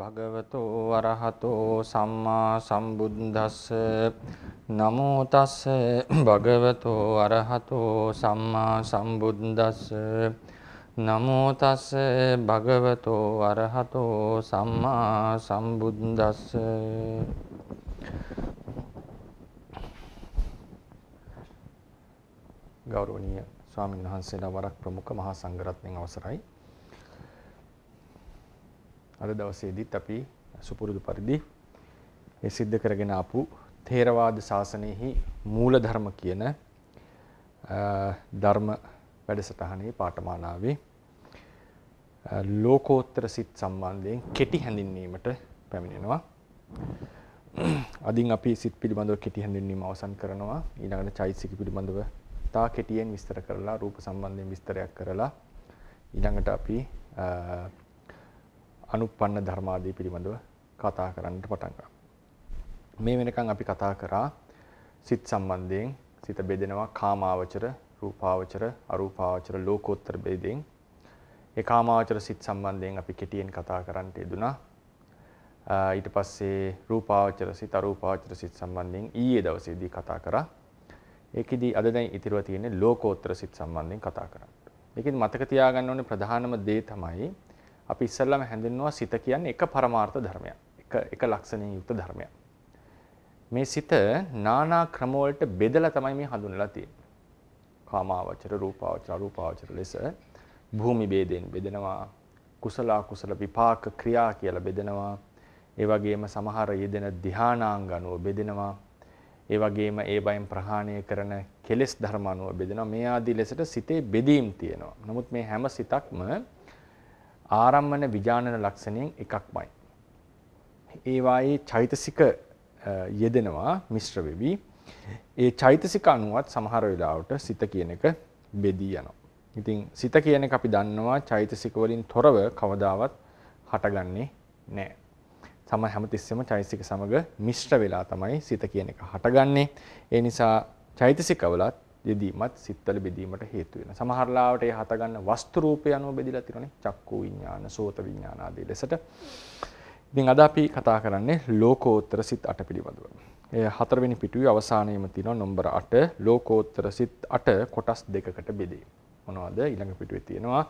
භගවතු වරහතෝ සම්මා සම්බුද්දස්ස නමෝ තස්ස භගවතු වරහතෝ සම්මා සම්බුද්දස්ස නමෝ තස්ස භගවතු වරහතෝ සම්මා සම්බුද්දස්ස. ගෞරවනීය ස්වාමීන් වහන්සේලා වරක් ප්‍රමුඛ මහා සංඝරත්නයන් අවසරයි. අද දවසේදීත් අපි සුපුරුදු පරිදි ඒ සිද්ධ කරගෙන ආපු ථේරවාද ශාසනයෙහි මූලධර්ම කියන ධර්ම වැඩසටහනේ පාඨමාලාවේ ලෝකෝත්තර සිත් සම්බන්ධයෙන් කෙටි හැඳින්වීමට පැමිණෙනවා. අදින් අපි සිත් පිළිබඳව කෙටි හැඳින්වීම අවසන් කරනවා. ඊළඟට චෛතසික පිළිබඳව තා කෙටියෙන් විස්තර කරලා රූප සම්බන්ධයෙන් විස්තරයක් කරලා ඊළඟට අපි අනුප්පන්න ධර්මාදී පිළිබඳව කතා කරන්නට පටන් ගන්නවා. මේ වෙනකන් අපි කතා කරා සිත් සම්බන්ධයෙන්. සිත බෙදෙනවා කාමාවචර, රූපාවචර, අරූපාවචර, ලෝකෝත්තර බෙදෙන්. ඒ කාමාවචර සිත් සම්බන්ධයෙන් අපි කෙටියෙන් කතා කරන්නට යෙදුණා. ඊට පස්සේ රූපාවචර සිත, අරූපාවචර සිත් සම්බන්ධයෙන් ඊයේ දවසේදී කතා කරා. ඒකෙදී අද දැන් ඉතිරිව තියෙන්නේ ලෝකෝත්තර සිත් සම්බන්ධයෙන් කතා කරන්න. මේකෙන් මතක තියාගන්න ඕනේ ප්‍රධානම දේ තමයි අපි ඉස්සල්ලාම හැඳින්වුවා සිත කියන්නේ එක පරමාර්ථ ධර්මයක්. එක ලක්ෂණයෙන් යුක්ත ධර්මයක්. මේ සිත නානා ක්‍රම වලට බෙදලා තමයි මේ හඳුන්වලා තියෙන්නේ. කාමාවචර, රූපාවචර, අරූපාවචර ලෙස භූමි ભેදයෙන් බෙදෙනවා. කුසල අකුසල විපාක ක්‍රියා කියලා බෙදෙනවා. ඒ වගේම සමහර යෙදෙන ධානාංග අනුව බෙදෙනවා. ඒ වගේම ඒ වයින් ප්‍රහාණය කරන කෙලෙස් ධර්ම අනුව බෙදෙනවා. මේ ආදී ලෙසට සිතේ බෙදීම් තියෙනවා. නමුත් මේ හැම සිතක්ම ආරම්මන විජානන ලක්ෂණයෙන් එකක්මයි. ඒවායේ චෛතසික යෙදෙනවා මිශ්‍ර වෙවි. ඒ චෛතසික අනුවත් සමහර වෙලාවට සිත කියන එක බෙදී යනවා. ඉතින් සිත කියන එක අපි දන්නවා චෛතසික වලින් තොරව කවදාවත් හටගන්නේ නැහැ. තමයි හැමතිස්සෙම චෛතසික සමග මිශ්‍ර වෙලා තමයි සිත කියන එක හටගන්නේ. ඒ නිසා චෛතසික වලත් යෙදීමත් සිත්වල බෙදීමට හේතු වෙන. සමහර ලාවට ඒ හත ගන්න වස්තු රූපය අනුව බෙදලා තියෙනනේ. චක්කු විඥාන, සෝත විඥාන ආදී ලෙසට. ඉතින් අද අපි කතා කරන්නේ ලෝකෝත්තර සිත් 8 පිළිබඳව. ඒ හතරවෙනි පිටුවේ අවසානයේම තියෙනවා නම්බර 8 ලෝකෝත්තර සිත් 8 කොටස් දෙකකට බෙදේ. මොනවද? ඊළඟ පිටුවේ තියෙනවා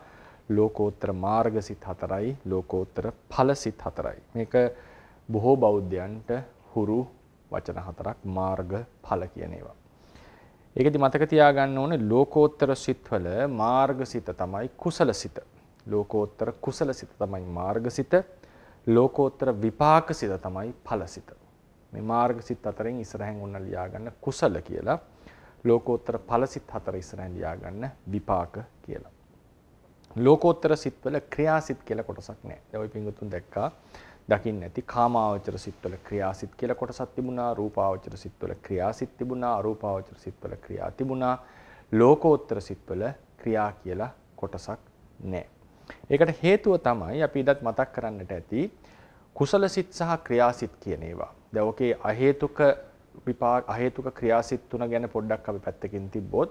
ලෝකෝත්තර මාර්ග සිත් 4යි, ලෝකෝත්තර ඵල සිත් 4යි. මේක බොහෝ බෞද්ධයන්ට හුරු වචන හතරක් මාර්ග ඵල කියන ඒවා. ඒකෙදි මතක තියාගන්න ඕනේ ලෝකෝත්තර සිත්වල මාර්ගසිත තමයි කුසලසිත. ලෝකෝත්තර කුසලසිත තමයි මාර්ගසිත. ලෝකෝත්තර විපාකසිත තමයි ඵලසිත. මේ මාර්ගසිත අතරින් ඉස්සරහින් උන්න ලියාගන්න කුසල කියලා. ලෝකෝත්තර ඵලසිත හතර ඉස්සරහින් ලියාගන්න විපාක කියලා. ලෝකෝත්තර සිත්වල ක්‍රියාසිත කියලා කොටසක් නැහැ. දැන් ඔය පිංගුතුන් දැක්කා. දකින්න නැති කාමාවචර සිත්වල ක්‍රියාසිත කියලා කොටසක් තිබුණා. රූපාවචර සිත්වල ක්‍රියාසිත තිබුණා. අරූපාවචර සිත්වල ක්‍රියා තිබුණා. ලෝකෝත්තර සිත්වල ක්‍රියා කියලා කොටසක් නැහැ. ඒකට හේතුව තමයි අපි ඊටත් මතක් කරන්නට ඇති කුසල සිත් සහ ක්‍රියාසිත කියන ඒවා. දැන් ඔකේ අහේතුක විපාක අහේතුක ක්‍රියාසිත තුන ගැන පොඩ්ඩක් අපි පැත්තකින් තිබ්බොත්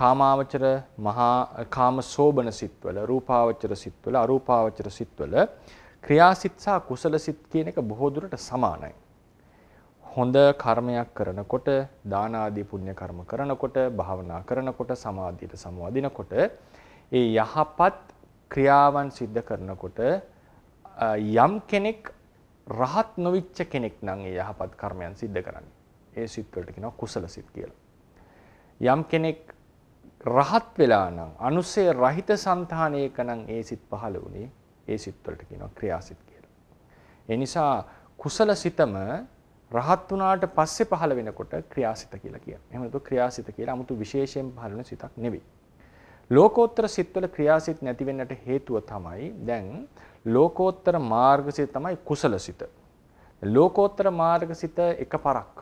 කාමාවචර මහා කාම සෝබන සිත්වල, රූපාවචර සිත්වල, අරූපාවචර සිත්වල ක්‍රියාසිත සහ කුසලසිත කියන එක බොහෝ දුරට සමානයි. හොඳ කර්මයක් කරනකොට, දාන ආදී පුණ්‍ය කර්ම කරනකොට, භාවනා කරනකොට, සමාධියට සමවදිනකොට, ඒ යහපත් ක්‍රියාවන් සිද්ධ කරනකොට යම් කෙනෙක් රහත් නොවිච්ච කෙනෙක් නම් ඒ යහපත් කර්මයන් සිද්ධ කරන්නේ. ඒ සිත් වලට කියනවා කුසලසිත කියලා. යම් කෙනෙක් රහත් වෙලා නම්, අනුසය රහිත సంతානයක නම් ඒ සිත් පහළ වුණේ ඒ සිත්වලට කියනවා ක්‍රියාසිත කියලා. ඒ නිසා කුසල සිතම රහත් වුණාට පස්සේ පහළ වෙනකොට ක්‍රියාසිත කියලා කියනවා. එහෙම නැත්නම් ක්‍රියාසිත කියලා 아무තු විශේෂයෙන් පහළ වෙන සිතක් නෙවෙයි. ලෝකෝත්තර සිත්වල ක්‍රියාසිත නැති වෙන්නට හේතුව තමයි දැන් ලෝකෝත්තර මාර්ගසිත තමයි කුසලසිත. ලෝකෝත්තර මාර්ගසිත එකපාරක්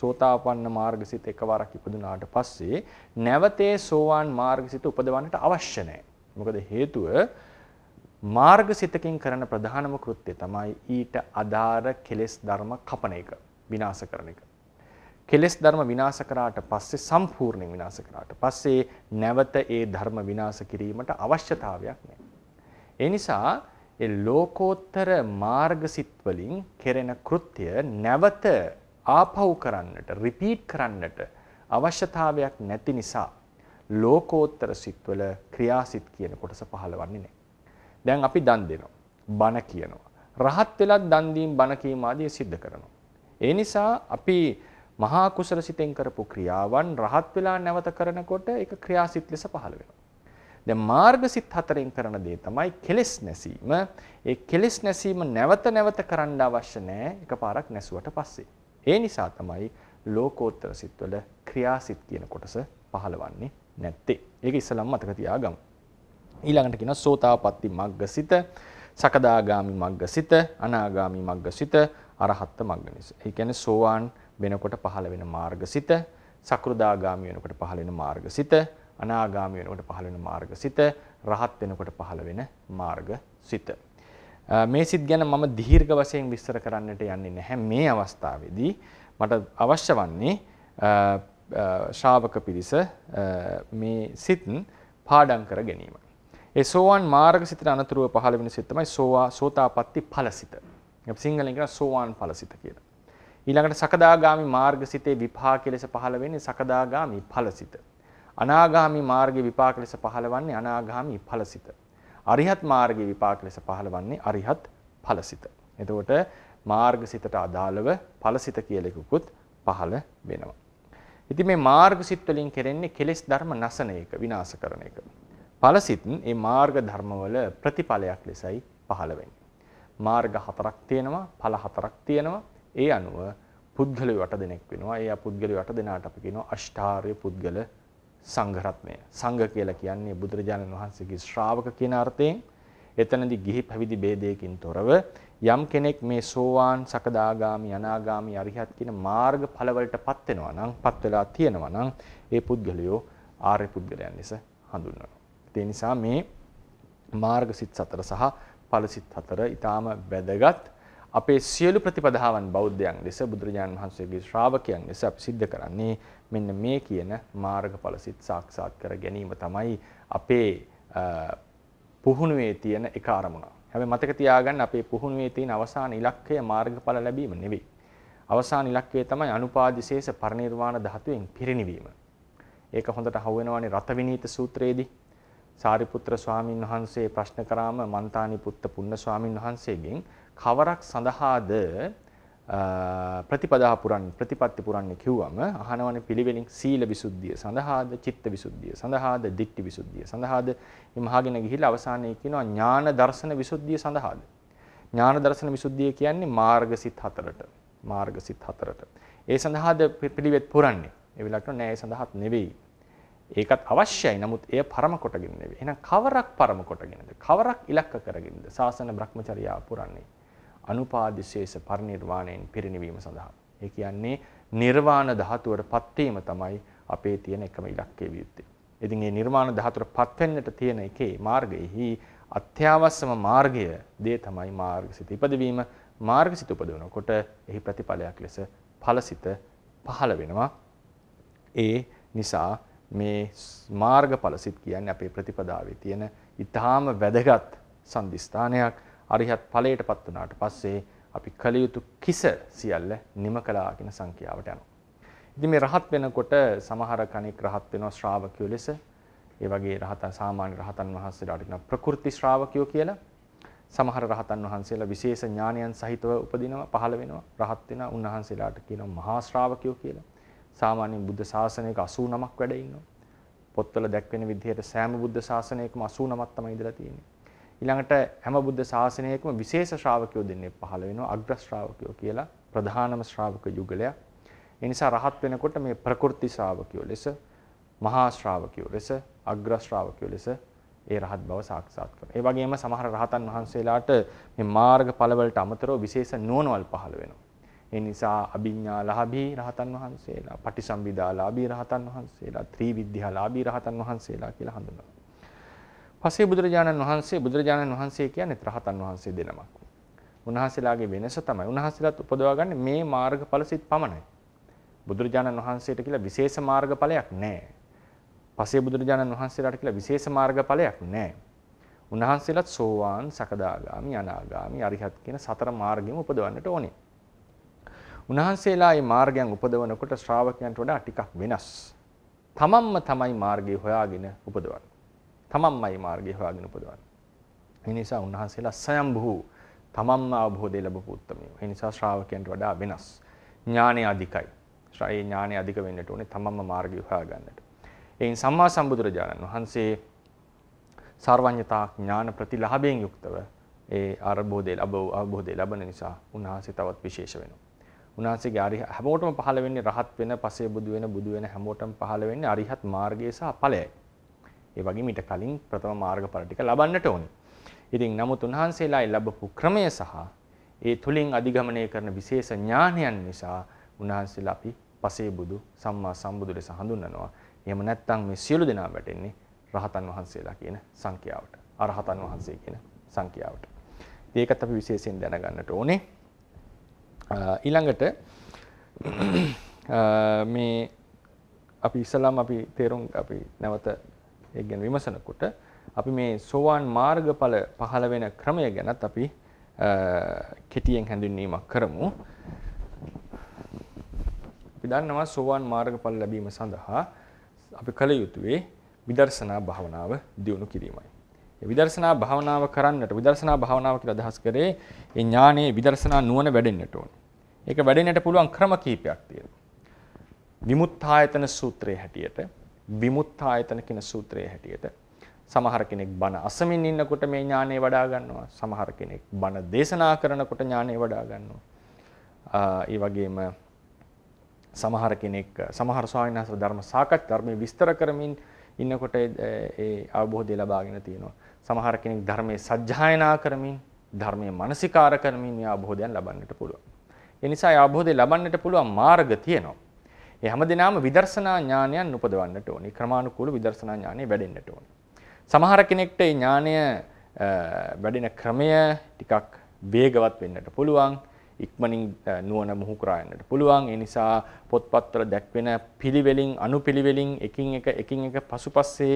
සෝතාපන්න මාර්ගසිත එකවරක් ඉපදුනාට පස්සේ නැවතේ සෝවාන් මාර්ගසිත උපදවන්නට අවශ්‍ය නැහැ. මොකද හේතුව මාර්ගසිතකින් කරන ප්‍රධානම කෘත්‍යය තමයි ඊට අදාළ කෙලෙස් ධර්ම කපන එක, විනාශ කරන එක. කෙලෙස් ධර්ම විනාශ කරාට පස්සේ සම්පූර්ණයෙන් විනාශ කරාට පස්සේ නැවත ඒ ධර්ම විනාශ කිරීමට අවශ්‍යතාවයක් නැහැ. ඒ නිසා ඒ ලෝකෝත්තර මාර්ග සිත් වලින් කෙරෙන කෘත්‍ය නැවත ආපහු කරන්නට රිපීට් කරන්නට අවශ්‍යතාවයක් නැති නිසා ලෝකෝත්තර සිත් වල ක්‍රියාසිත කියන කොටස පහළවන්නේ නැහැ. දැන් අපි දන් දෙනවා, බණ කියනවා, රහත් වෙලත් දන් දීම් බණ කීම ආදී සිද්ධ කරනවා. ඒ නිසා අපි මහා කුසල සිතෙන් කරපු ක්‍රියාවන් රහත් වෙලා නැවත කරනකොට ඒක ක්‍රියාසිත ලෙස පහළ වෙනවා. දැන් මාර්ගසිත හතරෙන් කරන දේ තමයි කෙලෙස් නැසීම. ඒ කෙලෙස් නැසීම නැවත නැවත කරන්න අවශ්‍ය නැහැ එකපාරක් නැසුවට පස්සේ. ඒ නිසා තමයි ලෝකෝත්තර සිත්වල ක්‍රියාසිත කියන කොටස පහළවන්නේ නැත්තේ. ඒක ඉස්සලම මතක තියාගමු. ඊළඟට කියනවා සෝතාපට්ටි මග්ගසිත, සකදාගාමි මග්ගසිත, අනාගාමි මග්ගසිත, අරහත් මග්ගනිස. ඒ කියන්නේ සෝවාන් වෙනකොට පහළ වෙන මාර්ගසිත, සකෘදාගාමි වෙනකොට පහළ වෙන මාර්ගසිත, අනාගාමී වෙනකොට පහළ වෙන මාර්ගසිත, රහත් වෙනකොට පහළ වෙන මාර්ගසිත. මේ සිත් ගැන මම දීර්ඝ වශයෙන් විස්තර කරන්නට යන්නේ නැහැ. මේ අවස්ථාවේදී මට අවශ්‍ය වන්නේ ශ්‍රාවක පිරිස මේ සිත් පාඩම් කර ගැනීම. ඒ සෝවාන් මාර්ගසිතට අනතුරුව පහළ වෙන සිත් තමයි සෝතාපට්ටි ඵලසිත. අපි සිංහලෙන් කියන සෝවාන් ඵලසිත කියලා. ඊළඟට සකදාගාමි මාර්ගසිතේ විපාක ලෙස පහළ වෙන්නේ සකදාගාමි ඵලසිත. අනාගාමි මාර්ගයේ විපාක ලෙස පහළවන්නේ අනාගාමි ඵලසිත. අරිහත් මාර්ගයේ විපාක ලෙස පහළවන්නේ අරිහත් ඵලසිත. එතකොට මාර්ගසිතට අදාළව ඵලසිත කියලා එකකුත් පහළ වෙනවා. ඉතින් මේ මාර්ගසිත වලින් කරන්නේ කෙලෙස් ධර්ම නැසන එක, විනාශ කරන එක. ඵලසිත මේ මාර්ග ධර්මවල ප්‍රතිඵලයක් ලෙසයි පහළ වෙන්නේ. මාර්ග හතරක් තියෙනවා, ඵල හතරක් තියෙනවා. ඒ අනුව පුද්ගලයෝ 8 දෙනෙක් වෙනවා. ඒ පුද්ගලයෝ 8 දෙනාට අපි කියනවා අෂ්ඨාර්ය පුද්ගල සංඝරත්නය. සංඝ කියලා කියන්නේ බුදුරජාණන් වහන්සේගේ ශ්‍රාවක කියන අර්ථයෙන්. එතනදී ගිහි පැවිදි ભેදයකින් තොරව යම් කෙනෙක් මේ සෝවාන්, සකදාගාමි, අනාගාමි, අරිහත් කියන මාර්ගඵල වලටපත් වෙනවා නම්, පත් වෙලා තියෙනවා නම්, ඒ පුද්ගලයෝ ආර්ය පුද්ගලයන් ලෙස හඳුන්වනවා. ඒ නිසා මේ මාර්ගසිත 4 සහ ඵලසිත 4 ඊටාම වැදගත්. අපේ සියලු ප්‍රතිපදාවන් බෞද්ධයන් ලෙස, බුදුරජාණන් වහන්සේගේ ශ්‍රාවකයන් ලෙස අපි සිද්ධ කරන්නේ මෙන්න මේ කියන මාර්ගඵල සිත් සාක්ෂාත් කර ගැනීම තමයි අපේ පුහුණුවේ තියෙන එක අරමුණ. හැබැයි මතක තියාගන්න, අපේ පුහුණුවේ තියෙන අවසාන ඉලක්කය මාර්ගඵල ලැබීම නෙවෙයි. අවසාන ඉලක්කය තමයි අනුපාදිශේෂ පරිනිර්වාණ ධාතුවෙන් පිරිනිවීම. ඒක හොඳට හවු වෙනවානේ රතවිනීත සූත්‍රයේදී. සාරිපුත්‍ර ස්වාමීන් වහන්සේ ප්‍රශ්න කරාම මන්තානි පුත්ත පුන්න ස්වාමීන් වහන්සේගෙන් කවරක් සඳහාද ප්‍රතිපදා පුරන්නේ, ප්‍රතිපත්ති පුරන්නේ කිව්වම අහනවනේ පිළිවෙලින් සීල විසුද්ධිය සඳහාද, චිත්ත විසුද්ධිය සඳහාද, දිට්ඨි විසුද්ධිය සඳහාද. එමහාගෙන ගිහිල්ලා අවසානයේ කියනවා ඥාන දර්ශන විසුද්ධිය සඳහාද. ඥාන දර්ශන විසුද්ධිය කියන්නේ මාර්ගසිත හතරට. ඒ සඳහාද පිළිවෙත් පුරන්නේ. ඒ විලක්ක නෑ, ඒ සඳහාත් නෙවෙයි. ඒකත් අවශ්‍යයි, නමුත් එය පරම කොටගෙන නෙවෙයි. එහෙනම් කවරක් පරම කොටගෙනද, කවරක් ඉලක්ක කරගෙනද ශාසන බ්‍රහ්මචර්යාව පුරන්නේ? අනුපාදිශේෂ පරිනිර්වාණයෙන් පිරිනිවීම සඳහා. ඒ කියන්නේ නිර්වාණ ධාතුවටපත් වීම තමයි අපේ තියෙන එකම ඉලක්කය විය යුත්තේ. ඉතින් මේ නිර්වාණ ධාතුවටපත් වෙන්නට තියෙන එකේ මාර්ගයේහි අත්‍යවශ්‍යම මාර්ගය දේ තමයි මාර්ගසිත ඉපදවීම. මාර්ගසිත උපදවනකොට එහි ප්‍රතිඵලයක් ලෙස ඵලසිත පහළ වෙනවා. ඒ නිසා මේ මාර්ගඵලසිත කියන්නේ අපේ ප්‍රතිපදාවේ තියෙන ඊටාම වැදගත් සම්දිස්ථානයක්. අරිහත් ඵලයට පත් වුණාට පස්සේ අපි කල යුතු කිස සියල්ල නිම කළා කියන සංඛ්‍යාවට යනවා. ඉතින් මේ රහත් වෙනකොට සමහර කෙනෙක් රහත් වෙනවා ශ්‍රාවකයෝ ලෙස. ඒ වගේ සාමාන්‍ය රහතන් වහන්සේලාට කියන ප්‍රකෘති ශ්‍රාවකයෝ කියලා. සමහර රහතන් වහන්සේලා විශේෂ ඥානයන් සහිතව උපදිනවා, පහළ වෙනවා, රහත් වෙනවා. උන්වහන්සේලාට කියනවා මහා ශ්‍රාවකයෝ කියලා. සාමාන්‍ය බුද්ධ ශාසනයක 89ක් වැඩ ඉන්නවා. පොත්වල දැක්වෙන විදිහට සෑම බුද්ධ ශාසනයකම 89ක් තමයි ඉඳලා තියෙන්නේ. ඊළඟට හැම බුද්ධ ශාසනයකම විශේෂ ශ්‍රාවකයෝ දෙන්නේ පහළ වෙනවා, අග්‍ර ශ්‍රාවකයෝ කියලා, ප්‍රධානම ශ්‍රාවක යුගලය. ඒ නිසා රහත් වෙනකොට මේ ප්‍රකෘති ශ්‍රාවකයෝ ලෙස, මහා ශ්‍රාවකයෝ ලෙස, අග්‍ර ශ්‍රාවකයෝ ලෙස ඒ රහත් බව සාක්ෂාත් කරනවා. ඒ වගේම සමහර රහතන් වහන්සේලාට මේ මාර්ගඵල වලට අමතරව විශේෂ නුවණවල් පහළ වෙනවා. ඒ නිසා අභිඥාලාභී රහතන් වහන්සේලා, පටිසම්භිදාලාභී රහතන් වහන්සේලා, ත්‍රිවිධ්‍යාලාභී රහතන් වහන්සේලා කියලා හඳුන්වනවා. පසේ බුදුරජාණන් වහන්සේ කියන්නේ රහතන් වහන්සේ දෙනමක්. උන්වහන්සේලාගේ වෙනස තමයි උන්වහන්සේලාත් උපදවාගන්නේ මේ මාර්ගඵල සිත් පමණයි. බුදුරජාණන් වහන්සේට කියලා විශේෂ මාර්ගඵලයක් නැහැ. පසේ බුදුරජාණන් වහන්සේලාට කියලා විශේෂ මාර්ගඵලයක් නැහැ. උන්වහන්සේලාත් සෝවාන්, සකදාගාමි, අනාගාමි, අරිහත් කියන සතර මාර්ගෙම උපදවන්නට ඕනේ. උන්වහන්සේලා මේ මාර්ගයන් උපදවනකොට ශ්‍රාවකයන්ට වඩා ටිකක් වෙනස්. තමන්ම තමයි මාර්ගය හොයාගෙන උපදවන්නේ. තමන්මයි මාර්ගය හොයාගෙන උපදවන්නේ. ඒ නිසා උන්වහන්සේලා සයම්භූ තමන්ම අවබෝධය ලැබපු උත්තමයෝ. ඒ නිසා ශ්‍රාවකයන්ට වඩා වෙනස්. ඥානය අධිකයි. ඒ ඥානය අධික වෙන්නට ඕනේ තමන්ම මාර්ගය හොයාගන්නට. එයින් සම්මා සම්බුදුරජාණන් වහන්සේ සර්වඥතා ඥාන ප්‍රතිලාභයෙන් යුක්තව ඒ අවබෝධය ලැබෙන නිසා උන්වහන්සේ තවත් විශේෂ වෙනවා. උන්වහන්සේගේ අරිහත් හැමෝටම පහළ වෙන්නේ රහත් වෙන, පසේ බුදු වෙන හැමෝටම පහළ වෙන්නේ අරිහත් මාර්ගය සහ ඵලයයි. ඒ වගේම ඊට කලින් ප්‍රථම මාර්ගඵල ටික ලබන්නට ඕනේ. ඉතින් නමුත් උන්වහන්සේලායි ලැබපු ක්‍රමය සහ ඒ තුලින් අධිගමනය කරන විශේෂ ඥානයන් නිසා උන්වහන්සේලා අපි පසේ බුදු සම්මා සම්බුදු ලෙස හඳුන්වනවා. එහෙම නැත්නම් මේ සියලු දෙනා වැටෙන්නේ රහතන් වහන්සේලා කියන සංඛ්‍යාවට, අරහතන් වහන්සේ කියන සංඛ්‍යාවට. ඒකත් අපි විශේෂයෙන් දැනගන්නට ඕනේ. ඊළඟට මේ අපි ඉස්සලාම අපි නැවත ඒක ගැන විමසනකොට අපි මේ සෝවාන් මාර්ගඵල පහළ වෙන ක්‍රමය ගැනත් අපි කෙටියෙන් හැඳින්වීමක් කරමු. අපි දන්නවා සෝවාන් මාර්ගඵල ලැබීම සඳහා අපි කල යුතුවේ විදර්ශනා භාවනාව දියුණු කිරීමයි. මේ විදර්ශනා භාවනාව කරන්නට විදර්ශනා භාවනාව කියලා අදහස් කරේ ඒ ඥානයේ විදර්ශනා නුවණ වැඩෙන්නට ඕනේ. ඒක වැඩෙන්නට පුළුවන් ක්‍රම කීපයක් තියෙනවා. විමුක්තායතන සූත්‍රයේ හැටියට විමුක්තායතන කියන සූත්‍රයේ හැටියට සමහර කෙනෙක් බණ අසමින් ඉන්නකොට මේ ඥානය වඩා ගන්නවා. සමහර කෙනෙක් බණ දේශනා කරනකොට ඥානය වඩා ගන්නවා. ඒ වගේම සමහර කෙනෙක් සමහර ස්වාමීන් වහන්සේ ධර්ම සාකච්ඡා ධර්මයේ විස්තර කරමින් ඉන්නකොට ඒ අවබෝධය ලබාගෙන තියෙනවා. සමහර කෙනෙක් ධර්මයේ සජ්ජායනා කරමින්, ධර්මයේ මනසිකාර කරමින් මේ අවබෝධයන් ලබන්නට පුළුවන්. ඒ නිසා ඒ අවබෝධය ලබන්නට පුළුවන් මාර්ග තියෙනවා. ඒ හැමදේනම විදර්ශනා ඥානයන් උපදවන්නට ඕනේ. ක්‍රමානුකූල විදර්ශනා ඥානෙ වැඩෙන්නට ඕනේ. සමහර කෙනෙක්ට මේ ඥානය වැඩෙන ක්‍රමය ටිකක් වේගවත් වෙන්නට පුළුවන්. ඉක්මනින් නුවණ මුහු කරා යන්නට පුළුවන්. ඒ නිසා පොත්පත්වල දැක්වෙන පිළිවෙලින් අනුපිළිවෙලින් එකින් එක පසුපස්සේ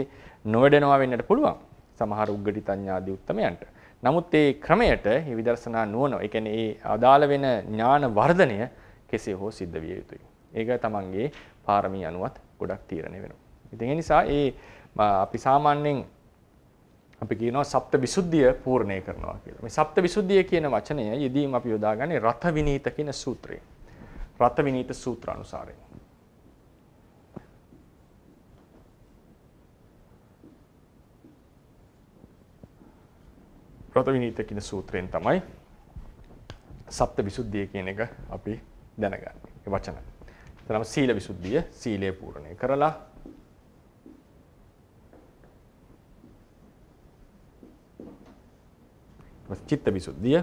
නොවැඩෙනවා වෙන්නට පුළුවන් සමහර උග්ගටිතඥාදී උත්තමයන්ට. නමුත් මේ ක්‍රමයට මේ විදර්ශනා නුවණ, ඒ කියන්නේ ඒ අදාළ වෙන ඥාන වර්ධනය කෙසේ හෝ සිද්ධ විය යුතුයි. ඒක තමන්ගේ පාරමී අනුවත් ගොඩක් තීරණය වෙනවා. ඉතින් ඒ නිසා අපි සාමාන්‍යයෙන් අපි කියනවා සප්ත විසුද්ධිය පූර්ණේ කරනවා කියලා. මේ සප්ත විසුද්ධිය කියන වචනය යෙදීම අපි යොදාගන්නේ රත විනීත කියන සූත්‍රයෙන්. රත විනීත සූත්‍ර අනුසාරයෙන්. රත විනීත කියන සූත්‍රයෙන් තමයි සප්ත විසුද්ධිය කියන එක අපි දැනගන්නේ. ඒ වචන. ඊළඟ සීල විසුද්ධිය, සීලය පූර්ණේ කරලා චිත්ත විසුද්ධිය,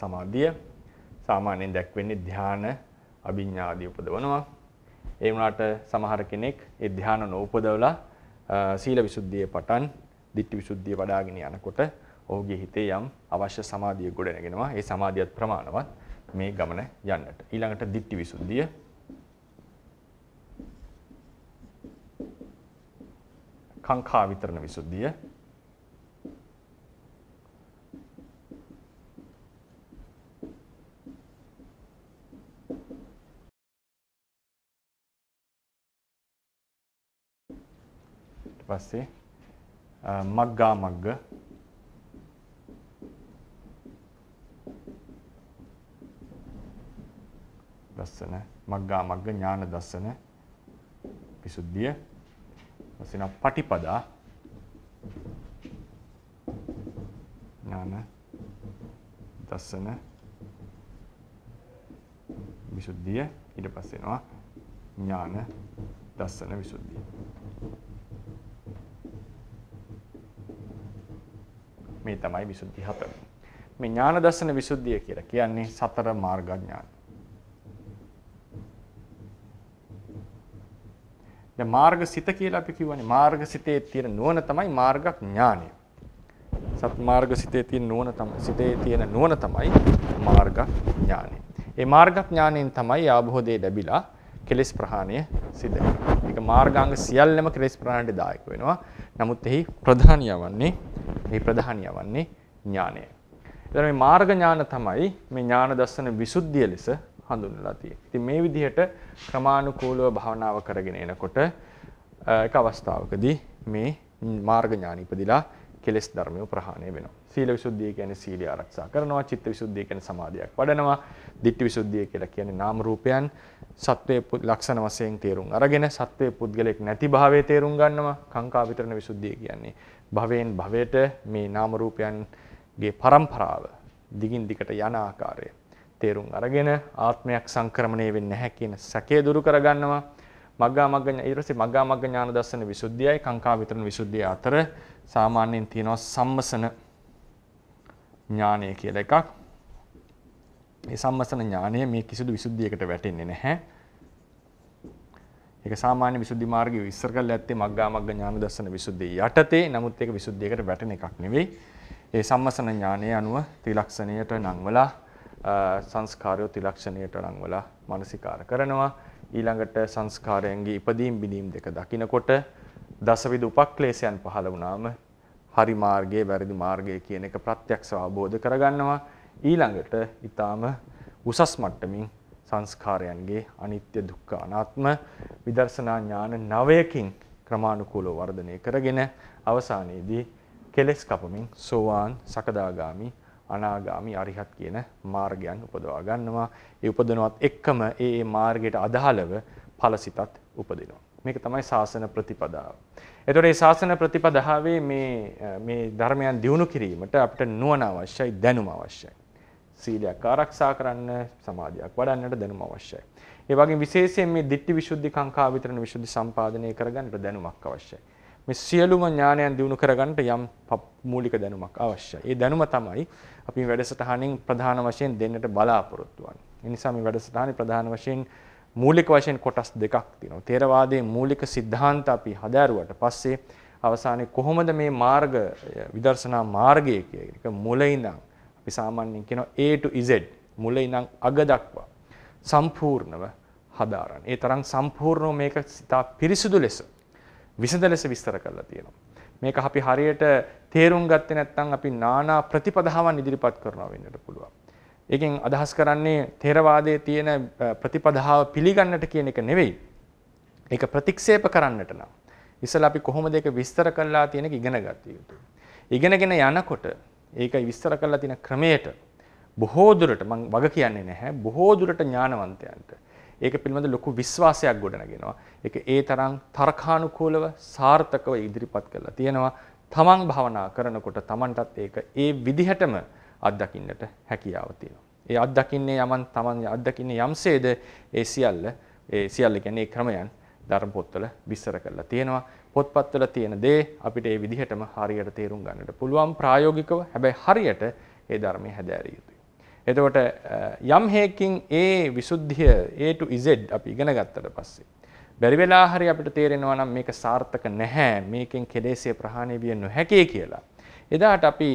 සමාධිය, සාමාන්‍යයෙන් දැක්වෙන්නේ ධ්‍යාන, අභිඥා ආදී උපදවනවා. ඒ වුණාට සමහර කෙනෙක් ඒ ධ්‍යාන නොඋපදවලා සීල විසුද්ධියේ පටන් දිට්ඨි විසුද්ධිය වඩාගෙන යනකොට ඔහුගේ හිතේ යම් අවශ්‍ය සමාධිය ගොඩනගෙනවා. ඒ සමාධියත් ප්‍රමාණවත් මේ ගමන යන්නට. ඊළඟට දිට්ඨි විසුද්ධිය, කාංකා විතරණ විසුද්ධිය, ඊට පස්සේ මග්ගා මග්ග, දස්සන මග්ගා මග්ග ඥාන දස්සන විසුද්ධිය, වසිනා පටිපදා ඥාන දස්සන විසුද්ධිය, ඊට පස්සේ එනවා ඥාන දස්සන විසුද්ධිය. මේ තමයි විසුද්ධි හතර. මේ ඥාන දස්සන විසුද්ධිය කියලා කියන්නේ සතර මාර්ග ඥාන. මාර්ග සිත කියලා අපි කියවනේ මාර්ග සිතේ තියෙන නුවණ තමයි මාර්ග ඥානය. සත් මාර්ග සිතේ තියෙන නුවණ තමයි මාර්ග ඥානය. ඒ මාර්ග ඥානයෙන් තමයි ආභෝධය ලැබිලා කෙලෙස් ප්‍රහාණය සිද්ධ කරනවා. ඒක මාර්ගාංග සියල්ලම කෙලෙස් ප්‍රහාණයට දායක වෙනවා. නමුත් එහි ප්‍රධානිය වන්නේ ඥානය. එතන මේ මාර්ග ඥාන තමයි මේ ඥාන දර්ශන විසුද්ධිය ලෙස හඳුන්වලා තියෙන්නේ. ඉතින් මේ විදිහට ක්‍රමානුකූලව භාවනාව කරගෙන එනකොට එක අවස්ථාවකදී මේ මාර්ග ඥාන ඉපදිලා කෙලෙස් ධර්මය ප්‍රහාණය වෙනවා. සීල විසුද්ධිය කියන්නේ සීලය ආරක්ෂා කරනවා, චිත්ත විසුද්ධිය කියන්නේ සමාධියක් වඩනවා, දිට්ඨි විසුද්ධිය කියලා කියන්නේ නාම රූපයන් සත්වයේ ලක්ෂණ වශයෙන් තේරුම් අරගෙන සත්වයේ පුද්ගලෙක් නැති භාවයේ තේරුම් ගන්නවා. කාංකා විතරණ විසුද්ධිය කියන්නේ භවයෙන් භවයට මේ නාම රූපයන්ගේ පරම්පරාව දිගින් දිකට යන ආකාරය තේරුම් අරගෙන ආත්මයක් සංක්‍රමණය වෙන්නේ නැහැ කියන සැකය දුරු කර ගන්නවා. මග්ගා මග්ග ඥාන දර්ශන විසුද්ධියයි කාංකා විතරණ විසුද්ධිය අතර සාමාන්‍යයෙන් තියෙනවා සම්මසන ඥානය කියලා එකක්. මේ සම්මසන ඥානය මේ කිසිදු විසුද්ධියකට වැටෙන්නේ නැහැ. ඒක සාමාන්‍ය විසුද්ධි මාර්ගයේ විස්තර කරලා ඇත්තේ මග්ගා මග්ග ඥාන දර්ශන විසුද්ධිය යටතේ. නමුත් ඒක විසුද්ධියකට වැටෙන එකක් නෙවෙයි. ඒ සම්මසන ඥානයේ අනුව ත්‍රිලක්ෂණයට නංවලා සංස්කාරය ත්‍රිලක්ෂණයට නංවලා මානසිකාර කරනවා. ඊළඟට සංස්කාරයන්ගේ ඉදීම් බිදීම් දෙක දකිනකොට දසවිධ උපක්ලේශයන් පහළ වුණාම හරි මාර්ගයේ වැරදි මාර්ගයේ කියන එක ප්‍රත්‍යක්ෂව අවබෝධ කරගන්නවා. ඊළඟට ඊටාම උසස් මට්ටමින් සංස්කාරයන්ගේ අනිත්‍ය දුක්ඛ අනාත්ම විදර්ශනා ඥාන 9කින් ක්‍රමානුකූලව වර්ධනය කරගෙන අවසානයේදී කෙලෙස් කපමින් සෝවාන්, සකදාගාමි, අනාගාමි, අරිහත් කියන මාර්ගයන් උපදවා ගන්නවා. ඒ උපදනවත් එක්කම ඒ මාර්ගයට අදාළව ඵලසිතත් උපදිනවා. මේක තමයි ශාසන ප්‍රතිපදාව. එතකොට මේ ශාසන ප්‍රතිපදාවේ මේ ධර්මයන් දියුණු කිරීමට අපිට නුවණ අවශ්‍යයි, දැනුම අවශ්‍යයි. සීලයක් ආරක්ෂා කරන්න, සමාධියක් වඩන්නට දැනුම අවශ්‍යයි. ඒ වගේම විශේෂයෙන් මේ දිට්ඨි විසුද්ධි, කාංකා විතරණ විසුද්ධි සම්පාදනය කරගන්නට දැනුමක් අවශ්‍යයි. මේ සියලුම ඥානයන් දියුණු කරගන්නට යම් මූලික දැනුමක් අවශ්‍යයි. ඒ දැනුම තමයි අපි මේ වැඩසටහනින් ප්‍රධාන වශයෙන් දෙන්නට බලාපොරොත්තු වෙන්නේ. ඒ නිසා මේ වැඩසටහනේ ප්‍රධාන වශයෙන් මූලික වශයෙන් කොටස් දෙකක් තියෙනවා. තේරවාදයේ මූලික સિદ્ધාන්ත අපි හදාරුවට පස්සේ අවසානයේ කොහොමද මේ මාර්ග විදර්ශනා මාර්ගය කියන එක මුල ඉඳන් අපි සාමාන්‍යයෙන් කියනවා A to Z මුල ඉඳන් අග දක්වා සම්පූර්ණව හදාරන. ඒ තරම් සම්පූර්ණව මේක සිතා පිරිසුදු ලෙස විසඳ ලෙස විස්තර කරලා තියෙනවා. මේක අපි හරියට තේරුම් ගත්තේ නැත්නම් අපි নানা ප්‍රතිපදාවන් ඉදිරිපත් කරනවා වෙන්නට පුළුවන්. ඒකෙන් අදහස් කරන්නේ තේරවාදයේ තියෙන ප්‍රතිපදාව පිළිගන්නට කියන එක නෙවෙයි. ඒක ප්‍රතික්ෂේප කරන්නට නම් ඉස්සලා අපි කොහොමද ඒක විස්තර කරලා තියෙන එක ඉගෙන ගත යුතුයි. ඉගෙනගෙන යනකොට ඒක විස්තර කරලා තියෙන ක්‍රමයට බොහෝ දුරට මම වග කියන්නේ නැහැ. බොහෝ දුරට ඥානවන්තයන්ට ඒක පිළිබඳ ලොකු විශ්වාසයක් ගොඩනගෙනවා. ඒක ඒ තරම් තර්කානුකූලව සාර්ථකව ඉදිරිපත් කරලා තියෙනවා. තමන් භවනා කරනකොට තමන්ටත් ඒක ඒ විදිහටම අත්දකින්නට හැකියාව තියෙනවා. ඒ අත්දකින්නේ යමන් තමන් අත්දකින්නේ යම්සේද ඒ සියල්ල කියන්නේ ඒ ක්‍රමයන් ධර්ම පොත්වල විස්තර කරලා තියෙනවා. පොත්පත්වල තියෙන දේ අපිට ඒ විදිහටම හරියට තේරුම් ගන්නට පුළුවන් ප්‍රායෝගිකව. හැබැයි හරියට ඒ ධර්මයේ හැදෑරිය යුතුයි. එතකොට යම් හේකින් ඒ විසුද්ධිය A to Z අපි ඉගෙන ගත්තට පස්සේ බැරි වෙලා හරි අපිට තේරෙනවා නම් මේක සාර්ථක නැහැ, මේකෙන් කෙලෙසේ ප්‍රහාණය විය නොහැකි කියලා. එදාට අපි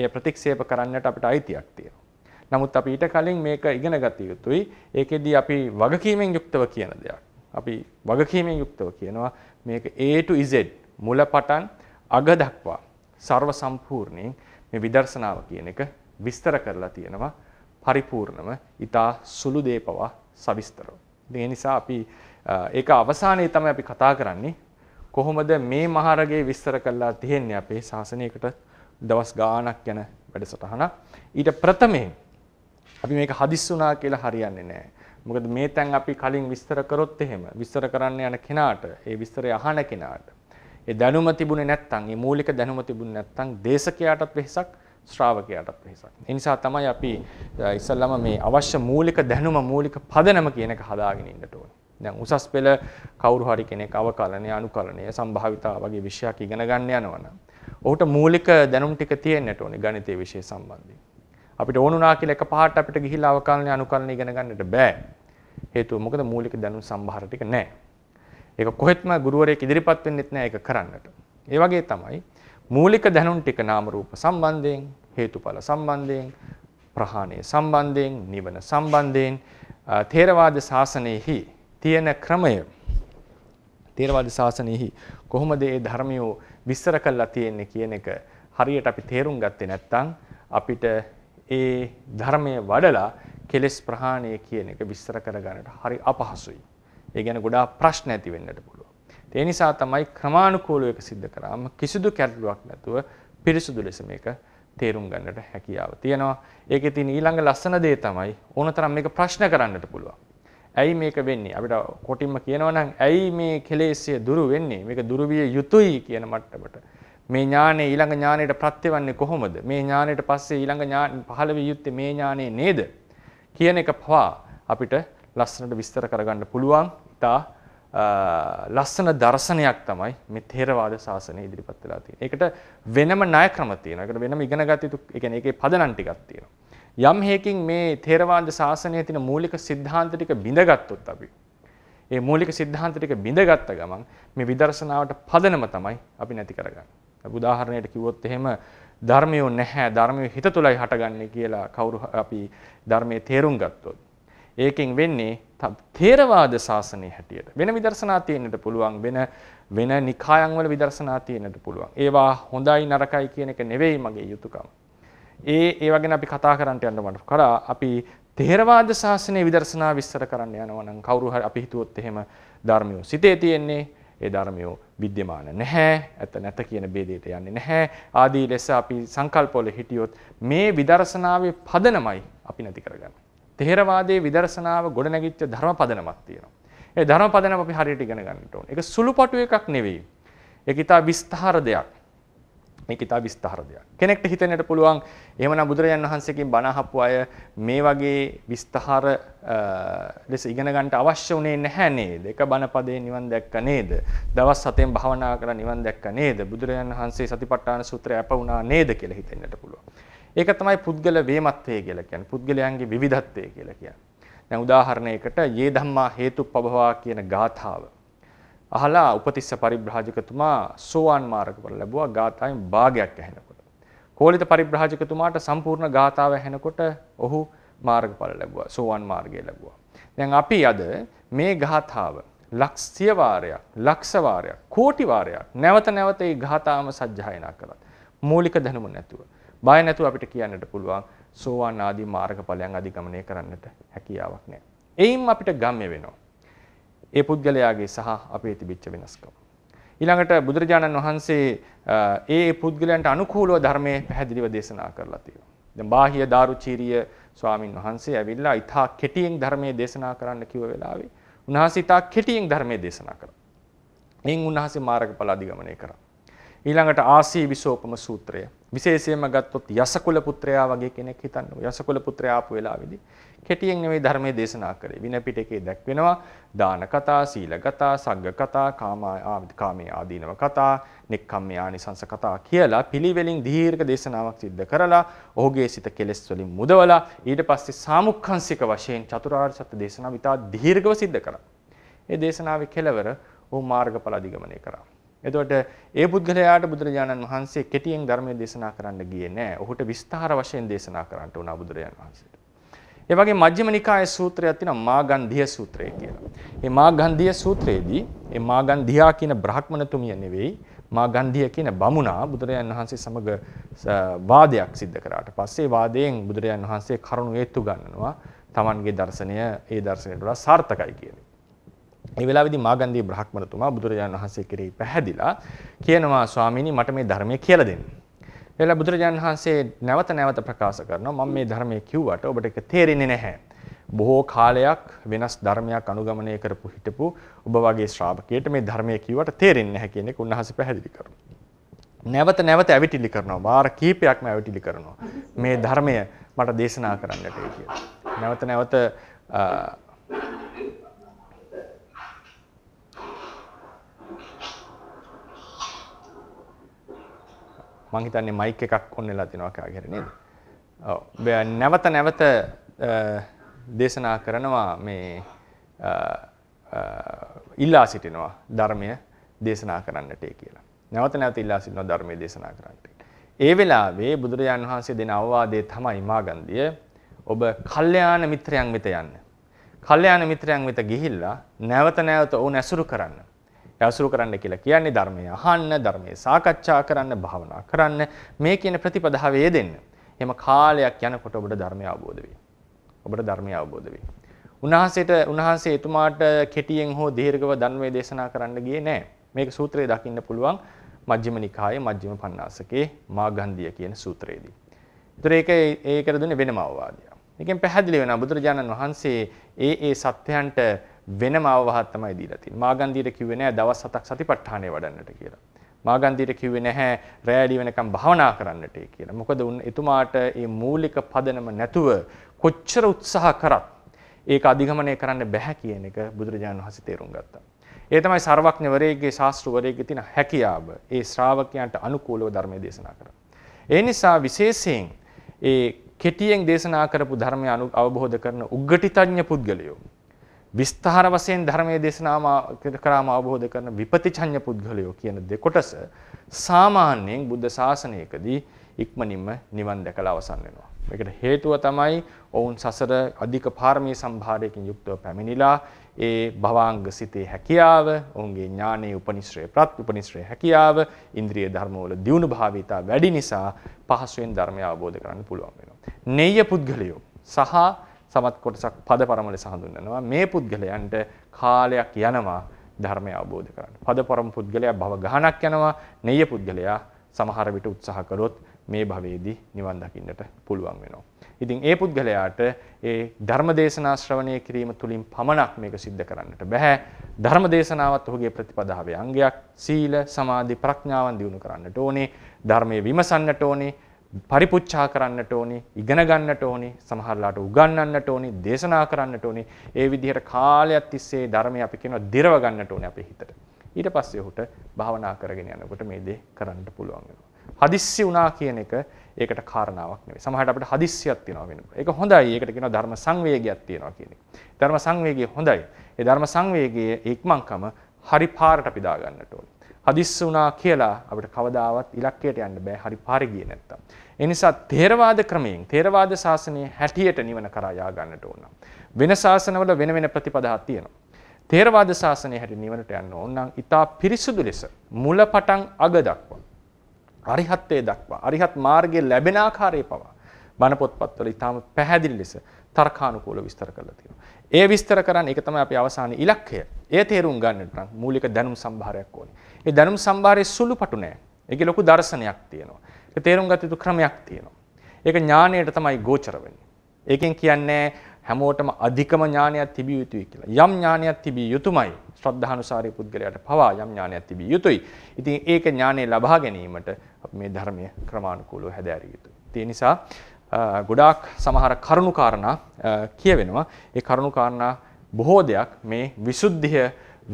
ඒ ප්‍රතික්ෂේප කරන්නට අපිට අයිතියක් තියෙනවා. නමුත් අපි ඊට කලින් මේක ඉගෙන ගත යුතුයි. ඒකෙදී අපි වගකීමෙන් යුක්තව කියන දෙයක්. අපි වගකීමෙන් යුක්තව කියනවා මේක A to Z මුල පටන් අග දක්වා ਸਰව සම්පූර්ණයෙන් මේ විදර්ශනාව කියන එක විස්තර කරලා තියෙනවා පරිපූර්ණම, ඊටා සුළු දේපව සවිස්තරව. ඒ නිසා අපි ඒක අවසානයේ තමයි අපි කතා කරන්නේ කොහොමද මේ මහරගේ විස්තර කරලා තියෙන්නේ අපේ ශාසනයකට දවස් ගාණක් යන වැඩසටහන. ඊට ප්‍රථමයෙන් අපි මේක හදිස්සි වුණා කියලා හරියන්නේ නැහැ. මොකද මේ තැන් අපි කලින් විස්තර කරොත් එහෙම විස්තර කරන්න යන කෙනාට, ඒ විස්තරය අහන කෙනාට ඒ දැනුම තිබුණේ නැත්නම්, ඒ මූලික දැනුම තිබුණේ නැත්නම් දේශකයාටත් වෙහසක්, ශ්‍රාවකයාටත් වෙහසක්. ඒ නිසා තමයි අපි ඉස්සල්ලාම මේ අවශ්‍ය මූලික දැනුම, මූලික පදනම කියන එක හදාගෙන ඉන්නට ඕනේ. දැන් උසස් පෙළ කවුරු හරි කෙනෙක් අවකලනය, අනුකලනය, සම්භාවිතා වගේ විෂයක් ඉගෙන ගන්න යනවා නම් ඔහුට මූලික දැනුම් ටික තියෙන්නට ඕනේ ගණිතයේ විෂය සම්බන්ධයෙන්. අපිට ඕන උනා කියලා එකපාරට අපිට ගිහිලා අවකලනය, අනුකලනය ඉගෙන ගන්නට බෑ. හේතුව මොකද? මූලික දැනුම් සම්භාර ටික නැහැ. ඒක කොහෙත්ම ගුරුවරයෙක් ඉදිරිපත් වෙන්නෙත් නැහැ ඒක කරන්නට. ඒ වගේ තමයි මූලික දැනුම් ටික නාම රූප සම්බන්ධයෙන්, හේතුඵල සම්බන්ධයෙන්, ප්‍රහාණය සම්බන්ධයෙන්, නිවන සම්බන්ධයෙන්, ථේරවාද ශාසනයේහි තියෙන ක්‍රමය තේරවාද ශාසනයෙහි කොහොමද මේ ධර්මය විස්තර කරලා තියෙන්නේ කියන එක හරියට අපි තේරුම් ගත්තේ නැත්නම් අපිට ඒ ධර්මය වඩලා කෙලෙස් ප්‍රහාණය කියන එක විස්තර කරගන්නට හරි අපහසුයි. ඒ ගැන ගොඩාක් ප්‍රශ්න ඇති වෙන්නට පුළුවන්. ඒ නිසා තමයි ක්‍රමානුකූලව ඒක සිද්ධ කරාම කිසිදු කැඩලුවක් නැතුව පිරිසුදු ලෙස මේක තේරුම් ගන්නට හැකියාව තියෙනවා. ඒකේ තියෙන ඊළඟ ලස්සන දේ තමයි ඕනතරම් මේක ප්‍රශ්න කරන්නට පුළුවන්. ඇයි මේක වෙන්නේ? අපිට කොටින්ම කියනවා නම් ඇයි මේ කෙලෙස්ය දුරු වෙන්නේ? මේක දුරු විය යුතුයි කියන මට්ටමට. මේ ඥානෙ ඊළඟ ඥානෙට ප්‍රත්‍යවන්නේ කොහොමද? මේ ඥානෙට පස්සේ ඊළඟ ඥාන පහළ වෙ යුත්තේ මේ ඥානෙ නේද? කියන එක පවා අපිට ලස්සනට විස්තර කරගන්න පුළුවන්. ලස්සන දර්ශනයක් තමයි මේ ථේරවාද ශාසනය ඉදිරිපත් වෙලා තියෙන්නේ. ඒකට වෙනම ණය ක්‍රම තියෙනවා. ඒකට වෙනම ඉගෙන ගත යුතු, ඒ කියන්නේ ඒකේ පදනම් ටිකක් තියෙනවා. යම් හේකින් මේ ථේරවාද ශාසනයේ තියෙන මූලික સિદ્ધාන්ත ටික බිඳගත්තොත් අපි ඒ මූලික સિદ્ધාන්ත ටික බිඳගත්ත ගමන් මේ විදර්ශනාවට පදනම තමයි අපි නැති කරගන්නේ. උදාහරණයට කිව්වොත් එහෙම ධර්මය නැහැ, ධර්මය හිත තුලයි හටගන්නේ කියලා කවුරු අපි ධර්මයේ තේරුම් ගත්තොත් ඒකෙන් වෙන්නේ ථේරවාද ශාසනයේ හැටියට වෙන විදර්ශනා තියෙන්නට පුළුවන්, වෙන නිකායන් වල විදර්ශනා තියෙන්නට පුළුවන්. ඒවා හොඳයි නරකයි කියන එක නෙවෙයි මගේ යුතුයකම. ඒවා ගැන අපි කතා කරන්නට යන්න මට කරා අපි ථේරවාද ශාසනයේ විදර්ශනා විස්තර කරන්න යනවා නම් කවුරු හරි අපි හිතුවොත් එහෙම ධර්මය සිතේ තියෙන්නේ, ඒ ධර්මය විද්‍යමාන නැහැ, ඇත නැත කියන ભેදයට යන්නේ නැහැ ආදී ලෙස අපි සංකල්පවල හිටියොත් මේ විදර්ශනාවේ පදනමයි අපි නැති කරගන්නේ. ථේරවාදයේ විදර්ශනාව ගොඩනැගිච්ච ධර්ම පදනමක් තියෙනවා. ඒ ධර්ම පදනම අපි හරියට ඉගෙන ගන්නට ඕනේ. ඒක සුළුපටු එකක් නෙවෙයි. ඒක ඊට විස්තර දෙයක්. මේක ඊට විස්තර දෙයක්. කෙනෙක්ට හිතෙන්නට පුළුවන් එහෙමනම් බුදුරජාණන් වහන්සේකින් බණ අහපු අය මේ වගේ විස්තර ලෙස ඉගෙන ගන්නට අවශ්‍ය උනේ නැහැ නේද? එක බණපදේ නිවන් දැක්ක නේද? දවස් 7න් භාවනා කරලා නිවන් දැක්ක නේද? බුදුරජාණන් වහන්සේ සතිපට්ඨාන සූත්‍රය අප වුණා නේද කියලා හිතෙන්නට පුළුවන්. ඒක තමයි පුද්ගල වේමත්වය කියලා කියන්නේ. පුද්ගලයන්ගේ විවිධත්වය කියලා කියන්නේ. දැන් උදාහරණයකට යේ ධම්මා හේතුප්පවවා කියන ගාථාව අහලා උපතිස්ස පරිබ්‍රාජකතුමා සෝවාන් මාර්ගඵල ලැබුවා. ගාථාවෙන් භාගයක් ඇහෙනකොට. කෝලිත පරිබ්‍රාජකතුමාට සම්පූර්ණ ගාථාව ඇහෙනකොට ඔහු මාර්ගඵල ලැබුවා, සෝවාන් මාර්ගය ලැබුවා. දැන් අපි අද මේ ගාථාව ලක්ෂ්‍ය වාරයක්, ලක්ෂ වාරයක්, කෝටි වාරයක් නැවත නැවත මේ ගාථාවම සජ්ජායනා කළත් මූලික දැනුම නැතුව, බය නැතුව අපිට කියන්නට පුළුවන් සෝවාන් ආදී මාර්ගඵලයන් අධිගමනය කරන්නට හැකියාවක් නැහැ. එයින් අපිට ගම්ය වෙනවා ඒ පුද්ගලයාගේ සහ අපේ තිබිච්ච වෙනස්කම. ඊළඟට බුදුරජාණන් වහන්සේ ඒ පුද්ගලයන්ට අනුකූලව ධර්මයේ පැහැදිලිව දේශනා කරලා තියෙනවා. දැන් බාහිය දාරුචීරිය ස්වාමීන් වහන්සේ ඇවිල්ලා ඉතා කෙටියෙන් ධර්මයේ දේශනා කරන්න කිව්ව වෙලාවේ උන්වහන්සේ ඉතා කෙටියෙන් ධර්මයේ දේශනා කරා. එයින් උන්වහන්සේ මාර්ගඵල අධිගමනය කරා. ඊළඟට ආසී විසෝපම සූත්‍රය විශේෂයෙන්ම ගත්තොත් යසකුල පුත්‍රයා වගේ කෙනෙක් හිතන්න. යසකුල පුත්‍රයා ආපු වෙලාවේදී කෙටියෙන් නෙවෙයි ධර්මයේ දේශනා කරේ. විනය පිටකේ දැක්වෙනවා දාන කතා, සීල කතා, සග්ග කතා, කාමයේ ආදීනව කතා, නික්කම්ම ආනිසංස කතා කියලා පිළිවෙලින් දීර්ඝ දේශනාවක් සිද්ධ කරලා ඔහුගේ සිත කෙලෙස් වලින් මුදවලා ඊට පස්සේ සාමුක්ඛංශික වශයෙන් චතුරාර්ය සත්‍ය දේශනාව ඉතා දීර්ඝව සිද්ධ කරා. ඒ දේශනාවේ කෙලවර ඔහු මාර්ගඵල අධිගමනය කරා. එතකොට ඒ පුද්ගලයාට බුදුරජාණන් වහන්සේ කෙටියෙන් ධර්මයේ දේශනා කරන්න ගියේ නෑ. ඔහුට විස්තර වශයෙන් දේශනා කරන්නට උනා බුදුරජාණන් වහන්සේට. ඒ වගේ මජ්ක්‍ධිම නිකායේ සූත්‍රයක් තියෙනවා මාගන්ධිය සූත්‍රය කියලා. මේ මාගන්ධිය සූත්‍රයේදී මේ මාගන්ධියා කියන බ්‍රාහ්මණතුමිය නෙවෙයි මාගන්ධිය කියන බමුණා බුදුරජාණන් වහන්සේ සමග වාදයක් සිද්ධ කරාට පස්සේ වාදයෙන් බුදුරජාණන් වහන්සේ කරුණු හේතු ගන්නනවා. Tamanගේ දර්ශනය ඒ දර්ශනයට වඩා සාර්ථකයි කියන්නේ. ඒ වෙලාවේදී මාගන්ධිය බ්‍රාහ්මණතුමා බුදුරජාණන් වහන්සේ කෙරෙහි පැහැදිලා කියනවා ස්වාමීනි මට මේ ධර්මය කියලා දෙන්න. එලා බුදුරජාණන් වහන්සේ නැවත නැවත ප්‍රකාශ කරනවා මම මේ ධර්මය කිව්වට ඔබට ඒක තේරෙන්නේ නැහැ. බොහෝ කාලයක් වෙනස් ධර්මයක් අනුගමනය කරපු හිටපු ඔබ වගේ ශ්‍රාවකයට මේ ධර්මය කිව්වට තේරෙන්නේ නැහැ කියන එක උන්වහන්සේ පැහැදිලි කරනවා. නැවත නැවත ඇවිටිලි කරනවා. වාර කීපයක්ම ඇවිටිලි කරනවා. මේ ධර්මය මට දේශනා කරන්නට කියලා. නැවත නැවත මං හිතන්නේ මයික් එකක් ඔන් වෙලා තිනවා කාගේ හරි නේද? ඔව්. නැවත නැවත දේශනා කරනවා මේ ඉල්ලා සිටිනවා ධර්මය දේශනා කරන්නට කියලා. නැවත නැවත ඉල්ලා සිටිනවා ධර්මය දේශනා කරන්නට. ඒ වෙලාවේ බුදුරජාන් වහන්සේ දෙන අවවාදය තමයි මාගන්ධිය ඔබ කල්යාණ මිත්‍රයන් වෙත යන්න. කල්යාණ මිත්‍රයන් වෙත ගිහිල්ලා නැවත නැවත ඔවුන් ඇසුරු කරන්න. ඇසුරු කරන්න කියලා කියන්නේ ධර්මය අහන්න, ධර්මයේ සාකච්ඡා කරන්න, භාවනා කරන්න, මේ කියන ප්‍රතිපදාවේ යෙදෙන්න. එහෙම කාලයක් යනකොට ඔබට ධර්මය අවබෝධ වෙයි. ඔබට ධර්මය අවබෝධ වෙයි. උන්වහන්සේ එතුමාට කෙටියෙන් හෝ දීර්ඝව ධර්මයේ දේශනා කරන්න ගියේ නැහැ. මේක සූත්‍රයේ දකින්න පුළුවන් මජ්ක්‍ධිම නිකායේ මජ්ක්‍ධිම පඤ්ඤාසකේ මාගන්ධිය කියන සූත්‍රයේදී. ඒතර ඒකට දුන්නේ වෙනම අවවාදයක්. මේකෙන් පැහැදිලි වෙනවා බුදුරජාණන් වහන්සේ ඒ සත්‍යයන්ට වෙනම අවවාදයක් තමයි දීලා තියෙන්නේ. මාගන්ධියට කිව්වේ නැහැ දවස් 7ක් සතිපට්ඨානය වඩන්නට කියලා. මාගන්ධියට කිව්වේ නැහැ රැයලි වෙනකම් භාවනා කරන්නට කියලා. මොකද එතුමාට මේ මූලික පදනම නැතුව කොච්චර උත්සාහ කරත් ඒක අධිගමනය කරන්න බැහැ කියන එක බුදුරජාණන් වහන්සේ තේරුම් ගත්තා. ඒ තමයි සර්වඥවරයේගේ ශාස්ත්‍රවරයේගේ තියෙන හැකියාව. ඒ ශ්‍රාවකයන්ට අනුකූලව ධර්මයේ දේශනා කරනවා. ඒ නිසා විශේෂයෙන් ඒ කෙටියෙන් දේශනා කරපු ධර්මය අවබෝධ කරන උග්ගටිතඥ පුද්ගලයෝ, විස්තර වශයෙන් ධර්මයේ දේශනාම අවබෝධ කරන විපතිචඤ්ඤ පුද්ගලයෝ කියන දෙකොටස සාමාන්‍යයෙන් බුද්ධ ශාසනයකදී ඉක්මනින්ම නිවන් දැකලා අවසන් වෙනවා. මේකට හේතුව තමයි ඔවුන් සසර අධික පාරමී සම්භාරයකින් යුක්තව පැමිණිලා ඒ භවංග සිතේ හැකියාව, ඔවුන්ගේ ඥානයේ උපනිශ්‍රේ හැකියාව, ඉන්ද්‍රිය ධර්මවල දියුණු භාවිතා වැඩි නිසා පහසුවෙන් ධර්මය අවබෝධ කරගන්න පුළුවන් වෙනවා. නෙය්‍ය පුද්ගලයෝ සහ සමත් කොටසක් පදපරම ලෙස හඳුන්වනවා. මේ පුද්ගලයන්ට කාලයක් යනවා ධර්මය අවබෝධ කරගන්න. පදපරම පුද්ගලයා භව ගහනක් යනවා. නෙය්‍ය පුද්ගලයා සමහර විට උත්සාහ කරොත් මේ භවයේදී නිවන් දකින්නට පුළුවන් වෙනවා. ඉතින් ඒ පුද්ගලයාට ඒ ධර්මදේශනා ශ්‍රවණය කිරීම තුළින් පමණක් මේක සිද්ධ කරන්නට බෑ. ධර්මදේශනාවත් ඔහුගේ ප්‍රතිපදාවේ අංගයක්. සීල, සමාධි, ප්‍රඥාවන් දියුණු කරන්නට ඕනේ. ධර්මයේ විමසන්නට ඕනේ. පරිපුච්ඡා කරන්නට ඕනේ. ඉගෙන ගන්නට ඕනේ. සමහරලාට උගන්වන්නට ඕනේ. දේශනා කරන්නට ඕනේ. ඒ විදිහට කාලයක් තිස්සේ ධර්මය අපි කියනවා දිරව ගන්නට ඕනේ අපේ හිතට. ඊට පස්සේ ඔහුට භාවනා කරගෙන යනකොට මේ දේ කරන්නට පුළුවන් වෙනවා. හදිස්සි වුණා කියන එක ඒකට කාරණාවක් නෙවෙයි. සමහරවිට අපිට හදිස්සියක් තියෙනවා වෙනවා. ඒක හොඳයි. ඒකට කියනවා ධර්ම සංවේගයක් තියෙනවා කියන එක. ධර්ම සංවේගය හොඳයි. ඒ ධර්ම සංවේගයේ ඉක්මන්කම හරි පාරට අපි දා ගන්නට ඕනේ. හදිස්සි වුණා කියලා අපිට කවදාවත් ඉලක්කයට යන්න බෑ. හරි පාරේ ගියේ නැත්තම්. ඒ නිසා ථේරවාද ක්‍රමයෙන් ථේරවාද ශාසනයේ හැටියට නිවන කරා යා ගන්නට ඕන. වෙන ශාසනවල වෙන වෙන ප්‍රතිපදා තියෙනවා. ථේරවාද ශාසනයේ හැටියට නිවනට යන්න ඕන නම් ඊට පිරිසුදු ලෙස මුල පටන් අග දක්වා අරිහත්ත්වයේ දක්වා අරිහත් මාර්ගයේ ලැබෙන ආකාරයේ පවා බණ පොත්පත්වල ඉතාම පැහැදිලි ලෙස තර්කානුකූලව විස්තර කරලා තියෙනවා. ඒ විස්තර කරන්නේ ඒක තමයි අපේ අවසාන ඉලක්කය. ඒ තේරුම් ගන්නට නම් මූලික දැනුම් සම්භාරයක් ඕනේ. ඒ දැනුම් සම්භාරයේ සුළුපටු නෑ. ඒකේ ලොකු දර්ශනයක් තියෙනවා. ඒක තේරුම් ගත යුතු ක්‍රමයක් තියෙනවා. ඒක ඥාණයට තමයි ගෝචර වෙන්නේ. ඒකෙන් කියන්නේ හැමෝටම අධිකම ඥානයක් තිබිය යුතුයි කියලා. යම් ඥානයක් තිබිය යුතුමයි. ශ්‍රද්ධානුසාරී පුද්ගලයාට පවා යම් ඥානයක් තිබිය යුතුයි. ඉතින් ඒක ඥානය ලබා ගැනීමට අපි මේ ධර්මය ක්‍රමානුකූලව හැදෑරිය යුතුයි. ඒ නිසා ගොඩාක් සමහර කරුණු කාරණා කියවෙනවා. ඒ කරුණු කාරණා බොහෝ දෙයක් මේ විසුද්ධිය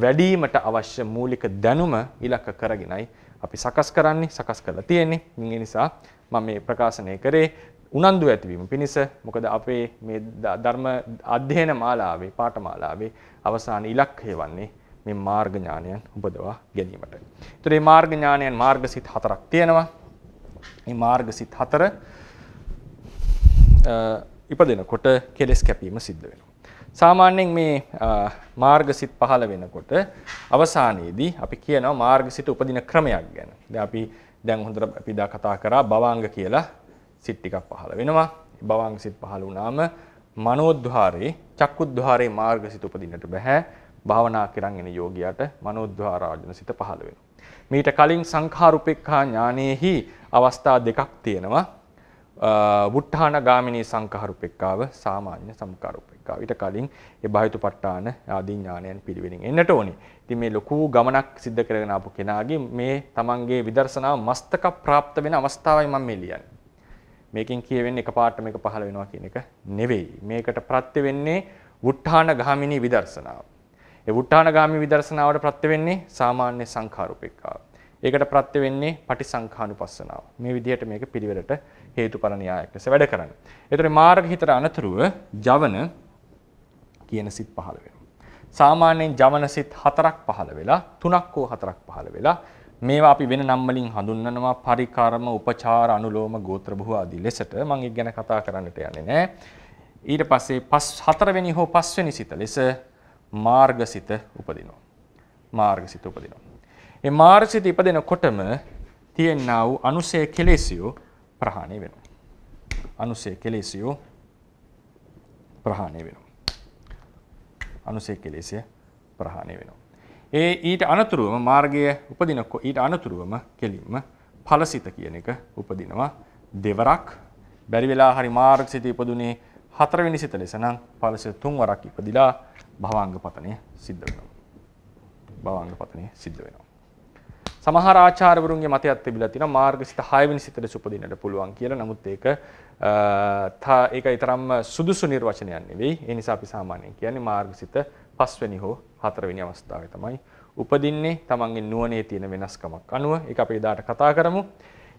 වැඩිවීමට අවශ්‍ය මූලික දැනුම ඉලක්ක කරගෙනයි අපි සකස් කරන්නේ, සකස් කරලා තියෙන්නේ. ඒ නිසා මම මේ ප්‍රකාශනය කරේ උනන්දු ඇතිවීම පිණිස. මොකද අපේ මේ ධර්ම අධ්‍යයන මාලාවේ පාඨමාලාවේ අවසාන ඉලක්කය වන්නේ මේ මාර්ග ඥානයන් උපදවා ගැනීමට. ඒතර මේ මාර්ග ඥානයන් මාර්ගසිත හතරක් තියෙනවා. මේ මාර්ගසිත හතර ඉපදෙනකොට කෙලෙස් කැපීම සිද්ධ වෙනවා. සාමාන්‍යයෙන් මේ මාර්ගසිත පහළ වෙනකොට අවසානයේදී අපි කියනවා මාර්ගසිත උපදින ක්‍රමයක් ගැන. දැන් හොඳට අපි කතා කරා භවංග කියලා සිත් ටිකක් පහළ වෙනවා. භවංග සිත් පහළ වුණාම මනෝද්්වාරේ, චක්කුද්්වාරේ මාර්ගසිත උපදින්නට බෑ. භාවනා කරන් ඉන යෝගියාට මනෝද්්වාරාජන සිත පහළ වෙනවා. මීට කලින් සංඛාරුපේක්ඛා ඥානෙහි අවස්ථා දෙකක් තියෙනවා. වුට්ඨාන ගාමිනී සංඛාරුපේක්ඛාව, සාමාන්‍ය සංඛාරුපේක්ඛාව. ඊට කලින් ඒ භායතුපට්ඨාන ආදී ඥානයන් පිළිවෙලින් එන්නට ඕනේ. ඉතින් මේ ලොකු ගමනක් සිද්ධ කරගෙන ආපු කෙනාගේ මේ තමන්ගේ විදර්ශනාව මස්තක ප්‍රාප්ත වෙන අවස්ථාවයි මම මේ ලියන්නේ. මේකෙන් කියවෙන්නේ එකපාරට මේක පහළ වෙනවා කියන එක නෙවෙයි. මේකට ප්‍රත්‍ය වෙන්නේ වුට්ඨාන ගාමිනී විදර්ශනාව. ඒ වුට්ඨාන ගාමී විදර්ශනාවට ප්‍රත්‍ය වෙන්නේ සාමාන්‍ය සංඛාරුපේක්ඛාව. ඒකට ප්‍රත්‍ය වෙන්නේ පටිසංඛානුපස්සනාව. මේ විදිහට මේක පිළිවෙලට හේතුඵල න්‍යායක් ලෙස වැඩ කරන්නේ. ඒතර මාර්ග හිතට අනතුරුව ජවන කියන සිත් පහළ වෙනවා. සාමාන්‍යයෙන් ජවන සිත් හතරක් පහළ වෙලා, තුනක් හෝ හතරක් පහළ වෙලා මේවා අපි වෙන නම් වලින් හඳුන්වනවා. පරිකර්ම, උපචාර, අනුලෝම, ගෝත්‍රභුව ආදී ලෙසට. මම ඒක ගැන කතා කරන්නට යන්නේ නැහැ. ඊට පස්සේ හතරවෙනි හෝ පස්වෙනි සිත ලෙස මාර්ගසිත උපදිනවා. මාර්ගසිත උපදිනවා. මේ මාර්ගසිත ඉපදෙනකොටම තියෙනා වූ අනුසය කෙලෙසියෝ ප්‍රහාණය වෙනවා. අනුසය කෙලෙසියෝ ප්‍රහාණය වෙනවා. අනුසය කෙලෙසිය ප්‍රහාණය වෙනවා. ඒ ඊට අනතුරුවම මාර්ගය උපදිනකොට ඊට අනතුරුවම කෙලින්ම ඵලසිත කියන එක උපදිනවා දෙවරක්. බැරි වෙලා හරි මාර්ගසිත ඉපදුනේ හතරවෙනි සිත ලෙස නම් ඵලසිත තුන්වරක් ඉපදිලා භවංග පතනය සිද්ධ වෙනවා. භවංග පතනය සිද්ධ වෙනවා. සමහර ආචාර්යවරුන්ගේ මතයක් තිබිලා තියෙනවා මාර්ගසිත හයවෙනි සිතට උපදින්නට පුළුවන් කියලා. නමුත් ඒක ඊතරම්ම සුදුසු නිර්වචනයක් නෙවෙයි. ඒ නිසා අපි සාමාන්‍යයෙන් කියන්නේ මාර්ගසිත පස්වෙනි හෝ හතරවෙනි අවස්ථාවේ තමයි උපදින්නේ තමන්ගේ නුවණේ තියෙන වෙනස්කමක් අනුව. ඒක අපි එදාට කතා කරමු.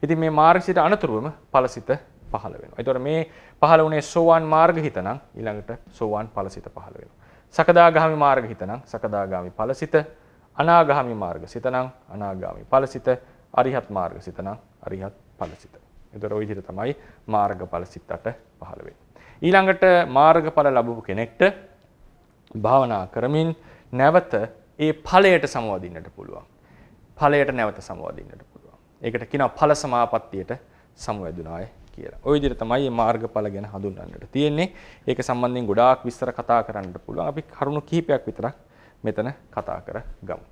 ඉතින් මේ මාර්ගසිත අනතුරුවම ඵලසිත පහළ වෙනවා. ඒතකොට මේ පහළ වුණේ සෝවාන් මාර්ගහිත නම් ඊළඟට සෝවාන් ඵලසිත පහළ වෙනවා. සකදාගාමි මාර්ගහිත නම් සකදාගාමි ඵලසිත, අනාගාමි මාර්ගසිත නම් අනාගාමි ඵලසිත, අරිහත් මාර්ගසිත නම් අරිහත් ඵලසිත. ඒතකොට ওই විදිහට තමයි මාර්ගඵලසිතට පහළ වෙන්නේ. ඊළඟට මාර්ගඵල ලැබුව කෙනෙක්ට භාවනා කරමින් නැවත ඒ ඵලයට සමවදින්නට පුළුවන්. ඵලයට නැවත සමවදින්නට පුළුවන්. ඒකට කියනවා ඵල සමාපත්තියට සමවැදුණාය කියලා. ওই විදිහට තමයි මේ මාර්ගඵල ගැන හඳුන්වන්නට තියෙන්නේ. ඒක සම්බන්ධයෙන් ගොඩාක් විස්තර කතා කරන්නට පුළුවන්. අපි කරුණු කිහිපයක් විතරක් මෙතන කතා කරගමු.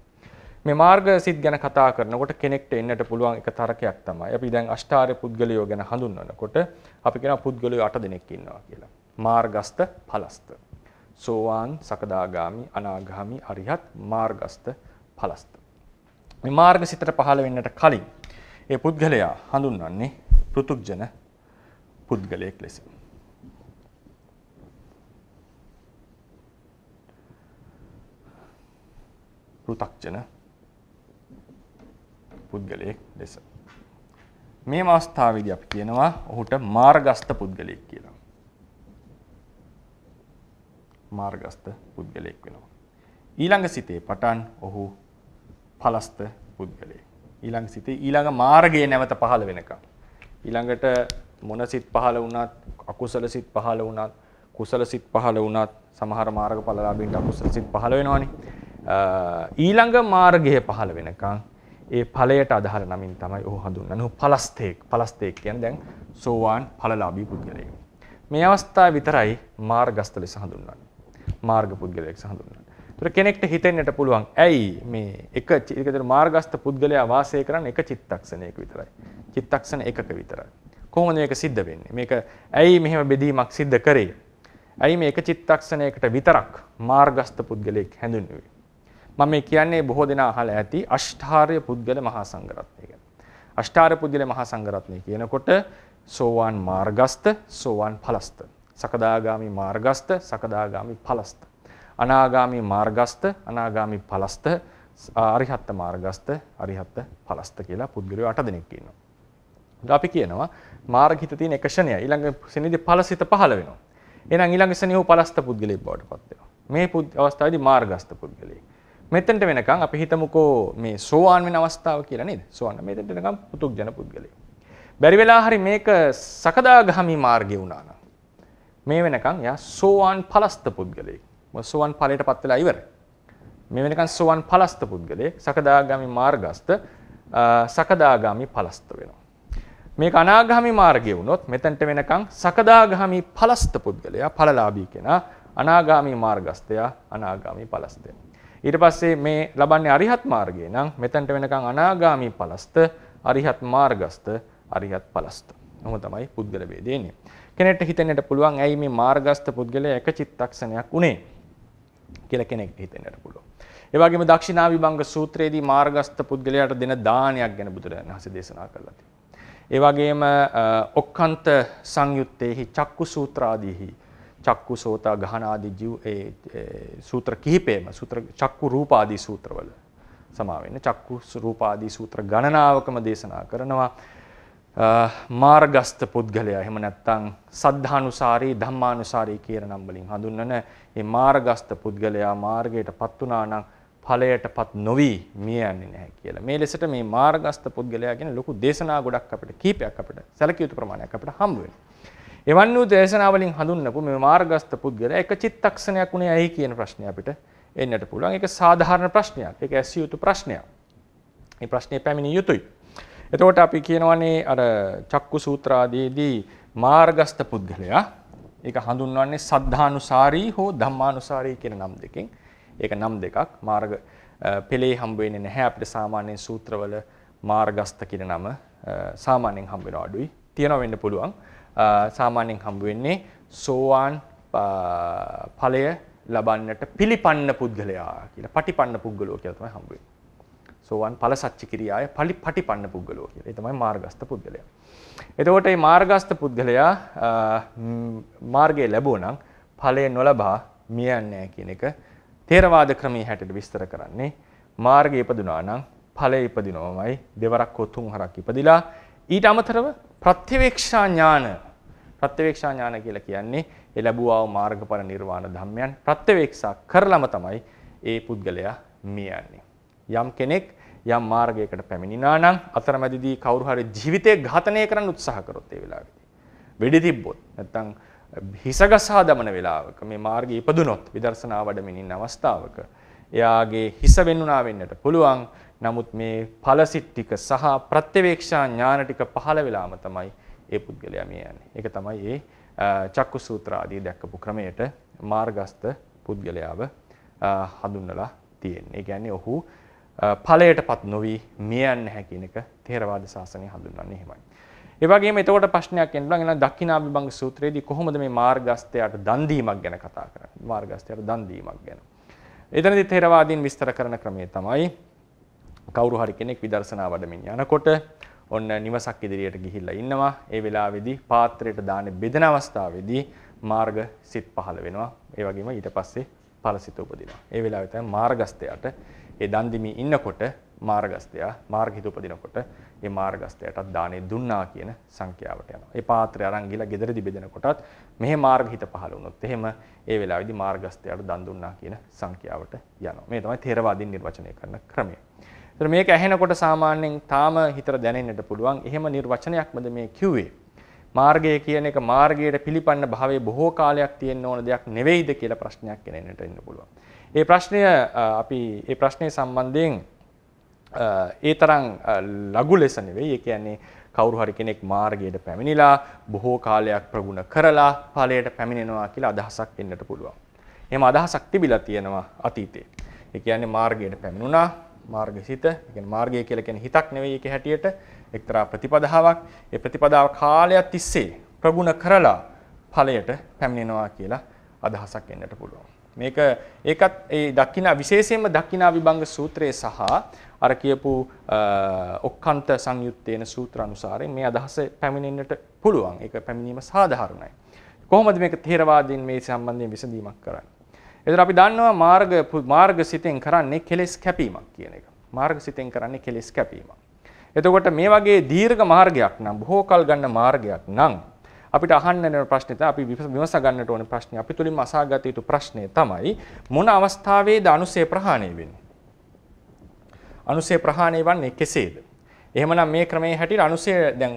මේ මාර්ගසිත ගැන කතා කරනකොට කෙනෙක්ට එන්නට පුළුවන් එක තරකයක් තමයි. අපි දැන් අෂ්ටාර්ය පුද්ගලයෝ ගැන හඳුන්වනකොට අපි කියනවා පුද්ගලයෝ 8 දෙනෙක් ඉන්නවා කියලා. මාර්ගස්ත ඵලස්ත. සෝවාන්, සකදාගාමි, අනාගාමි, අරිහත්, මාර්ගස්ත, ඵලස්ත. මේ මාර්ගසිතට පහළ වෙන්නට කලින් ඒ පුද්ගලයා හඳුන්වන්නේ පෘතුග්ජන පුද්ගලයෙක් ලෙස. පෘතුග්ජන පුද්ගලයෙක් ලෙස. මේ අවස්ථාවේදී අපි කියනවා ඔහුට මාර්ගස්ත පුද්ගලයෙක් කියලා. මාර්ගස්ත පුද්ගලයෙක් වෙනවා. ඊළඟ සිතේ පටන් ඔහු ඵලස්ත පුද්ගලයෙක්. ඊළඟ සිතේ ඊළඟ මාර්ගයේ නැවත පහළ වෙනකම්. ඊළඟට මොන සිත් පහළ වුණත්, අකුසල සිත් පහළ වුණත්, කුසල සිත් පහළ වුණත්, සමහර මාර්ගඵලලාභීන්ට අකුසල සිත් පහළ වෙනවනේ. ඊළඟ මාර්ගයේ පහළ වෙනකම් ඒ ඵලයට අදාළ නමින් තමයි ඔහු හඳුන්වන්නේ. ඔහු ඵලස්තේක්. ඵලස්තේක් කියන්නේ දැන් සෝවාන් ඵලලාභී පුද්ගලයෙක්. මේ අවස්ථාව විතරයි මාර්ගස්ත ලෙස හඳුන්වන්නේ. මාර්ග පුද්ගලයෙක් හඳුන්වනවා. ඒතර කෙනෙක්ට හිතෙන්නට පුළුවන් ඇයි මේ ඒකතර මාර්ගස්ත පුද්ගලයා වාසය කරන්නේ එක චිත්තක්ෂණයක විතරයි. චිත්තක්ෂණ එකක විතරයි. කොහොමද මේක සිද්ධ වෙන්නේ? මේක ඇයි මෙහෙම බෙදීමක් සිද්ධ කරේ? ඇයි මේ එක චිත්තක්ෂණයකට විතරක් මාර්ගස්ත පුද්ගලයෙක් හැඳින්වෙන්නේ? මම මේ කියන්නේ බොහෝ දෙනා අහලා ඇති අෂ්ටාර්ය පුද්ගල මහා සංඝරත්නය ගැන. අෂ්ටාර්ය පුද්ගල මහා සංඝරත්නය කියනකොට සෝවාන් මාර්ගස්ත, සෝවාන් ඵලස්ත, සකදාගාමි මාර්ගස්ත, සකදාගාමි ඵලස්ත, අනාගාමි මාර්ගස්ත, අනාගාමි ඵලස්ත, අරිහත් මාර්ගස්ත, අරිහත් ඵලස්ත කියලා පුද්ගලයෝ 8 දෙනෙක් ඉන්නවා. අපි කියනවා මාර්ගහිත තියෙන එක ෂණය ඊළඟ ශනිදී ඵලසිත පහළ වෙනවා. එහෙනම් ඊළඟ ශනිය වූ ඵලස්ත පුද්ගලයෙක් බවට පත් වෙනවා. මේ අවස්ථාවේදී මාර්ගස්ත පුද්ගලයෙක්. මෙතෙන්ට වෙනකන් අපි හිතමුකෝ මේ සෝවාන් වෙන අවස්ථාව කියලා නේද? සෝවාන් මෙතෙන්ට වෙනකන් පුතුග්ජන පුද්ගලයෙක්. බැරි වෙලා හරි මේක සකදාගාමි මාර්ගය වුණා නම් මේ වෙනකන් යා සෝවාන් ඵලස්ත පුද්ගලයෙක්. සෝවාන් ඵලයට පත් වෙලා ඉවරයි. මේ වෙනකන් සෝවාන් ඵලස්ත පුද්ගලයෙක්, සකදාගාමි මාර්ගස්ත, සකදාගාමි ඵලස්ත වෙනවා. මේක අනාගාමි මාර්ගය වුණොත් මෙතනට වෙනකන් සකදාගාමි ඵලස්ත පුද්ගලයා ඵලලාභී කෙනා, අනාගාමි මාර්ගස්තයා අනාගාමි ඵලස්තය. ඊට පස්සේ මේ ලබන්නේ අරිහත් මාර්ගය නම් මෙතනට වෙනකන් අනාගාමි ඵලස්ත, අරිහත් මාර්ගස්ත, අරිහත් ඵලස්ත. ඔහොම තමයි පුද්ගල වේදේ එන්නේ. කෙනෙක්ට හිතෙන්නට පුළුවන් ඇයි මේ මාර්ගස්ත පුද්ගලයා එක චිත්තක්ෂණයක් උනේ කියලා කෙනෙක්ට හිතෙන්නට පුළුවන්. ඒ වගේම දක්ෂිනාවිභංග සූත්‍රයේදී මාර්ගස්ත පුද්ගලයාට දෙන දානයක් ගැන බුදුරජාණන් වහන්සේ දේශනා කළා තියෙනවා. ඒ වගේම ඔක්ඛන්ත සංයුත්තේහි චක්කු සූත්‍රාදීහි චක්කු සෝත ගහන ආදී ජීව ඒ සූත්‍ර කිහිපෙම සූත්‍ර චක්කු රූපාදී සූත්‍රවල සමා වෙන්නේ. චක්කු රූපාදී සූත්‍ර ගණනාවකම දේශනා කරනවා. මාර්ගස්ත පුද්ගලයා එහෙම නැත්නම් සද්ධානුසාරී ධම්මානුසාරී කියන නම් වලින් හඳුන්වන මේ මාර්ගස්ත පුද්ගලයා මාර්ගයටපත් වුණා නම් ඵලයටපත් නොවි මිය යන්නේ නැහැ කියලා. මේ ලෙසට මේ මාර්ගස්ත පුද්ගලයා ගැන ලොකු දේශනා ගොඩක් අපිට කීපයක් අපිට සැලකිය යුතු ප්‍රමාණයක් අපිට හම්බ වෙනවා. එවන් වූ දේශනාවලින් හඳුන්වපු මේ මාර්ගස්ත පුද්ගලයා එක චිත්තක්ෂණයක් උනේ ඇයි කියන ප්‍රශ්නය අපිට එන්නට පුළුවන්. ඒක සාධාරණ ප්‍රශ්නයක්. ඒක ඇසිය යුතු ප්‍රශ්නයක්. මේ ප්‍රශ්නේ පැමිණිය යුතුයි. එතකොට අපි කියනවානේ අර චක්කු සූත්‍රාදීදී මාර්ගස්ත පුද්ගලයා ඒක හඳුන්වන්නේ සද්ධානුසාරී හෝ ධම්මානුසාරී කියන නම් දෙකෙන්. ඒක නම් දෙකක්. මාර්ග පෙළේ හම්බ වෙන්නේ නැහැ අපිට සාමාන්‍යයෙන් සූත්‍රවල මාර්ගස්ත කියන නම සාමාන්‍යයෙන් හම්බ වෙන අඩුයි. තියෙනවා වෙන්න පුළුවන්. සාමාන්‍යයෙන් හම්බ වෙන්නේ සෝවාන් ඵලය ලබන්නට පිළිපන්න පුද්ගලයා කියලා. පටිපන්න පුද්ගලෝ කියලා තමයි හම්බ වෙන්නේ. සෝවාන් ඵල සච්ච ක්‍රියාවේ පටිපන්න පුද්ගලෝ කියලා. ඒ තමයි මාර්ගස්ත පුද්ගලයා. එතකොට මේ මාර්ගස්ත පුද්ගලයා මාර්ගය ලැබුණා නම් ඵලය නොලබා මිය යන්නේ කියන එක තේරවාද ක්‍රමයේ හැටියට විස්තර කරන්නේ. මාර්ගය ඉපදුණා නම් ඵලය ඉපදිනවමයි. දෙවරක් හෝ තුන් හරක් ඉපදිලා ඊට අමතරව ප්‍රත්‍යවේක්ෂා ඥාන කියලා කියන්නේ ඒ ලැබුවා වූ මාර්ගඵල නිර්වාණ ධම්මයන් ප්‍රත්‍යවේක්ෂා කරලම තමයි ඒ පුද්ගලයා මිය යන්නේ. යම් කෙනෙක් යම් මාර්ගයකට පැමිණිනා නම් අතරමැදිදී කවුරු හරි ජීවිතේ ඝාතනය කරන්න උත්සාහ කරොත් ඒ වෙලාවේදී වෙඩි තිබ්බොත් නැත්නම් හිසගසා දමන වෙලාවක මේ මාර්ගයේ ඉපදුනොත් විදර්ශනා වඩමින් ඉන්න අවස්ථාවක එයාගේ හිස වෙන්නුනා වෙන්නට පුළුවන්. නමුත් මේ ඵලසිට ටික සහ ප්‍රත්‍යවේක්ෂා ඥාන ටික පහළ වෙලාම තමයි ඒ පුද්ගලයා මේ යන්නේ. ඒක තමයි මේ චක්කු සූත්‍ර ආදී දැක්කපු ක්‍රමයට මාර්ගස්ත පුද්ගලයාව හඳුන්වලා තියෙන්නේ. ඒ කියන්නේ ඔහු ඵලයටපත් නොවි මිය යන්නේ නැහැ කියන එක ථේරවාද ශාසනය හඳුන්වන්නේ එහෙමයි. ඒ වගේම එතකොට ප්‍රශ්නයක් එන්න පුළුවන්. එහෙනම් දක්ඛිනාභිභංග සූත්‍රයේදී කොහොමද මේ මාර්ගස්තයාට දන් දීමක් ගැන කතා කරන්නේ? මාර්ගස්තයාට දන් දීමක් ගැන. එතනදී ථේරවාදීන් විස්තර කරන ක්‍රමය තමයි කවුරු හරි කෙනෙක් විදර්ශනා වඩමින් යනකොට ඔන්න නිවසක් ඉදිරියට ගිහිල්ලා ඉන්නවා. ඒ වෙලාවේදී පාත්‍රයට දාන බෙදෙන අවස්ථාවේදී මාර්ග සිත් පහළ වෙනවා. ඒ වගේම ඊට පස්සේ ඵලසිත උපදිනවා. ඒ වෙලාවේ තමයි මාර්ගස්තයාට ඒ දන් දෙමින් ඉන්නකොට මාර්ගස්තයා මාර්ගිත උපදිනකොට ඒ මාර්ගස්තයාටත් දානේ දුන්නා කියන සංඛ්‍යාවට යනවා. ඒ පාත්‍රය අරන් ගිහලා ගෙදරදී බෙදෙනකොටත් මෙහි මාර්ගිත පහළ වුණොත් එහෙම ඒ වෙලාවේදී මාර්ගස්තයාට දන් දුන්නා කියන සංඛ්‍යාවට යනවා. මේ තමයි ථේරවාදීන් නිර්වචනය කරන ක්‍රමය. මේක ඇහෙනකොට සාමාන්‍යයෙන් තාම හිතට දැනෙන්නට පුළුවන් එහෙම නිර්වචනයක්මද මේ කිව්වේ? මාර්ගය කියන එක මාර්ගයට පිළිපන්න භාවයේ බොහෝ කාලයක් තියෙන්න ඕන දෙයක් නෙවෙයිද කියලා ප්‍රශ්නයක් කෙනෙන්නට එන්න පුළුවන්. ඒ ප්‍රශ්නේ සම්බන්ධයෙන් ඒ තරම් ලඝු ලෙස නෙවෙයි. ඒ කියන්නේ කවුරු හරි කෙනෙක් මාර්ගයට පැමිණිලා බොහෝ කාලයක් ප්‍රගුණ කරලා ඵලයට පැමිණෙනවා කියලා අදහසක් එන්නට පුළුවන්. එහෙම අදහසක් තිබිලා තියෙනවා අතීතේ. ඒ කියන්නේ මාර්ගයට පැමිණුණා මාර්ගසිත, ඒ කියන්නේ මාර්ගය කියලා කියන්නේ හිතක් නෙවෙයි. ඒක හැටියට එක්තරා ප්‍රතිපදාවක්. ඒ ප්‍රතිපදාව කාලයක් තිස්සේ ප්‍රගුණ කරලා ඵලයට පැමිණෙනවා කියලා අදහසක් එන්නට පුළුවන්. මේක ඒකත් ඒ දක්ඛිනා විශේෂයෙන්ම දක්ඛිනාභිභංග සූත්‍රයේ සහ අර කියපු ඔක්ඛන්ත සංයුත්තේන සූත්‍ර අනුසාරයෙන් මේ අදහස පැමිණෙන්නට පුළුවන්. ඒක පැමිණීම සාධාරණයි. කොහොමද මේක ථේරවාදීන් මේ සම්බන්ධයෙන් විසඳීමක් කරන්නේ? එතන අපි දන්නවා මාර්ගසිතෙන් කරන්නේ කෙලෙස් කැපීමක් කියන එක. මාර්ගසිතෙන් කරන්නේ කෙලෙස් කැපීමක්. එතකොට මේ වගේ දීර්ඝ මාර්ගයක් නම් බොහෝ කල් ගන්න මාර්ගයක් නම් අපිට අහන්න වෙන ප්‍රශ්නේ තමයි අපි විමස ගන්නට ඕන ප්‍රශ්නේ. අපි තුලින්ම අසාගත යුතු ප්‍රශ්නේ තමයි මොන අවස්ථාවේද අනුසය ප්‍රහාණය වෙන්නේ? අනුසය ප්‍රහාණය වන්නේ කෙසේද? එහෙමනම් මේ ක්‍රමයේ හැටියට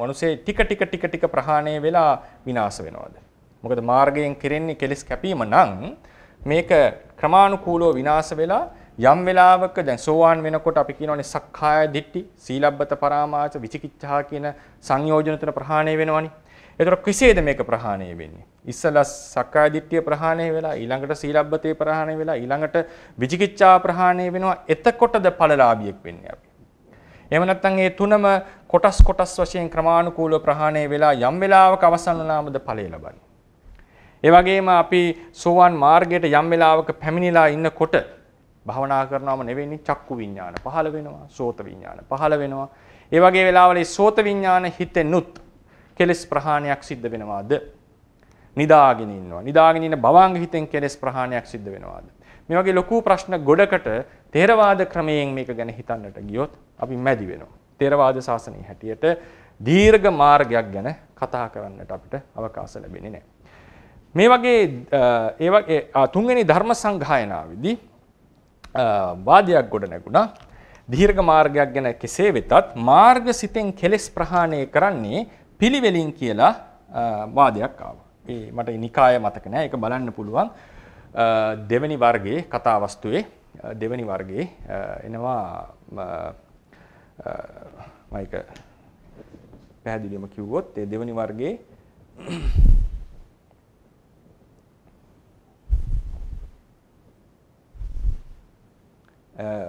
අනුසය ටික ටික ප්‍රහාණය වෙලා විනාශ වෙනවද? මොකද මාර්ගයෙන් කෙරෙන්නේ කෙලෙස් කැපීම නම් මේක ක්‍රමානුකූලව විනාශ වෙලා යම් වෙලාවක දැන් සෝවාන් වෙනකොට අපි කියනවානේ සක්කාය දිට්ඨි, සීලබ්බත පරාමාස, විචිකිච්ඡා කියන සංයෝජන තුන ප්‍රහාණය වෙනවනේ. ඒතර කෙසේද මේක ප්‍රහාණය වෙන්නේ? ඉස්සලා සක්කාය දිට්ඨිය ප්‍රහාණය වෙලා ඊළඟට සීලබ්බතේ ප්‍රහාණය වෙලා ඊළඟට විචිකිච්ඡා ප්‍රහාණය වෙනවා. එතකොටද ඵලලාභියෙක් වෙන්නේ අපි. එහෙම නැත්නම් මේ තුනම කොටස් වශයෙන් ක්‍රමානුකූලව ප්‍රහාණය වෙලා යම් වෙලාවක අවසන් වුණාමද ඵලය ලබන්නේ. ඒ වගේම අපි සෝවාන් මාර්ගයට යම් වෙලාවක පැමිණිලා ඉන්නකොට භවනා කරනවම නෙවෙයි චක්කු විඥාන පහළ වෙනවා, සෝත විඥාන පහළ වෙනවා. ඒ වගේ වෙලාවල සෝත විඥාන හිතෙනුත් කෙලස් ප්‍රහාණයක් සිද්ධ වෙනවාද? නිදාගෙන ඉන්නවා. නිදාගෙන ඉන්න භවංග හිතෙන් කෙලස් ප්‍රහාණයක් සිද්ධ වෙනවාද? මේ වගේ ලොකු ප්‍රශ්න ගොඩකට ථේරවාද ක්‍රමයෙන් මේක ගැන හිතන්නට ගියොත් අපි මැදි වෙනවා. ථේරවාද ශාසනයේ හැටියට දීර්ඝ මාර්ගයක් ගැන කතා කරන්නට අපිට අවකාශ ලැබෙන්නේ නැහැ. මේ වගේ ඒ වගේ තුන්වෙනි ධර්ම සංගායනාවේදී වාදයක් ගොඩ නැගුණා. දීර්ඝ මාර්ගයක් ගැන කෙසේ වෙතත් මාර්ගසිතෙන් කෙලෙස් ප්‍රහාණය කරන්නේ පිළිවෙලින් කියලා වාදයක් ආවා. ඒ මට නිකාය මතක නෑ. ඒක බලන්න පුළුවන් දෙවෙනි වර්ගයේ කතා වස්තුවේ දෙවෙනි වර්ගයේ එනවා මම ඒක පැහැදිලිවම කිව්වොත් ඒ දෙවෙනි වර්ගයේ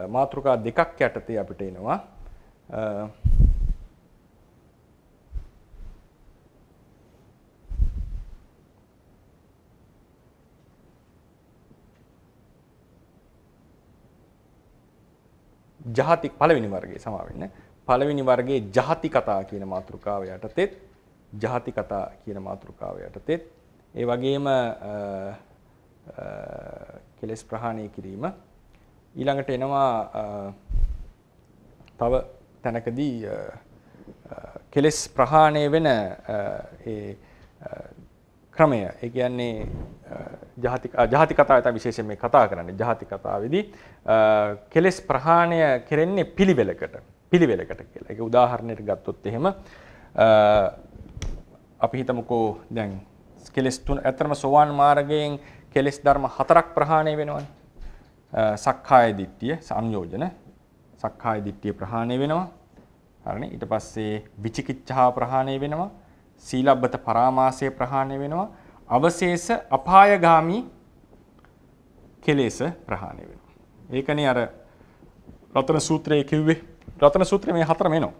මාතෘකා දෙකක් යටතේ අපිට එනවා ජාති පළවෙනි වර්ගයේ සමා වෙන්නේ පළවෙනි වර්ගයේ ජාති කතා කියන මාතෘකාව යටතේ ජාති කතා කියන මාතෘකාව යටතේ ඒ වගේම කෙලස් ප්‍රහාණය කිරීම ඊළඟට එනවා තව තැනකදී කෙලස් ප්‍රහාණය වෙන ඒ ක්‍රමය. ඒ කියන්නේ ජාති කතාවේ තමයි විශේෂයෙන් මේ කතා කරන්නේ. ජාති කතාවේදී කෙලස් ප්‍රහාණය කරන්නේ පිළිවෙලකට. පිළිවෙලකට කියලා. ඒක උදාහරණයක් ගත්තොත් එහෙම අපි හිතමුකෝ දැන් කෙලස් තුන අතරම සෝවාන් මාර්ගයෙන් කෙලස් ධර්ම හතරක් ප්‍රහාණය වෙනවානේ. සක්කාය දිට්ඨිය සංයෝජන සක්කාය දිට්ඨිය ප්‍රහාණය වෙනවා හරිනේ ඊට පස්සේ විචිකිච්ඡාව ප්‍රහාණය වෙනවා සීලබ්බත පරාමාසය ප්‍රහාණය වෙනවා අවශේෂ අපායගාමි කෙලෙස ප්‍රහාණය වෙනවා ඒකනේ අර රතන සූත්‍රයේ කිව්වේ රතන සූත්‍රයේ මේ හතරම එනවා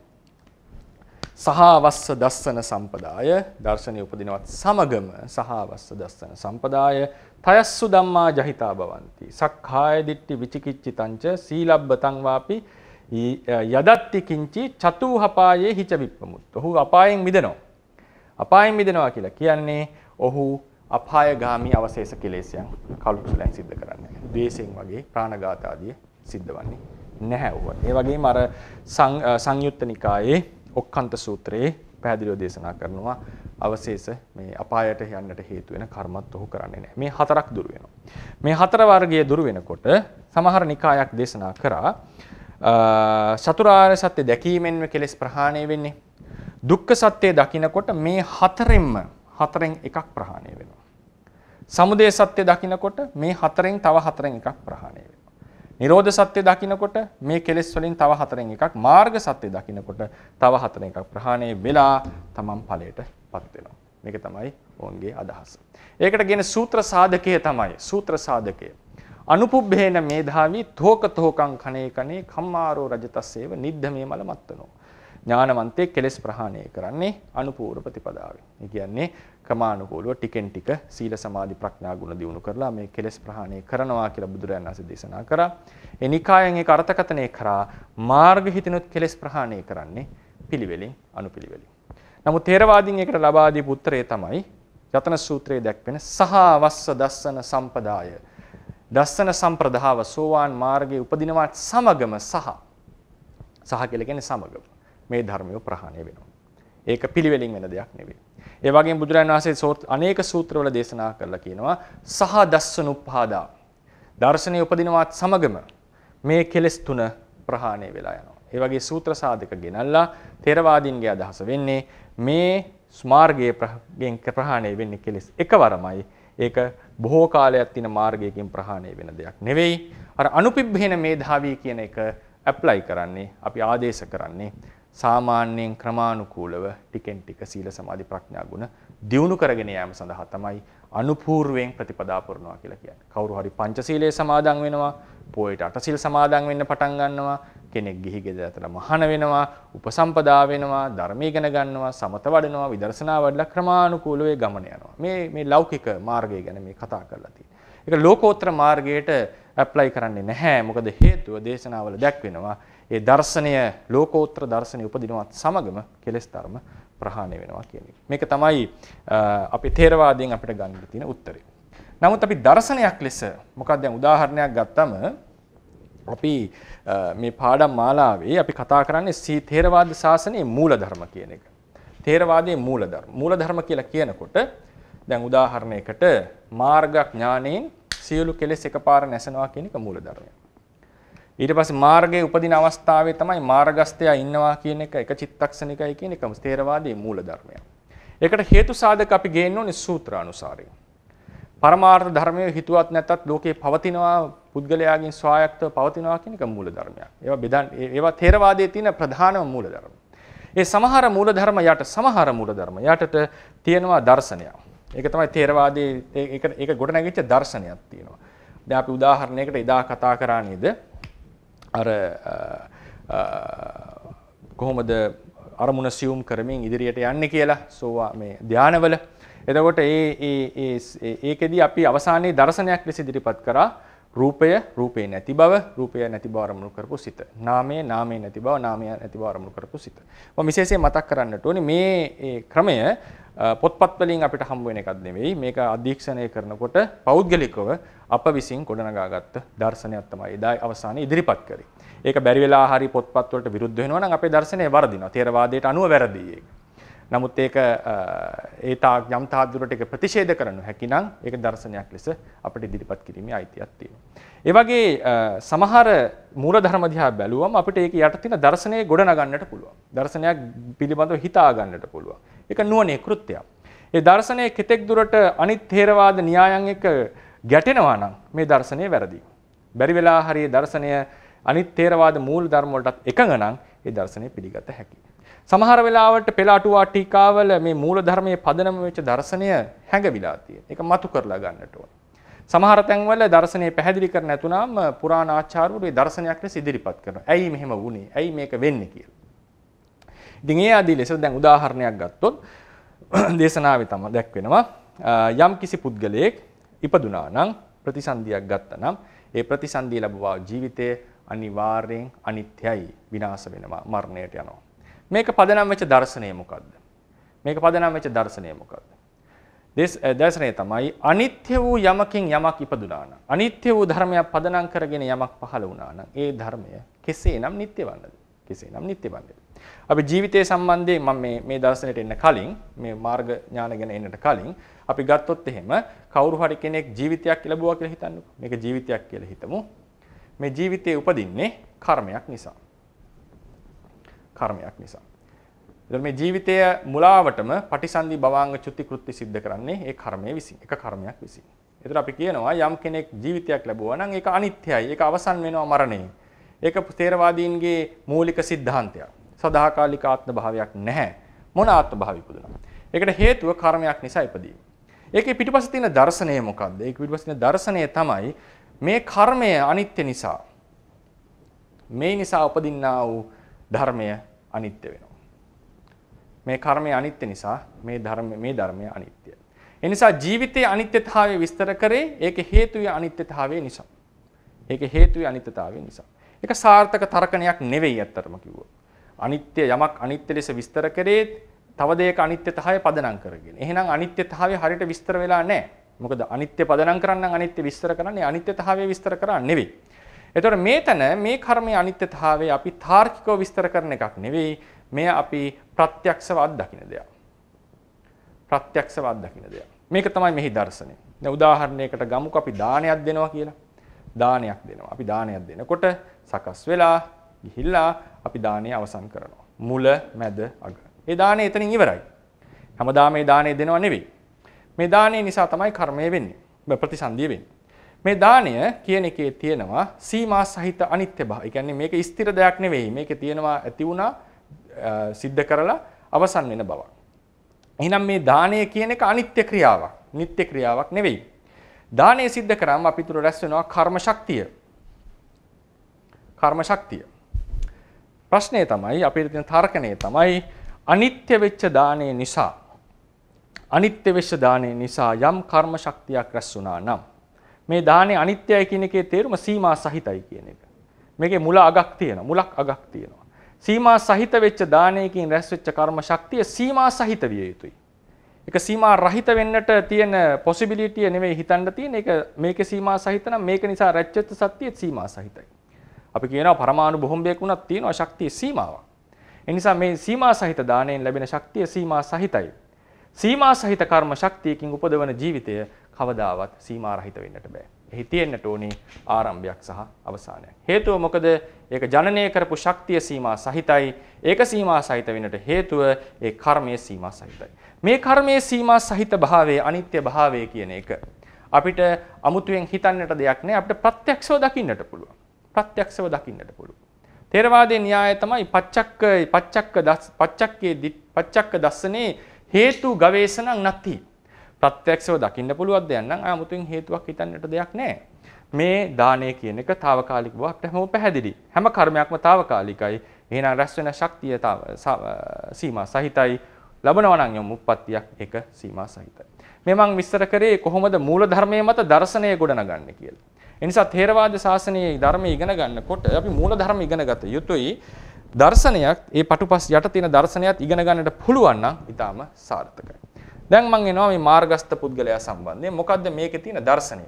සහවස්ස දස්සන සම්පදාය දර්ශනීය උපදිනවත් සමගම සහවස්ස දස්සන සම්පදාය තයස්සු ධම්මා ජහිතා භවಂತಿ සක්ඛාය දිට්ඨි විචිකිච්ඡිතංච සීලබ්බතං වාපි යදත්ති කිංචි චතුහපායේ හිච විප්පමුත් ඔහු අපායෙන් මිදෙනවා කියලා කියන්නේ ඔහු අපායගාමී අවශේෂ කෙලෙසයන් කලුසලෙන් සිද්ධ කරන්නේ ද්වේෂයෙන් වගේ ප්‍රාණඝාත ආදී සිද්ධවන්නේ නැහැ වුණා ඒ වගේම අර සංයුත්ත නිකායේ ඔක්කන්ත සූත්‍රයේ පැහැදිලිව දේශනා කරනවා අවශේෂ මේ අපායට යන්නට හේතු වෙන කර්මත් ඔහු කරන්නේ නැහැ. මේ හතරක් දුරු වෙනවා. මේ හතර වර්ගයේ දුරු වෙනකොට සමහර නිකායක් දේශනා කරා චතුරාර්ය සත්‍ය දැකීමෙන් කෙලෙස් ප්‍රහාණය වෙන්නේ. දුක්ඛ සත්‍ය දකිනකොට මේ හතරෙන් එකක් ප්‍රහාණය වෙනවා. සමුදය සත්‍ය දකිනකොට මේ හතරෙන් තව හතරෙන් එකක් ප්‍රහාණය වෙනවා. නිරෝධ සත්‍ය දකින්නකොට මේ කෙලෙස් වලින් තව හතරෙන් එකක් මාර්ග සත්‍ය දකින්නකොට තව හතරෙන් එකක් ප්‍රහාණය වෙලා තමන් ඵලයටපත් වෙනවා. මේක තමයි ඔවුන්ගේ අදහස. ඒකට කියන සූත්‍ර සාධකය තමයි සූත්‍ර සාධකය. අනුපුබ්බේන මේධාවි තෝකං කණේ කම්මාරෝ රජතස්සේව නිද්ධමේ මල මත්තනෝ. ඥානවන්තේ කෙලෙස් ප්‍රහාණය කරන්නේ අනුපූර්ව ප්‍රතිපදාවෙන්. ඒ කියන්නේ ක්‍රමානුකූලව ටිකෙන් ටික සීල සමාධි ප්‍රඥා ගුණ දියුණු කරලා මේ කෙලෙස් ප්‍රහාණය කරනවා කියලා බුදුරජාණන් වහන්සේ දේශනා කරා. ඒ නිකායෙන් ඒක අර්ථකථනය කරා මාර්ග හිතිනුත් කෙලෙස් ප්‍රහාණය කරන්නේ පිළිවෙලින් අනුපිළිවෙලින්. නමුත් ථේරවාදීන් ඒකට ලබා දීපු උත්තරය තමයි යතන සූත්‍රයේ දැක්වෙන සහවස්ස දස්සන සම්පදාය. දස්සන සම්ප්‍රදාව සෝවාන් මාර්ගයේ උපදිනවත් සමගම සහ කියලා කියන්නේ සමගම මේ ධර්මය ප්‍රහාණය වෙනවා. ඒක පිළිවෙලින් වෙන දෙයක් නෙවෙයි. ඒ වගේම බුදුරජාණන් වහන්සේ අනේක සූත්‍රවල දේශනා කරලා කියනවා සහ දස්සනුප්පාදා දර්ශනීය උපදිනවත් සමගම මේ කෙලෙස් තුන ප්‍රහාණය වෙලා යනවා. ඒ වගේ සූත්‍ර සාධක ගෙනල්ලා ථේරවාදීන්ගේ අදහස වෙන්නේ මේ මාර්ගයේ ප්‍රහාණය වෙන්නේ කෙලෙස් එකවරමයි. ඒක බොහෝ කාලයක් තියෙන මාර්ගයකින් ප්‍රහාණය වෙන දෙයක් නෙවෙයි. අර අනුපිබ්බේන මේධාවී කියන එක ඇප්ලයි කරන්නේ අපි ආදේශ කරන්නේ සාමාන්‍යයෙන් ක්‍රමානුකූලව ටිකෙන් ටික සීල සමාධි ප්‍රඥා ගුණ දියුණු කරගෙන යාම සඳහා තමයි අනුපූර්වයෙන් ප්‍රතිපදා පුරනවා කියලා කියන්නේ. කවුරු හරි පංචශීලයේ සමාදන් වෙනවා, පොයට අටසිල් සමාදන් වෙන්න පටන් ගන්නවා, කෙනෙක් ගිහි ගෙදරට මහාන වෙනවා, උපසම්පදා වෙනවා, ධර්ම ඉගෙන ගන්නවා, සමත වඩනවා, විදර්ශනා වඩලා ක්‍රමානුකූලව ගමන යනවා. මේ ලෞකික මාර්ගය ගැන මේ කතා කරලා තියෙනවා. ඒක ලෝකෝත්තර මාර්ගයට ඇප්ලයි කරන්නේ නැහැ. මොකද හේතුව දේශනාවල දැක්වෙනවා. ඒ දර්ශනය ලෝකෝත්තර දර්ශනය උපදිනවත් සමගම කෙලෙස් ධර්ම ප්‍රහාණය වෙනවා කියන එක. මේක තමයි අපි ථේරවාදයෙන් අපිට ගන්න තියෙන උත්තරේ. නමුත් අපි දර්ශනයක් ලෙස මොකක්ද දැන් උදාහරණයක් ගත්තම අපි මේ පාඩම් මාලාවේ අපි කතා කරන්නේ සී ථේරවාද ශාසනයේ මූලධර්ම කියන එක. ථේරවාදයේ මූලධර්ම. මූලධර්ම කියලා කියනකොට දැන් උදාහරණයකට මාර්ගඥානයෙන් සියලු කෙලෙස් එකපාර නැසනවා කියන එක මූලධර්මය. ඊට පස්සේ මාර්ගයේ උපදින අවස්ථාවේ තමයි මාර්ගස්ථයා ඉන්නවා කියන එක චිත්තක්ෂණිකයි කියන එක ථේරවාදයේ මූල ධර්මයක්. ඒකට හේතු සාධක අපි ගේන්න ඕනේ සූත්‍ර අනුසාරයෙන්. පරමාර්ථ ධර්මයේ හිතුවත් නැතත් ලෝකේ පවතිනවා පුද්ගලයාගෙන් ස්වායක්තව පවතිනවා කියන එක මූල ධර්මයක්. ඒවා බෙදන් ඒවා ථේරවාදයේ තියෙන ප්‍රධානම මූල ධර්ම. ඒ සමහර මූල ධර්ම යට සමහර මූල ධර්ම යටට තියෙනවා දර්ශනයක්. ඒක තමයි ථේරවාදයේ ඒක ගොඩනැගිච්ච දර්ශනයක් තියෙනවා. දැන් අපි උදාහරණයකට එදා කතා කරා නේද? අර කොහොමද අරමුණ සියුම් කරමින් ඉදිරියට යන්නේ කියලා සෝවා මේ ධානවල. එතකොට ඒකෙදී අපි අවසානයේ දර්ශනයක් ලෙස ඉදිරිපත් කරා රූපය නැති බව, රූපය නැති බව අරමුණු කරපු සිත. නාමය නැති බව, නාමය නැති බව අරමුණු කරපු සිත. මම විශේෂයෙන් මතක් කරන්නට ඕනේ මේ ක්‍රමය පොත්පත් වලින් අපිට හම්බ වෙන එකක් නෙමෙයි. මේක අධීක්ෂණය කරනකොට පෞද්ගලිකව අප විසින් ගොඩනගාගත්ත දර්ශනයක් තමයි එදා අවසානයේ ඉදිරිපත් කරේ. ඒක බැරි වෙලා හරි පොත්පත් වලට විරුද්ධ වෙනවා නම් අපේ දර්ශනය වරදිනවා. ථේරවාදයට අනුව වැරදි ඒක. නමුත් ඒක ඒ තාක් යම් තාදුරට ඒක ප්‍රතිශේධ කරන්න හැකි නම් ඒක දර්ශනයක් ලෙස අපිට ඉදිරිපත් කිරීමේ අයිතියක් තියෙනවා. ඒ වගේ සමහර මූලධර්ම දිහා බැලුවම අපිට ඒක යට තියෙන දර්ශනය ගොඩනගන්නට පුළුවන්. දර්ශනයක් පිළිබඳව හිතා ගන්නට පුළුවන්. ඒක නුවණේ කෘත්‍යයක්. ඒ දර්ශනයේ කෙතෙක් දුරට අනිත් ථේරවාද න්‍යායන් එක්ක ගැටෙනවා නම් මේ දර්ශනය වැරදි. බැරි වෙලා හරි දර්ශනය අනිත් ථේරවාද මූල ධර්ම වලටත් එකඟ නම් ඒ දර්ශනය පිළිගත හැකියි. සමහර වෙලාවට පෙළ අටුවා ටීකාවල මේ මූල ධර්මයේ පදනම වෙච්ච දර්ශනය හැඟවිලා තියෙන. ඒක මතු කරලා ගන්නට ඕනේ. සමහර තැන්වල දර්ශනය පැහැදිලි කර නැතුණාම පුරාණ ආචාර්යවරු මේ දර්ශනයක් ලෙස ඉදිරිපත් කරනවා. ඇයි මෙහෙම වුනේ? ඇයි මේක වෙන්නේ කියලා. ඉතින් ඒ ආදී ලෙස දැන් උදාහරණයක් ගත්තොත් දේශනාවේ තමයි දැක්වෙනවා යම් කිසි පුද්ගලයෙක් ඉපදුනා නම් ප්‍රතිසන්දියක් ගත්තා නම් ඒ ප්‍රතිසන්දිය ලැබුවා ජීවිතයේ අනිවාර්යෙන් අනිත්‍යයි විනාශ වෙනවා මරණයට යනවා. මේක පදනම් වෙච්ච දර්ශනය මොකද්ද? මේක පදනම් වෙච්ච දර්ශනය මොකද්ද? දර්ශනය තමයි අනිත්‍ය වූ යමකින් යමක් ඉපදුනා නම් අනිත්‍ය වූ ධර්මයක් පදනම් කරගෙන යමක් පහළ වුණා නම් ඒ ධර්මය කෙසේනම් නිට්ටය වන්නද? කෙසේනම් නිට්ටය වන්නද? අපි ජීවිතයේ සම්බන්ධයෙන් මම මේ දර්ශනයට එන්න කලින් මේ මාර්ග ඥාන ගැන එන්නට කලින් අපි ගත්තොත් එහෙම කවුරු හරි කෙනෙක් ජීවිතයක් ලැබුවා කියලා හිතන්නකෝ. මේක ජීවිතයක් කියලා හිතමු. මේ ජීවිතේ උපදින්නේ කර්මයක් නිසා. කර්මයක් නිසා. එතකොට මේ ජීවිතය මුලාවටම පටිසන්ධි භවාංග චුති කෘත්‍ය සිද්ධ කරන්නේ ඒ කර්මයේ විසින්. එක කර්මයක් විසින්. එතකොට අපි කියනවා යම් කෙනෙක් ජීවිතයක් ලැබුවා නම් ඒක අනිත්‍යයි. ඒක අවසන් වෙනවා මරණයෙන්. ඒක ථේරවාදීන්ගේ මූලික සිද්ධාන්තයක්. සදාකාලික ආත්ම භාවයක් නැහැ. මොන ආත්ම භාවය ඉපදුණා? ඒකට හේතුව කර්මයක් නිසා ඉපදීම. ඒකේ පිටිපස්සේ තියෙන දර්ශනය මොකද්ද? ඒක පිටිපස්සේ තියෙන දර්ශනය තමයි මේ කර්මය අනිත්‍ය නිසා මේ නිසා උපදින්නා වූ ධර්මය අනිත්‍ය වෙනවා. මේ කර්මය අනිත්‍ය නිසා මේ ධර්මය අනිත්‍යයි. ඒ නිසා ජීවිතයේ අනිත්‍යතාවය විස්තර කරේ ඒකේ හේතුය අනිත්‍යතාවය නිසා. ඒකේ හේතුය අනිත්‍යතාවය නිසා. ඒක සාර්ථක තර්කණයක් නෙවෙයි අත්‍තරම කිව්වොත්. අනිත්‍ය යමක් අනිත්‍ය ලෙස විස්තර කරේ තව දෙයක අනිත්‍යතාවය පදනම් කරගෙන. එහෙනම් අනිත්‍යතාවය හරියට විස්තර වෙලා නැහැ. මොකද අනිත්‍ය පදනම් කරන්න අනිත්‍ය විස්තර කරන්නේ අනිත්‍යතාවය විස්තර කරන්නේ නෙවෙයි. ඒතකොට මේතන මේ කර්මයේ අනිත්‍යතාවය අපි තාර්කිකව විස්තර කරන එකක් නෙවෙයි. මේ අපි ප්‍රත්‍යක්ෂව අත්දකින්න දෙයක්. ප්‍රත්‍යක්ෂව අත්දකින්න දෙයක්. මේක තමයි මෙහි දර්ශනය. දැන් උදාහරණයකට ගමුකෝ අපි දානයක් දෙනවා කියලා. දානයක් දෙනවා. අපි දානයක් දෙනකොට සකස් වෙලා ගිහිල්ලා අපි දානය අවසන් කරනවා. මුල, මැද, අග. ඒ දානය එතනින් ඉවරයි. හැමදාම මේ දානය දෙනවා නෙවෙයි. මේ දානය නිසා තමයි කර්මය වෙන්නේ. ප්‍රතිසන්දිය වෙන්නේ. මේ දානය කියන එකේ තියෙනවා සීමා සහිත අනිත්‍ය භාවය. ඒ කියන්නේ මේක ස්ථිර දෙයක් නෙවෙයි. මේකේ තියෙනවා ඇති වුණා සිද්ධ කරලා අවසන් වෙන බවක්. එහෙනම් මේ දානය කියන එක අනිත්‍ය ක්‍රියාවක්. නිට්ටය ක්‍රියාවක් නෙවෙයි. දානය සිද්ධ කරාම අපි තුර රැස් වෙනවා කර්ම ශක්තිය. කර්ම ශක්තිය. ප්‍රශ්නේ තමයි අපිට තියෙන තර්කණය තමයි අනිත්‍ය වෙච්ච දානය නිසා අනිත්‍ය වෙච්ච දානය නිසා යම් කර්ම ශක්තියක් රැස් වුණා නම් මේ දානේ අනිත්‍යයි කියන එකේ තේරුම සීමා සහිතයි කියන එක. මේකේ මුල අගක් තියෙනවා. මුලක් අගක් තියෙනවා. සීමා සහිත වෙච්ච දානයකින් රැස් වෙච්ච කර්ම ශක්තිය සීමා සහිත විය යුතුයි. ඒක සීමා රහිත වෙන්නට තියෙන පොසිබිලිටිය නෙමෙයි හිතන්න තියෙන. ඒක මේකේ සීමා සහිත නම් මේක නිසා රැච්චෙත් සත්‍යයේ සීමා සහිතයි. අපි කියනවා පරමාණු බොහොම්බයක් වුණත් තියෙනවා ශක්තියේ සීමාවක්. ඒ නිසා මේ සීමා සහිත දාණයෙන් ලැබෙන ශක්තිය සීමා සහිතයි. සීමා සහිත කර්ම ශක්තියකින් උපදවන ජීවිතය කවදාවත් සීමා රහිත වෙන්නට බෑ. එහි තියෙන්නට ඕනේ ආරම්භයක් සහ අවසානයක්. හේතුව මොකද? ඒක ජනනය කරපු ශක්තිය සීමා සහිතයි. ඒක සීමා සහිත වෙන්නට හේතුව ඒ කර්මයේ සීමා සහිතයි. මේ කර්මයේ සීමා සහිත භාවයේ අනිත්‍ය භාවය කියන එක අපිට අමුතුවෙන් හිතන්නට දෙයක් නෑ. අපිට ප්‍රත්‍යක්ෂව දකින්නට පුළුවන්. ප්‍රත්‍යක්ෂව දකින්නට පුළුවන්. තේරවාදයේ න්‍යාය තමයි පච්චක්ක දස්සනේ හේතු ගවේෂණං නැති. ප්‍රත්‍යක්ෂව දකින්න පුළුවන් දෙයක් නම් අමුතුවෙන් හේතුවක් හිතන්නට දෙයක් නැහැ. මේ දානය කියන එක తాවකාලිකව අපිට හැමෝම පැහැදිලි. හැම කර්මයක්ම తాවකාලිකයි. එහෙනම් රැස් වෙන ශක්තිය සීමා සහිතයි. ලබනවා නම් යම් උප්පත්තියක් ඒක සීමා සහිතයි. මේ මම විස්තර කරේ කොහොමද මූල ධර්මයේ මත දර්ශනය ගොඩනගන්නේ කියලා. ඒ නිසා ථේරවාද ශාසනයේ ධර්මය ඉගෙන ගන්නකොට අපි මූල ධර්ම ඉගෙන ගත යුතුයි. දර්ශනයක් ඒ පටුපස් යට තියෙන දර්ශනයක් ඉගෙන ගන්නට පුළුවන් නම් ඊටාම සාර්ථකයි. දැන් මම එනවා මේ මාර්ගස්ත පුද්ගලයා සම්බන්ධයෙන්. මොකද්ද මේකේ තියෙන දර්ශනය?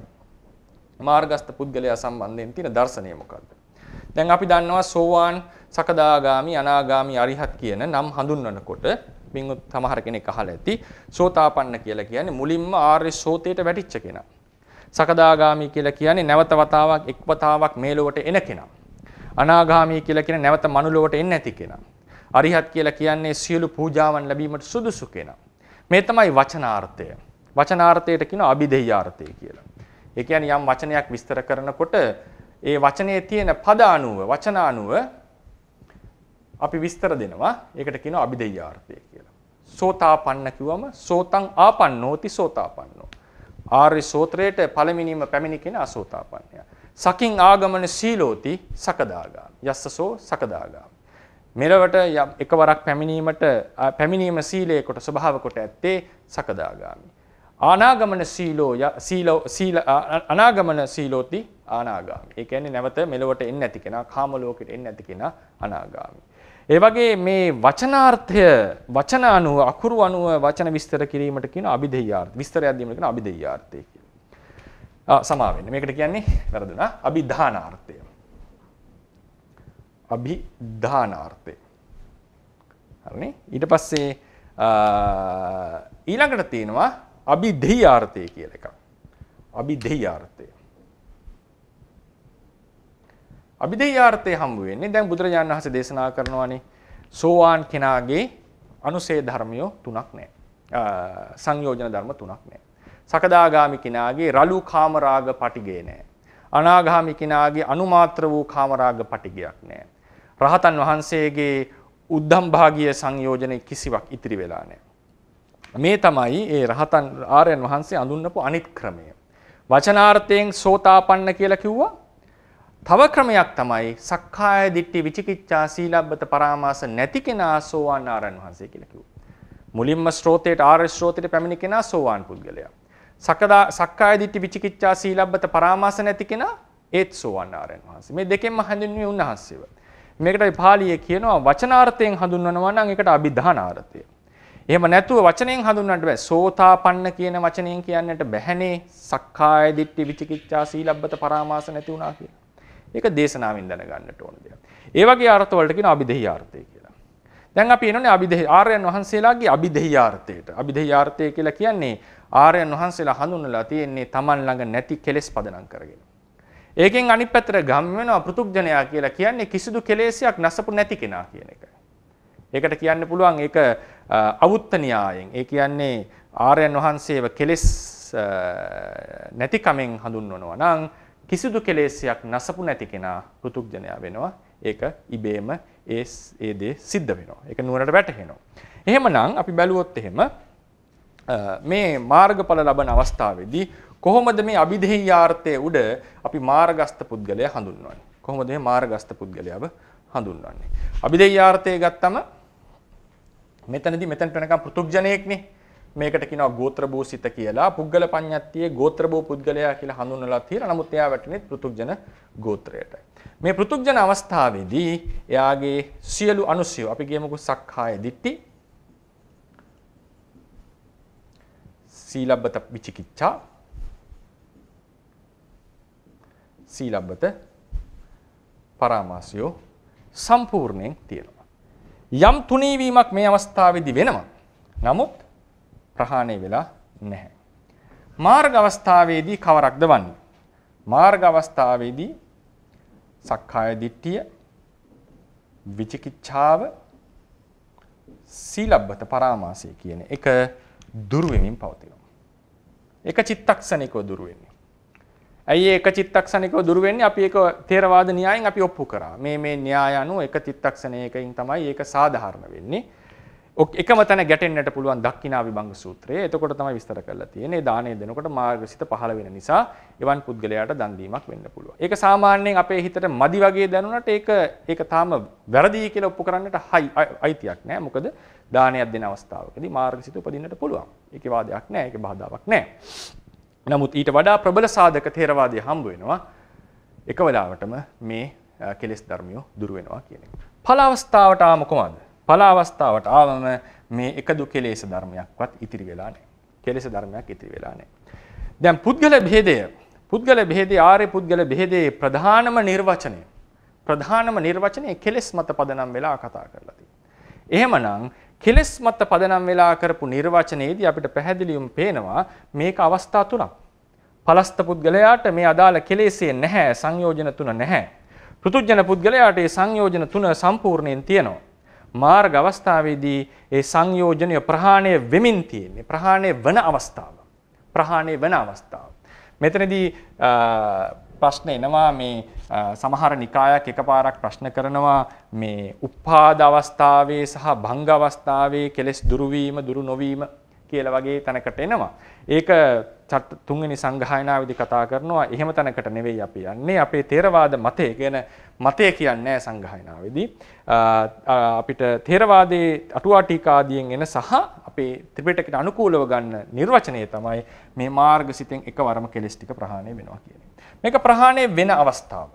මාර්ගස්ත පුද්ගලයා සම්බන්ධයෙන් තියෙන දර්ශනය මොකද්ද? දැන් අපි දන්නවා සෝවාන්, සකදාගාමි, අනාගාමි, අරිහත් කියන නම් හඳුන්වනකොට මින් සමහර කෙනෙක් අහලා ඇති. සෝතාපන්න කියලා කියන්නේ මුලින්ම ආර්ය සෝතේට වැටිච්ච කෙනා. සකදාගාමි කියලා කියන්නේ නැවත වතාවක් එක් වතාවක් මේ ලෝකෙට එන කෙනා. අනාගාමි කියලා කියන්නේ නැවත මනුලොවට එන්නේ නැති කෙනා. අරිහත් කියලා කියන්නේ සියලු පූජාවන් ලැබීමට සුදුසු කෙනා. මේ තමයි වචනාර්ථය. වචනාර්ථයට කියන අභිදේයාර්ථය කියලා. ඒ කියන්නේ යම් වචනයක් විස්තර කරනකොට ඒ වචනේ තියෙන පද අනුව වචනානුව අපි විස්තර දෙනවා. ඒකට කියන අභිදේයාර්ථය කියලා. සෝතාපන්න කිව්වම සෝතං ආපන්නෝති සෝතාපන්නෝ. ආර්ය සෝත්‍රයට පළමිනීම පැමිණි කෙනා සෝතාපන්නයා. සකින් ආගමන සීලෝති සකදාගාමි. යස්සසෝ සකදාගාමි. මෙලවට එකවරක් පැමිණීම සීලයේ කොට ස්වභාව කොට ඇත්තේ සකදාගාමි. අනාගමන සීලෝති අනාගාමි. ඒ කියන්නේ නැවත මෙලවට එන්නේ නැති කෙනා, කාම ලෝකෙට එන්නේ නැති කෙනා අනාගාමි. ඒ වගේ මේ වචනාර්ථය වචන අනුව අකුරු අනුව වචන විස්තර කිරීමට කියන අභිදේයාර්ථ. විස්තරයක් දීමට කියන අභිදේයාර්ථය කියලා. සමා වෙන්න. මේකට කියන්නේ වැරදුනා අභිධානාර්ථය. අභිධානාර්ථය. හරිනේ. ඊට පස්සේ ඊළඟට තියෙනවා අභිධේයාර්ථය කියලා එකක්. අභිධේයාර්ථය. අභිධේයාර්ථය හම්බ වෙන්නේ දැන් බුදුරජාණන් වහන්සේ දේශනා කරනවානේ සෝවාන් කෙනාගේ අනුසේ ධර්මියෝ තුනක් නැහැ. සංයෝජන ධර්ම තුනක් නැහැ. සකදාගාමි කෙනාගේ රළු කාමරාග පටිගය නැහැ. අනාගාමි කෙනාගේ අනුමාත්‍ර වූ කාමරාග පටිගයක් නැහැ. රහතන් වහන්සේගේ උද්ධම් භාගීය සංයෝජන කිසිවක් ඉතිරි වෙලා නැහැ. මේ තමයි ඒ රහතන් ආර්යයන් වහන්සේ අඳුන්වපු අනිත් ක්‍රමය. වචනාර්ථයෙන් සෝතාපන්න කියලා කිව්වා. තව ක්‍රමයක් තමයි සක්කාය දිට්ඨි විචිකිච්ඡා සීලබ්බත පරාමාස නැති කෙනා සෝවාන් ආර්යයන් වහන්සේ කියලා කිව්වා. මුලින්ම ශ්‍රෝතේට ආර්ය ශ්‍රෝතේට පැමිණි කෙනා සෝවාන් පුද්ගලයා. සක්කාය දිට්ඨි විචිකිච්ඡා සීලබ්බත පරාමාස නැති කෙනා ඒත් සෝවාන් ආර්යයන් වහන්සේ. මේ දෙකෙන්ම හඳුන්වන්නේ උන්වහන්සේව. මේකට පාලියේ කියනවා වචනාර්ථයෙන් හඳුන්වනවා නම් ඒකට අභිධානාර්ථය. එහෙම නැතුව වචනයෙන් හඳුන්වන්නට බෑ. සෝතාපන්න කියන වචනයෙන් කියන්නට බැහැනේ සක්කාය දිට්ඨි විචිකිච්ඡා සීලබ්බත පරාමාස නැති වුණා කියලා. ඒක දේශනාවෙන් දැනගන්නට ඕන දෙයක්. ඒ වගේ අර්ථවලට කියන අභිධේයාර්ථය කියලා. දැන් අපි එනෝනේ ආර්යයන් වහන්සේලාගේ අභිධේයාර්ථයට. අභිධේයාර්ථය කියලා කියන්නේ ආර්යයන් වහන්සේලා හඳුන්වලා තියෙන්නේ Taman ළඟ නැති කෙලෙස් පදනම් කරගෙන. ඒකෙන් අනිත් පැත්තට ගම් වෙනවා පෘතුග්ජනයා කියලා කියන්නේ කිසිදු කෙලෙසයක් නැසපු නැති කෙනා කියන එක. ඒකට කියන්න පුළුවන් ඒක අවුත්ත න්‍යායෙන්. ඒ කියන්නේ ආර්යයන් වහන්සේව කෙලෙස් නැතිකමෙන් හඳුන්වනවා නම් කිසිදු කෙලෙසයක් නැසපු නැති කෙනා පෘතුග්ජනයා වෙනවා. ඒක ඉබේම ඒ දේ සිද්ධ වෙනවා. ඒක නුවණට වැටහෙනවා. එහෙමනම් අපි බැලුවොත් එහෙම මේ මාර්ගඵල ලබන අවස්ථාවේදී කොහොමද මේ අභිධේයාර්ථයේ උඩ අපි මාර්ගස්ත පුද්ගලයා හඳුන්වන්නේ? කොහොමද මේ මාර්ගස්ත පුද්ගලයාව හඳුන්වන්නේ? අභිධේයාර්ථය ගත්තම මෙතනදී මෙතනට වෙනකම් පෘතුග්ජනයෙක්නේ. මේකට කියනවා ගෝත්‍රභූසිත කියලා. පුද්ගල පඤ්ඤත්තියේ ගෝත්‍රභූ පුද්ගලයා කියලා හඳුන්වලා තියෙනවා. නමුත් එයා වැටෙන්නේ පෘතුග්ජන ගෝත්‍රයටයි. මේ පෘතුග්ජන අවස්ථාවේදී එයාගේ සියලු අනුසය අපි කියමුකෝ සක්කාය දිට්ඨි සීලබ්බත විචිකිච්ඡා සීලබ්බත පරාමාසයෝ සම්පූර්ණයෙන් තියෙනවා. යම් තුනී වීමක් මේ අවස්ථාවේදී වෙනවා. නමුත් ප්‍රහාණය වෙලා නැහැ. මාර්ග අවස්ථාවේදී කවරක්ද වන්නේ? මාර්ග අවස්ථාවේදී සක්කාය දිට්ඨිය, විචිකිච්ඡාව, සීලබ්බත පරාමාසය කියන එක දුරු වෙමින් පවතිනවා. එක චිත්තක්ෂණිකව දුරු වෙන්නේ. ඇයි ඒක චිත්තක්ෂණිකව දුරු වෙන්නේ? අපි ඒක තේරවාද න්‍යායෙන් අපි ඔප්පු කරා. මේ න්‍යාය අනුව එක චිත්තක්ෂණයකින් තමයි ඒක සාධාරණ වෙන්නේ. එකම තැන ගැටෙන්නට පුළුවන් දක්ඛිනා විභංග සූත්‍රය. එතකොට තමයි විස්තර කරලා තියෙන්නේ. දානය දෙනකොට මාර්ගසිත පහළ වෙන නිසා එවන් පුද්ගලයාට දන් දීමක් වෙන්න පුළුවන්. ඒක සාමාන්‍යයෙන් අපේ හිතට මදි වගේ දැනුණාට ඒක තාම වැරදි කියලා ඔප්පු කරන්නට අයිතියක් නැහැ. මොකද දානයක් දෙන අවස්ථාවකදී මාර්ගසිත උපදින්නට පුළුවන්. ඒකේ වාදයක් නැහැ. ඒකේ බාධාවක් නැහැ. නමුත් ඊට වඩා ප්‍රබල සාධක තේරවාදයේ හම්බ වෙනවා. එක වෙලාවටම මේ කෙලෙස් ධර්මිය දුරු වෙනවා කියන එක. ඵල අවස්ථාවට ආම කොහොමද? ඵල අවස්ථාවට ආවම මේ එකදු කෙලෙස් ධර්මයක්වත් ඉතිරි වෙලා නැහැ. කෙලෙස් ධර්මයක් ඉතිරි වෙලා නැහැ. දැන් පුද්ගල භේදය ආර්ය පුද්ගල භේදයේ ප්‍රධානම නිර්වචනය කෙලෙස් මත පදනම් වෙලා කතා කරලා තියෙනවා. එහෙමනම් කෙලෙස් මත පදනම් වෙලා කරපු නිර්වචනයේදී අපිට පැහැදිලිවම පේනවා මේක අවස්ථා තුනක්. ඵලස්ත පුද්ගලයාට මේ අදාළ කෙලෙසේ නැහැ, සංයෝජන තුන නැහැ. පෘතුජන පුද්ගලයාට මේ සංයෝජන තුන සම්පූර්ණයෙන් තියෙනවා. මාර්ග අවස්ථාවේදී ඒ සංයෝජනය ප්‍රහාණය වෙමින් තියෙන්නේ. ප්‍රහාණය වන අවස්ථාව. මෙතනදී ප්‍රශ්න එනවා මේ සමහර නිකායක් එකපාරක් ප්‍රශ්න කරනවා මේ උප්පාද අවස්ථාවේ සහ භංග අවස්ථාවේ කෙලෙස් දුරු වීම දුරු නොවීම කියලා වගේ තැනකට එනවා. ඒක තුන්වෙනි සංගායනාවේදී කතා කරනවා. එහෙම තැනකට නෙවෙයි අපි යන්නේ. අපේ තේරවාද මතය කියන්නේ සංගායනාවේදී. අපිට තේරවාදයේ අටුවා ටීකාදියෙන් එන සහ අපේ ත්‍රිපිටකයට අනුකූලව ගන්න නිර්වචනය තමයි මේ මාර්ගසිතෙන් එකවරම කෙලෙස් ටික ප්‍රහාණය වෙනවා කියන්නේ. මේක ප්‍රහාණය වෙන අවස්ථාව.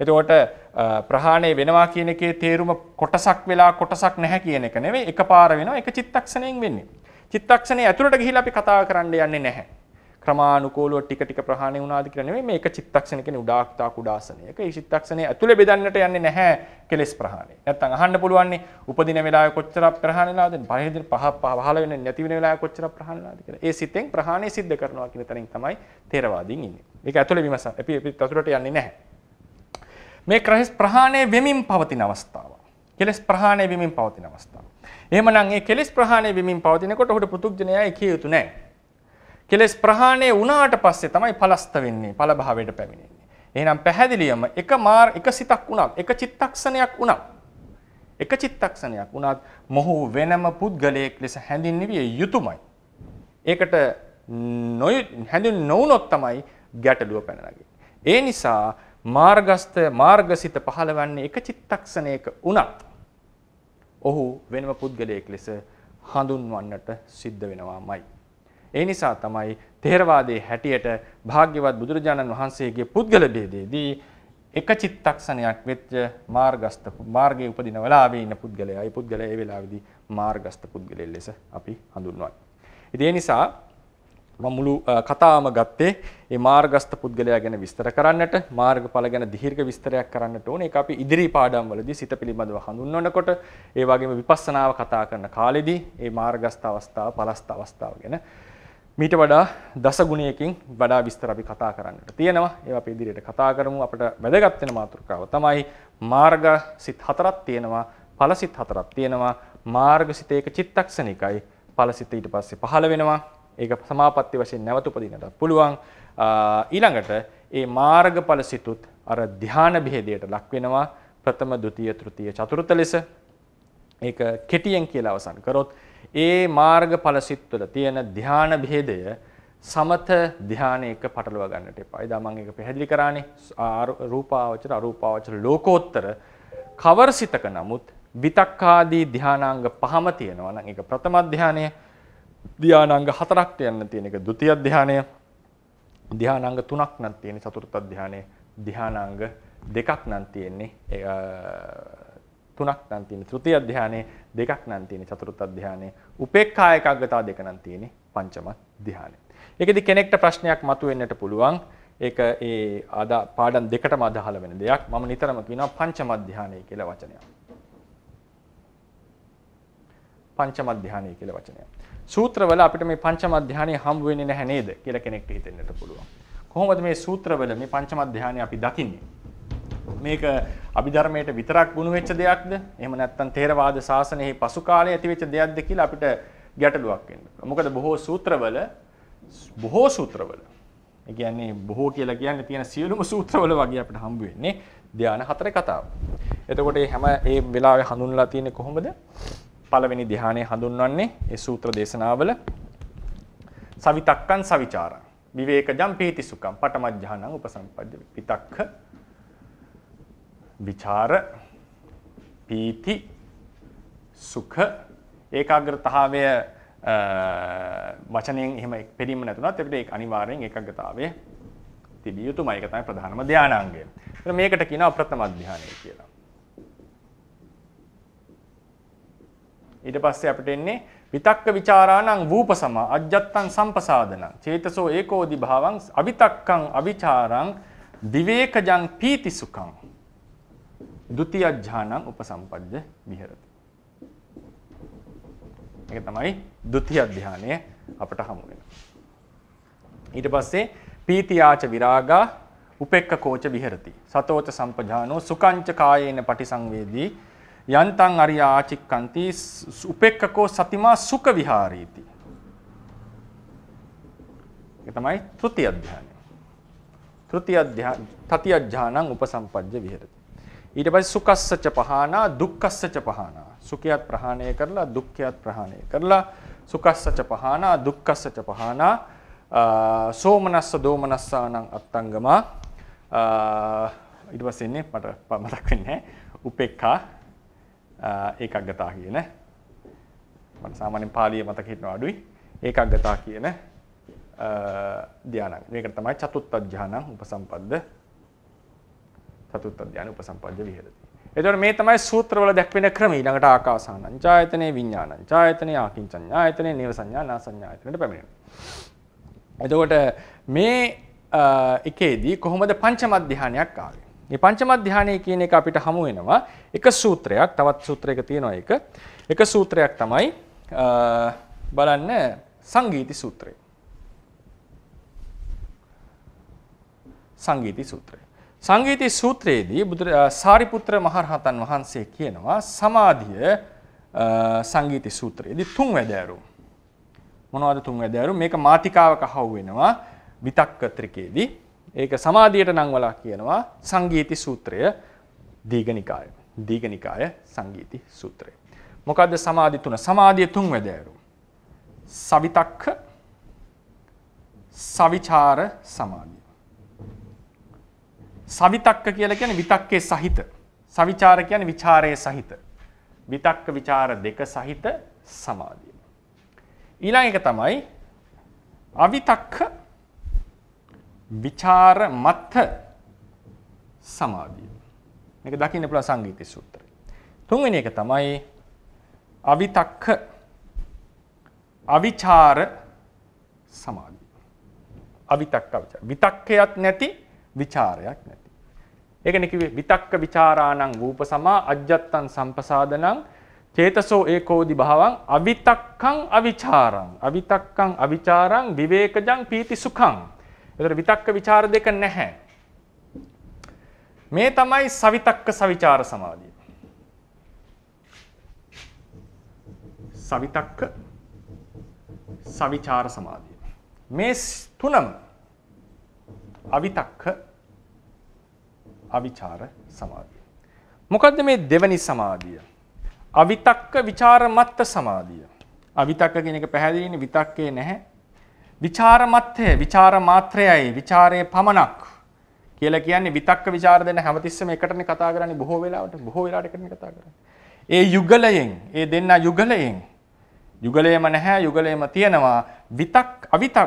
එතකොට ප්‍රහාණය වෙනවා කියන එකේ තේරුම කොටසක් වෙලා කොටසක් නැහැ කියන එක නෙවෙයි. එකපාර වෙනවා. ඒක චිත්තක්ෂණයෙන් වෙන්නේ. චිත්තක්ෂණයේ ඇතුළට ගිහිලා අපි කතා කරන්න යන්නේ නැහැ. ක්‍රමානුකූලව ටික ප්‍රහාණය වුණාද කියලා නෙවෙයි. මේක චිත්තක්ෂණ කියන්නේ උඩාක්තා කුඩාසනයක. ඒ චිත්තක්ෂණයේ ඇතුළේ බෙදන්නට යන්නේ නැහැ කෙලෙස් ප්‍රහාණය. නැත්තම් අහන්න පුළුවන්නේ උපදින වෙලාවේ කොච්චරක් ප්‍රහාණයලාද? බාහිරින් පහළ වෙන නැති වෙන වෙලාවේ කොච්චරක් ප්‍රහාණයලාද කියලා. ඒ සිතෙන් ප්‍රහාණය සිද්ධ කරනවා කියන තැනින් තමයි තේරවාදීන් ඉන්නේ. මේක ඇතුළේ විමසන. අපි ඇතුළට යන්නේ නැහැ. මේ කෙලෙස් ප්‍රහාණය වෙමින් පවතින අවස්ථාව. එහෙමනම් ඒ කෙලෙස් ප්‍රහාණය වෙමින් පවතිනකොට ඔහුට පෘතුග්ජනයා එකිය යුතු නැහැ. කෙලෙස් ප්‍රහාණය වුණාට පස්සේ තමයි ඵලස්ත වෙන්නේ, ඵල භාවයට පැමිණෙන්නේ. එහෙනම් පැහැදිලියම එක සිතක් වුණත්, එක චිත්තක්ෂණයක් වුණත් මොහු වෙනම පුද්ගලයෙක් ලෙස හැඳින්විය යුතුමයි. ඒකට හැඳින් නොවුනොත් තමයි ගැටලුව පැනනගන්නේ. ඒ නිසා මාර්ගසිත පහළවන්නේ එක චිත්තක්ෂණයක වුණත් ඔහු වෙනම පුද්ගලයෙක් ලෙස හඳුන්වන්නට සිද්ධ වෙනවාමයි. ඒ නිසා තමයි තේරවාදයේ හැටියට භාග්‍යවත් බුදුරජාණන් වහන්සේගේ පුද්ගල භේදයේදී එක චිත්තක්ෂණයක් වෙච්ච මාර්ගයේ උපදින වෙලාවේ ඉන්න පුද්ගලයා ඒ වෙලාවේදී මාර්ගස්ත පුද්ගලයෙක් ලෙස අපි හඳුන්වනවා. ඉතින් ඒ නිසා මම මුළු කතාවම ගත්තේ මේ මාර්ගස්ත පුද්ගලයා ගැන විස්තර කරන්නට, මාර්ගඵල ගැන දීර්ඝ විස්තරයක් කරන්නට ඕනේ. ඒක අපි ඉදිරි පාඩම්වලදී සිත පිළිබඳව හඳුන්වනකොට, ඒ වගේම විපස්සනාව කතා කරන කාලෙදී මේ මාර්ගස්ත අවස්ථාව, ඵලස්ත අවස්ථාව ගැන මීට වඩා දසගුණයකින් වඩා විස්තර අපි කතා කරන්නට තියෙනවා. ඒවා අපි ඉදිරියට කතා කරමු. අපිට වැදගත් වෙන මාතෘකාව තමයි මාර්ගසිත හතරක් තියෙනවා, ඵලසිත හතරක් තියෙනවා. මාර්ගසිත එක චිත්තක්ෂණිකයි, ඵලසිත ඊට පස්සේ පහළ වෙනවා. ඒක සමාපatti වශයෙන් නැවත උපදින්නට පුළුවන්. ඊළඟට මේ මාර්ගඵල සිතුත් අර ධ්‍යාන භේදයට ලක් වෙනවා. ප්‍රථම, ද්විතීය, තෘතීය, චතුර්ථ ලෙස. ඒක කෙටියෙන් කියලා අවසන් කරොත් මේ මාර්ගඵල සිත්වල තියෙන ධ්‍යාන භේදය සමත ධ්‍යානයක පටලවා ගන්නට එපා. එදා මම ඒක පැහැදිලි කරානේ. රූපාවචර, අරූපාවචර, ලෝකෝත්තර කවර සිතක නමුත් විතක්කාදී ධ්‍යානාංග පහම තියෙනවා නම් ඒක ප්‍රථම ධ්‍යානය. ධානාංග 4ක් යන්න තියෙන එක ဒုတိ ය ධානය. ධානාංග 3ක් නම් තියෙන චතුර්ථ ධානය. ධානාංග 2ක් නම් තියෙන්නේ 3ක් නම් තියෙන තෘතිය ධානය. 2ක් නම් තියෙන චතුර්ථ ධානය. උපේක්ඛා ඒකාග්‍රතාව 2 නම් තියෙන්නේ පංචම ධානය. ඒකෙදි කෙනෙක්ට ප්‍රශ්නයක් මතුවෙන්නට පුළුවන්. ඒක පාඩම් දෙකටම අදාළ වෙන දෙයක්. මම නිතරම කියනවා පංචම ධානය කියලා වචනයක්. पंचम अध्याय කියලා වචනය. සූත්‍රවල අපිට මේ පංචම අධ්‍යානිය හම් වෙන්නේ නැහැ නේද කියලා කෙනෙක්ට හිතෙන්නට පුළුවන්. කොහොමද මේ සූත්‍රවල මේ පංචම අධ්‍යානිය අපි දකින්නේ? මේක අභිධර්මයට විතරක් ගුණ වෙච්ච දෙයක්ද? එහෙම නැත්නම් තේරවාද ශාසනයේ පසු කාලයේ ඇති වෙච්ච දෙයක්ද කියලා අපිට ගැටලුවක් එන්න. මොකද බොහෝ සූත්‍රවල ඒ කියන්නේ බොහෝ කියලා කියන්නේ තියෙන සියලුම සූත්‍රවල වගේ අපිට හම් වෙන්නේ ධ්‍යාන හතරේ කතාව. එතකොට මේ හැම ඒ වෙලාවේ හඳුන්ලා තියෙන්නේ කොහොමද? පළවෙනි ධ්‍යානය හඳුන්වන්නේ ඒ සූත්‍ර දේශනාවල සවිතක්කං සවිචාරං විවේකජං පීති සුඛං පඨමඥානං උපසම්පද්ද පිතක්ඛ විචාර පීති සුඛ ඒකාග්‍රතාවය වචනයෙන් එහෙම පෙරිම නැතුණත් අපිට ඒක අනිවාර්යෙන් ඒකාග්‍රතාවය තිබිය යුතුමයි. ඒක තමයි ප්‍රධානම ධ්‍යානාංගය. එතන මේකට කියනවා ප්‍රථම ධ්‍යානය කියලා. ඊට පස්සේ අපිට එන්නේ විතක්ක ਵਿਚාරාණං වූපසම අජ්ජත්තං සම්පසාදනං චේතසෝ ඒකෝදි භාවං අවිතක්කං අවිචාරං විවේකජං පීති සුඛං ဒုတိ ය ඥානං උපසම්පද්ද විහෙරති. මේක තමයි ဒုတိ ය ධානය අපට හමු වෙනවා. ඊට පස්සේ පීතියාච විරාගා උපේක්ඛකෝච විහෙරති සතෝච සම්පජානෝ සුඛංච කායේන පටිසංවේදී යන්තං අරියා ආචික්කන්ති උපේක්ඛකෝ සතිමා සුඛ විහාරීති. ඒක තමයි තෘතිය ධානය. තෘතිය ධාන තතිය ඥානං උපසම්පජ්ජ විහෙරති. ඊට පස්සේ සුඛස්සච පහානා දුක්ඛස්සච පහානා සුඛයත් ප්‍රහාණය කරලා දුක්ඛයත් ප්‍රහාණය කරලා සුඛස්සච පහානා දුක්ඛස්සච පහානා සෝමනස්ස දෝමනස්සානං අත්තංගමා ඊට පස්සේ ඉන්නේ මට මතක් වෙන්නේ උපේක්ඛා ඒකාග්‍රතාව කියන මම සාමාන්‍යයෙන් පාලිය මතක හිටනවා අඩුයි ඒකාග්‍රතාව කියන ධානය. මේකට තමයි චතුත්ථ ධානං උපසම්පද්ද චතුත්ථ ධානය උපසම්පද්ද විහෙරති. එතකොට මේ තමයි සූත්‍රවල දැක්වෙන ක්‍රම. ඊළඟට ආකාසානං ඡායතනේ විඥානං ඡායතනේ ආකින්චඤ්ඤායතනේ නිවසඤ්ඤා නාසඤ්ඤායතනට පැමිණෙනවා. එතකොට මේ එකේදී කොහොමද පංචම ධානයක් ආවේ? මේ පංචම ධානය කියන එක අපිට හමු වෙනවා එක සූත්‍රයක් තවත් සූත්‍රයක තියෙනවා එක සූත්‍රයක් තමයි බලන්න සංගීති සූත්‍රයේදී සාරිපුත්‍ර මහරහතන් වහන්සේ කියනවා සමාධිය සංගීති සූත්‍රයේදී තුන්වැදෑරුම්. මොනවද තුන්වැදෑරුම්? මේක මාතිකාවක හවු වෙනවා විතක්ක ත්‍රිකයේදී. ඒක සමාධියට නම් වලා කියනවා සංගීති සූත්‍රය දීඝනිකාය. දීඝනිකාය සංගීති සූත්‍රය. මොකද්ද සමාධි තුන? සමාධිය තුන් වැදෑරුම්. සවිතක්ක සවිචාර සමාධිය. සවිතක්ක කියලා කියන්නේ විතක්කේ සහිත. සවිචාර කියන්නේ විචාරයේ සහිත. විතක්ක විචාර දෙක සහිත සමාධිය. ඊළඟ එක තමයි අවිතක්ක විචාර මත සමාධිය. මේක දකින්න පුළුවන් සංගීති සූත්‍රය. තුන්වෙනි එක තමයි අවිතක්ක අවිචාර සමාධිය. අවිතක්ක විචාර. විතක්කයක් නැති විචාරයක් නැති. ඒකනේ කිව්වේ විතක්ක විචාරාණං වූපසමා අජ්ජත්තං සම්පසාදනං චේතසෝ ඒකෝදි භාවං අවිතක්කං අවිචාරං. අවිතක්කං අවිචාරං විවේකජං පීති සුඛං. ඒතර විතක්ක ਵਿਚාර දෙක නැහැ. මේ තමයි සවිතක්ක සවිචාර සමාධිය. සවිතක්ක සවිචාර සමාධිය. මේ තුනම අවිතක්ක අවිචාර සමාධිය. මොකද්ද මේ දෙවනි සමාධිය? අවිතක්ක ਵਿਚාර මත්ත සමාධිය. අවිතක්ක කියන එක පැහැදිලිනේ විතක්කේ නැහැ. විචාර මත්ය විචාර මාත්‍රයයි විචාරයේ පමණක් කියලා කියන්නේ විතක්ක විචාර දෙන්න හැමතිස්සෙම එකටනේ කතා කරන්නේ බොහෝ වෙලාවට එකටනේ කතා කරන්නේ. ඒ යුගලයෙන් ඒ දෙන්නා යුගලයෙන් යුගලයම නැහැ යුගලයම තියෙනවා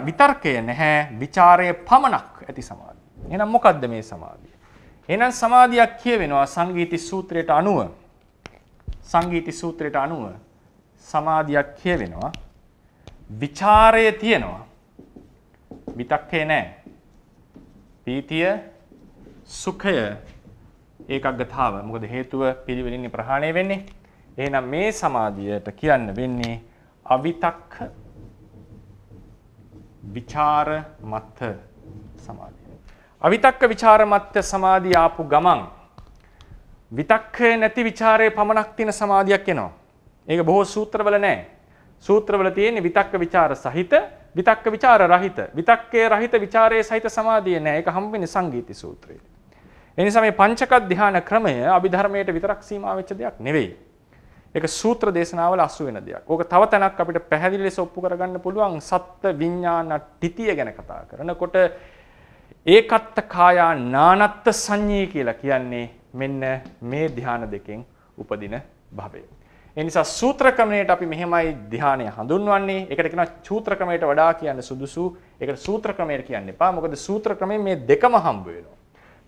විතර්කය නැහැ විචාරයේ පමණක් ඇති සමාධිය. එහෙනම් මොකද්ද මේ සමාධිය? එහෙනම් සමාධියක් කියවෙනවා සංගීති සූත්‍රයට අනුව සමාධියක් කියවෙනවා විචාරයේ තියෙනවා විතක්කේ නැහැ. පීතිය සුඛය ඒකග්ගතාව. මොකද හේතුව පිළිවෙලින් ප්‍රහාණය වෙන්නේ. එහෙනම් මේ සමාධියට කියන්න වෙන්නේ අවිතක්ක විචාර මත්ත සමාධිය. අවිතක්ක විචාර මත්ත සමාධිය ආපු ගමන් විතක්කේ නැති විචාරයේ පමණක් තියෙන සමාධියක් එනවා. ඒක බොහෝ සූත්‍රවල නැහැ. සූත්‍රවල තියෙන්නේ විතක්ක විචාර සහිත, විතක්ක විචාර රහිත, විතක්කේ රහිත විචාරයේ සහිත සමාධිය නැහැ. ඒක හම්බ වෙන්නේ සංගීති සූත්‍රයේ. ඒ නිසා මේ පංචක ධ්‍යාන ක්‍රමය අභිධර්මයට විතරක් සීමා වෙච්ච දෙයක් නෙවෙයි. ඒක සූත්‍ර දේශනාවල අසු වෙන දෙයක්. ඕක තව තැනක් අපිට පැහැදිලි ලෙස ඔප්පු කරගන්න පුළුවන් සත්ත්ව විඥාන ත්‍ිතිය ගැන කතා කරනකොට ඒකත්ත කායා නානත්ත් සංඤී කියලා කියන්නේ මෙන්න මේ ධ්‍යාන දෙකෙන් උපදින භවය. ඒ නිසා සූත්‍ර ක්‍රමයට අපි මෙහෙමයි ධ්‍යානය හඳුන්වන්නේ. ඒකට කියනවා චූත්‍ර ක්‍රමයට වඩා කියන්න සුදුසු. ඒකට සූත්‍ර ක්‍රමයට කියන්න එපා. මොකද සූත්‍ර ක්‍රමයෙන් මේ දෙකම හම්බ වෙනවා.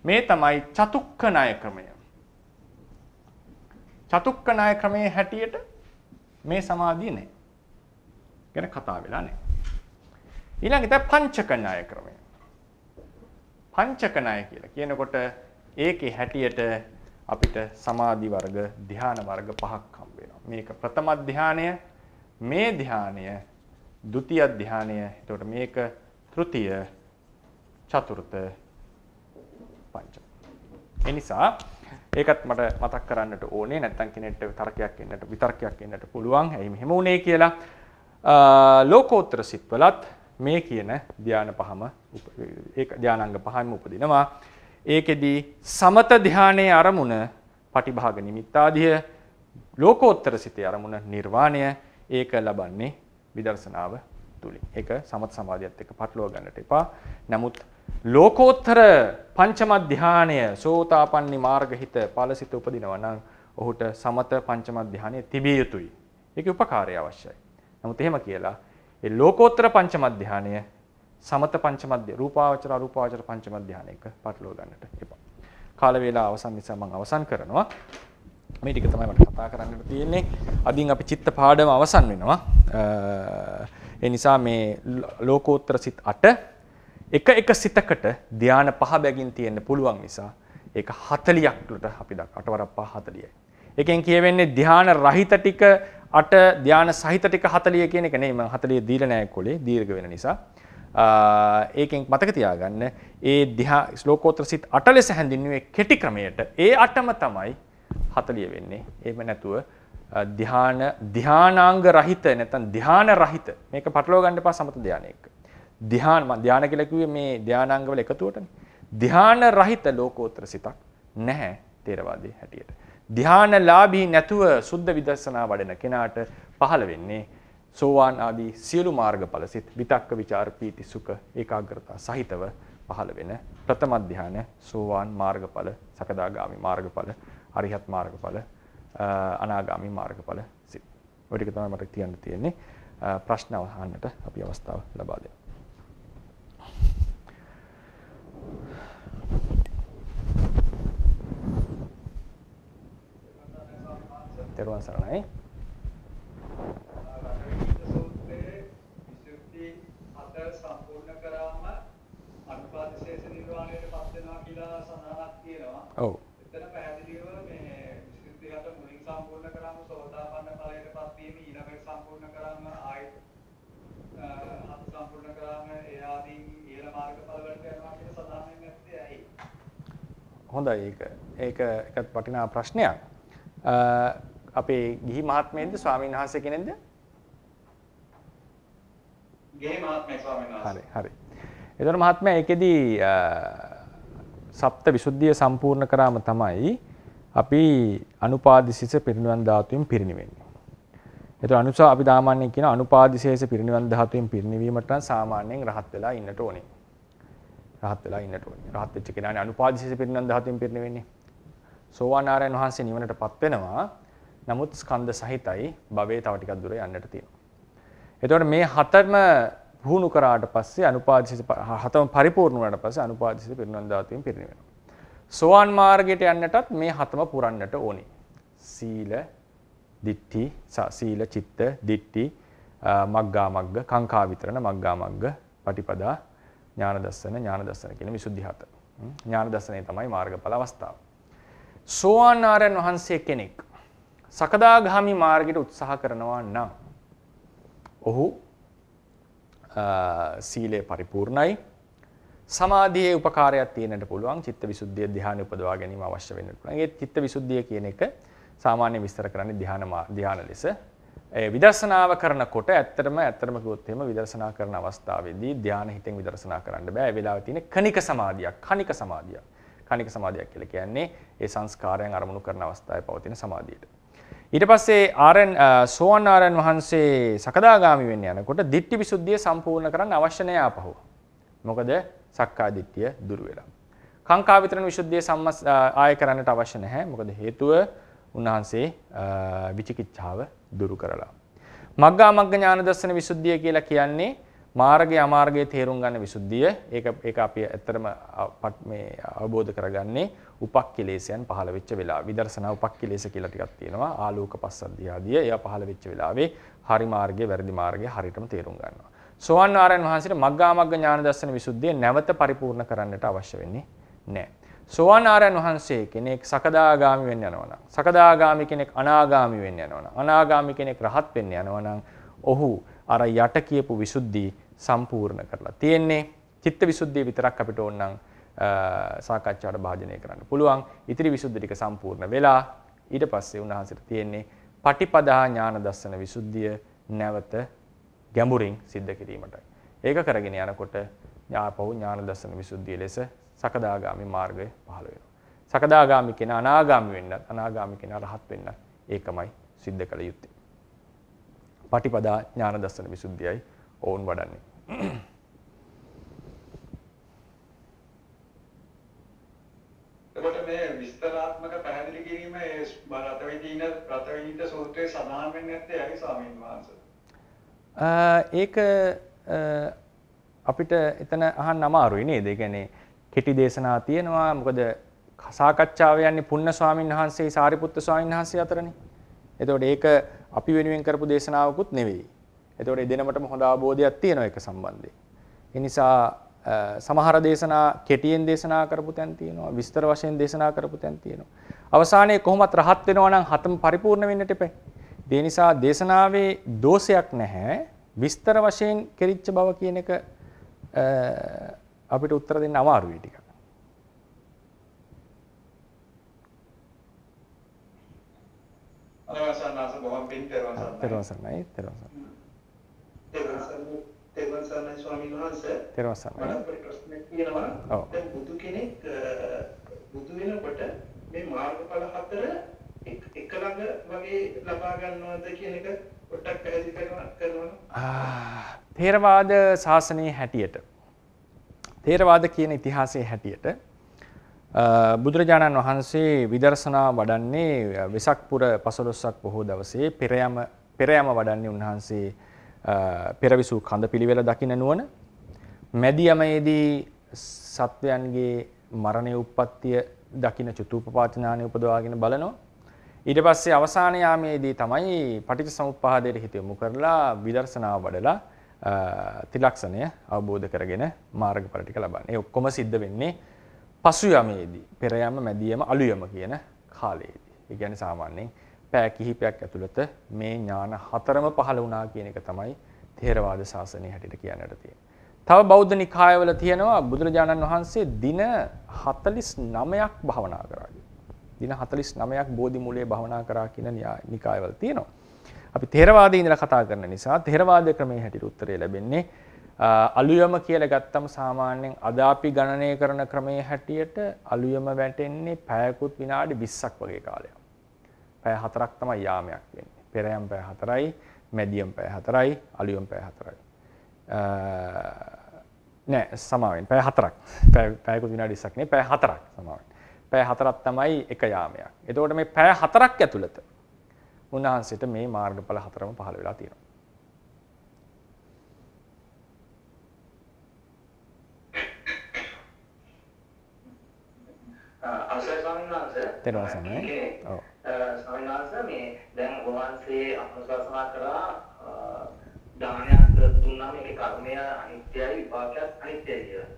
මේ තමයි චතුක්ක ණය ක්‍රමය. චතුක්ක ණය ක්‍රමයේ හැටියට මේ සමාධිය නැහැ. ගැන කතා වෙලා නැහැ. ඊළඟට පංචක ණය ක්‍රමය. පංචක ණය කියලා කියනකොට ඒකේ හැටියට අපිට සමාධි වර්ග, ධ්‍යාන වර්ග පහක් හම්බ වෙනවා. මේක ප්‍රථම ධ්‍යානය, මේ ධ්‍යානය, ဒုတိ ය ධ්‍යානය, එතකොට මේක තෘතිය, චතුර්ථ, පංච. ඒ නිසා ඒකත් මට මතක් කරන්නට ඕනේ නැත්නම් කෙනෙක්ට විතර්කයක් එන්නට පුළුවන්. ඇයි මෙහෙම වුනේ කියලා. ලෝකෝත්තර සිත්වලත් මේ කියන ධාන පහම ඒක ධානාංග පහම උපදිනවා. ඒකෙදී සමත ධානයේ අරමුණ පටිභාග නිමිත්තාදිය, ලෝකෝත්තර සිතේ අරමුණ නිර්වාණය, ඒක ලබන්නේ විදර්ශනාව තුලින්. ඒක සමත සමාධියත් එක්ක පටලවා ගන්නට එපා. නමුත් ලෝකෝත්තර පංචම ධානය සෝතාපන්නි මාර්ගහිත ඵලසිත උපදිනවා නම් ඔහුට සමත පංචම ධානය තිබිය යුතුයි. ඒකේ උපකාරය අවශ්‍යයි. නමුත් එහෙම කියලා ඒ ලෝකෝත්තර පංචම ධානය සමත පංචම රූපාවචර අරූපාවචර පංචම ධානයක පටලවා ගන්නට එපා. කාල වේලාව අවසන් නිසා මම අවසන් කරනවා. මේ ටික තමයි මට කතා කරන්නට තියෙන්නේ. අදින් අපි චිත්ත පාඩම අවසන් වෙනවා. ඒ නිසා මේ ලෝකෝත්තර සිත් 8 එක සිතකට ධාන පහ බැගින් තියෙන්න පුළුවන් නිසා ඒක 40ක් වලට අපි දක් 8 වරක් පහ 40යි. ඒකෙන් කියවෙන්නේ ධාන රහිත ටික 8 ධාන සහිත ටික 40 කියන එක නෙමෙයි. මම 40 දීලා නැහැ කොලේ දීර්ඝ වෙන නිසා. ඒකෙන් මතක තියාගන්න ඒ ලෝකෝත්තර සිත් 8 ලෙස හැඳින්වුවේ කෙටි ක්‍රමයට. ඒ 8ම තමයි 40 වෙන්නේ. එහෙම නැතුව ධානාංග රහිත නැත්නම් ධාන රහිත මේක පටලවා ගන්න එපා සමත ධානය එක්ක. ධාන කියලා කිව්වේ මේ ධානාංග වල එකතුවටනේ. ධාන රහිත ලෝකෝත්තර සිතක් නැහැ තේරවාදී හැටියට. ධානලාභී නැතුව සුද්ධ විදර්ශනා වඩන කෙනාට පහළ වෙන්නේ සෝවාන් ආදී සියලු මාර්ගඵල සිත්, විතක්ක විචාර පීති සුඛ ඒකාග්‍රතාව සහිතව පහළ වෙන ප්‍රථම ධානය, සෝවාන් මාර්ගඵල, සකදාගාමි මාර්ගඵල, අරිහත් මාර්ගඵල, අනාගාමි මාර්ගඵල සිත්. ඔය ටික තමයි මට කියන්න තියෙන්නේ. ප්‍රශ්න අහන්නට අපි අවස්ථාව ලබා දෙමු. තෙරුවන් සරණයි. ඔව්. එතන පැහැදිලිව මේ විසුද්ධි හත මුලින් සම්පූර්ණ කරාම සෝතාපන්න ඵලයටපත් වීම, ඊළඟට සම්පූර්ණ කරාම ආයත හත් සම්පූර්ණ කරාම ඒ ආදී ඊළ මාර්ගඵලවලට යනවා කියන සදාමෙන් නැත්තේ ඇයි? හොඳයි. ඒක එකත් වටිනා ප්‍රශ්නයක්. අපේ ගිහි මහත්මයෙන්ද ස්වාමීන් වහන්සේ කෙනෙක්ද? ගිහි මහත්මයා ස්වාමීන් වහන්සේ. හරි. ඒතර මහත්මයා ඒකෙදී සප්ත විසුද්ධිය සම්පූර්ණ කරාම තමයි අපි අනුපාදිශේෂ පිරිනිවන් ධාතුවෙන් පිරිනිවෙන්නේ. ඒතර අනුසා අපි සාමාන්‍යයෙන් කියන අනුපාදිශේෂ පිරිනිවන් ධාතුවෙන් පිරිනිවීමට නම් සාමාන්‍යයෙන් රහත් වෙලා ඉන්නට ඕනේ. රහත් වෙච්ච කෙනානේ අනුපාදිශේෂ පිරිනිවන් ධාතුවෙන් පිරිනිවෙන්නේ. සෝවාන් ආරයන් වහන්සේ නිවනටපත් වෙනවා. නමුත් ස්කන්ධ සහිතයි භවයේ තව ටිකක් දුර යන්නට තියෙනවා. ඒතකොට මේ හතරම භුණු කරාට පස්සේ අනුපාදිසිත හතම පරිපූර්ණ වුණාට පස්සේ අනුපාදිසිත පිරිනිවන් ධාතුවෙන් පිරිනිවෙනවා. සෝවාන් මාර්ගයට යන්නටත් මේ හතම පුරන්නට ඕනේ. සීල, චිත්ත, දිට්ඨි, මග්ගා මග්ග, කාංකා විතරණ, මග්ගා මග්ග, පටිපදා, ඥාන දර්ශන කියන විසුද්ධි හත. ඥාන දර්ශනේ තමයි මාර්ගඵල අවස්ථාව. සෝවාන් ආරයන් වහන්සේ කෙනෙක් සකදාගාමි මාර්ගයට උත්සාහ කරනවා නම් ඔහු සීලය පරිපූර්ණයි, සමාධියේ උපකාරයක් තියෙන්නට පුළුවන්, චිත්තවිසුද්ධිය ධ්‍යාන උපදවා ගැනීම අවශ්‍ය වෙන්නට පුළුවන්. ඒ චිත්තවිසුද්ධිය කියන එක සාමාන්‍ය විස්තර කරන්නේ ධ්‍යාන ලෙස. ඒ විදර්ශනාව කරනකොට ඇත්තටම කිව්වොත් එහෙම විදර්ශනා කරන අවස්ථාවේදී ධ්‍යාන හිතෙන් විදර්ශනා කරන්න බෑ. ඒ වෙලාවේ තියෙන කණික සමාධියක්. කණික සමාධියක් කියලා කියන්නේ ඒ සංස්කාරයන් අරමුණු කරන අවස්ථාවේ පවතින සමාධියට. ඊට පස්සේ සෝවාන් ආරයන් වහන්සේ සකදාගාමි වෙන්න යනකොට දිට්ඨි විසුද්ධිය සම්පූර්ණ කරන්න අවශ්‍ය නැහැ ආපහු. මොකද සක්කාය දිට්ඨිය දුර වෙලා. කාංකා විතරණ විසුද්ධිය ආය කරන්නට අවශ්‍ය නැහැ. මොකද හේතුව උන්වහන්සේ විචිකිච්ඡාව දුරු කරලා. මග්ගා මග්ග ඥාන දර්ශන විසුද්ධිය කියලා කියන්නේ මාර්ගය අමාර්ගය තේරුම් ගන්න විසුද්ධිය. ඒක අපි ඇත්තටම මේ අවබෝධ කරගන්නේ උපක්ඛිලේශයන් පහළ වෙච්ච වෙලාව. විදර්ශනා උපක්ඛිලේශ කියලා ටිකක් තියෙනවා. ආලෝක පස්සද්ධිය ආදී ඒවා පහළ වෙච්ච වෙලාවේ හරි මාර්ගය වැරදි මාර්ගය හරියටම තේරුම් ගන්නවා. සෝවාන් ආරයන් වහන්සේට මග්ගා මග්ග ඥාන දර්ශන විසුද්ධිය නැවත පරිපූර්ණ කරන්නට අවශ්‍ය වෙන්නේ නැහැ. සෝවාන් ආරයන් වහන්සේ කෙනෙක් සකදාගාමි වෙන්න යනවා නම්, සකදාගාමි කෙනෙක් අනාගාමි වෙන්න යනවා නම්, අනාගාමි කෙනෙක් රහත් වෙන්න යනවා නම් ඔහු අර යට කියපු විසුද්ධි සම්පූර්ණ කරලා තියෙන්නේ. චිත්ත විසුද්ධිය විතරක් අපිට ඕන නම් සාකච්ඡාවට භාජනය කරන්න පුළුවන්. ඉතිරි විසුද්ධි ටික සම්පූර්ණ වෙලා ඊට පස්සේ උන්වහන්සේට තියෙන්නේ පටිපදා ඥාන දර්ශන විසුද්ධිය නැවත ගැඹුරින් සිද්ධ කිරීමටයි. ඒක කරගෙන යනකොට ඥාපෝ ඥාන දර්ශන විසුද්ධිය ලෙස සකදාගාමි මාර්ගය පහළ වෙනවා. සකදාගාමි කෙනා අනාගාමි වෙන්නත්, අනාගාමි කෙනා රහත් වෙන්නත් ඒකමයි සිද්ධ කළ යුත්තේ. පටිපදා ඥාන දර්ශන විසුද්ධියයි ඕන් වඩන්නේ. එතකොට මේ විස්තරාත්මක පැහැදිලි කිරීම රතවිඳින සූත්‍රයේ සඳහන් වෙන්නේ නැත්තේ යකි ස්වාමීන් වහන්සේ. ඒක අපිට එතන අහන්න අමාරුයි නේද? ඒ කියන්නේ කෙටි දේශනා තියෙනවා. මොකද සාකච්ඡාව යන්නේ පුන්න ස්වාමීන් වහන්සේ, සාරිපුත්ත ස්වාමීන් වහන්සේ අතරනේ. එතකොට ඒක අපි වෙනුවෙන් කරපු දේශනාවකුත් නෙවෙයි. එතකොට ඒ දෙනමටම හොඳ අවබෝධයක් තියෙනවා ඒක සම්බන්ධයෙන්. ඒ නිසා සමහර දේශනා කෙටියෙන් දේශනා කරපු තැන් තියෙනවා, විස්තර වශයෙන් දේශනා කරපු තැන් තියෙනවා. අවසානයේ කොහොමත් රහත් වෙනවා නම් හතම පරිපූර්ණ වෙන්නට එපා. ඒ නිසා දේශනාවේ දෝෂයක් නැහැ. විස්තර වශයෙන් කෙරිච්ච බව කියන එක අපිට උත්තර දෙන්න අමාරුයි ටිකක්. අනවසන්නස බොහොම පින්තරවසන්නයි. තෙරුවන් සරණයි ස්වාමීන් වහන්සේ. තෙරුවන් සරණයි. මට ප්‍රශ්නයක් තියෙනවා. ඔව්. දැන් බුදු කෙනෙක් බුදු වෙනකොට මේ මාර්ගඵල හතර එක ළඟ වගේ ලබා ගන්නවද කියන එක පොඩ්ඩක් පැහැදිලි කරනවා. ථේරවාද ශාසනයේ හැටියට, ථේරවාද කියන ඉතිහාසයේ හැටියට බුදුරජාණන් වහන්සේ විදර්ශනා වඩන්නේ වෙසක් පුර 15ක් පොහොව දවසේ පෙරයම වඩන්නේ උන්වහන්සේ පෙරවිසු කඳ පිළිවෙල දකින නුවණ. මැදියමේදී සත්වයන්ගේ මරණය උප්පත්තිය දකින චතුප්පපාත ඥානය උපදවාගෙන බලනවා. ඊට පස්සේ අවසාන යාමේදී තමයි පටිච්චසමුප්පාදයට හිත යොමු කරලා විදර්ශනාව වඩලා ත්‍රිලක්ෂණය අවබෝධ කරගෙන මාර්ගඵල ටික ලබන්නේ. ඒ ඔක්කොම සිද්ධ වෙන්නේ පසු යමේදී, පෙරයම, මැදියම, අලුයම කියන කාලයේදී. ඒ කියන්නේ සාමාන්‍යයෙන් පැය කිහිපයක් ඇතුළත මේ ඥාන හතරම පහළ වුණා කියන එක තමයි ථේරවාද ශාසනය හැටියට කියන්නට තියෙන්නේ. තව බෞද්ධ නිකායවල තියෙනවා බුදුරජාණන් වහන්සේ දින 49ක් භවනා කරා කියලා. දින 49ක් බෝධි මුලයේ භවනා කරා කියන නිකායවල තියෙනවා. අපි ථේරවාදයේ ඉඳලා කතා කරන නිසා ථේරවාද ක්‍රමයේ හැටියට උත්තරය ලැබෙන්නේ. අලුයම කියලා ගත්තම සාමාන්‍යයෙන් අද අපි ගණනය කරන ක්‍රමයේ හැටියට අලුයම වැටෙන්නේ පැයකුත් විනාඩි 20ක් වගේ කාලයක්. පැය 4ක් තමයි යාමයක් වෙන්නේ. පෙරයම් පැය 4යි, මැදියම් පැය 4යි, අලුයම් පැය 4යි. නෑ සමාවෙන් පැය 4ක්. පැයක විනාඩි 20ක් නේ, පැය 4ක් සමාවෙන්. පැය 4ක් තමයි එක යාමයක්. එතකොට මේ පැය 4ක් ඇතුළත උන්වහන්සේට මේ මාර්ගඵල හතරම පහළ වෙලා තියෙනවා. ස්වාමීන් වහන්සේ මේ දැන් වහන්සේ අනුශාසනා කරා දානයක් දුන්නාම ඒ කර්මය අනිත්‍යයි, විපාකයක් අනිත්‍යයි කියලා.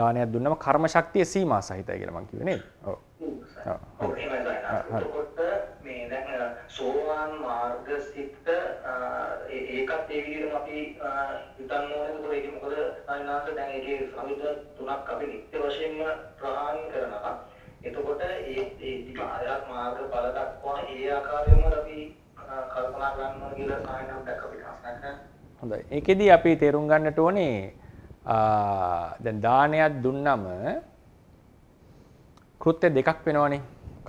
දානයක් දුන්නම කර්ම ශක්තිය සීමා සහිතයි කියලා මම කිව්වේ නේද? ඔව්. ඔව්. ඒකයි. ඒකත් මේ දැන් සෝවාන් මාර්ග සිත ඒකත් ඒ විදිහටම අපි හිතන්න ඕනේ. ඒකෝ ඒක මොකද සාමාන්‍යයෙන් දැන් ඒකේ සමිත තුනක් අපි නිත්‍ය වශයෙන්ම ප්‍රහාණය කරනවා. එතකොට ඒ විපාක මාර්ග බල දක්වා ඒ ආකාරයෙන්ම අපි කල්පනා කරනවා කියලා සාමාන්‍යයෙන් දැක්ක අපි හස්නක්. හොඳයි. ඒකෙදී අපි තේරුම් ගන්නට ඕනේ දැන් දානයක් දුන්නම කෘත්‍ය දෙකක් වෙනවනේ.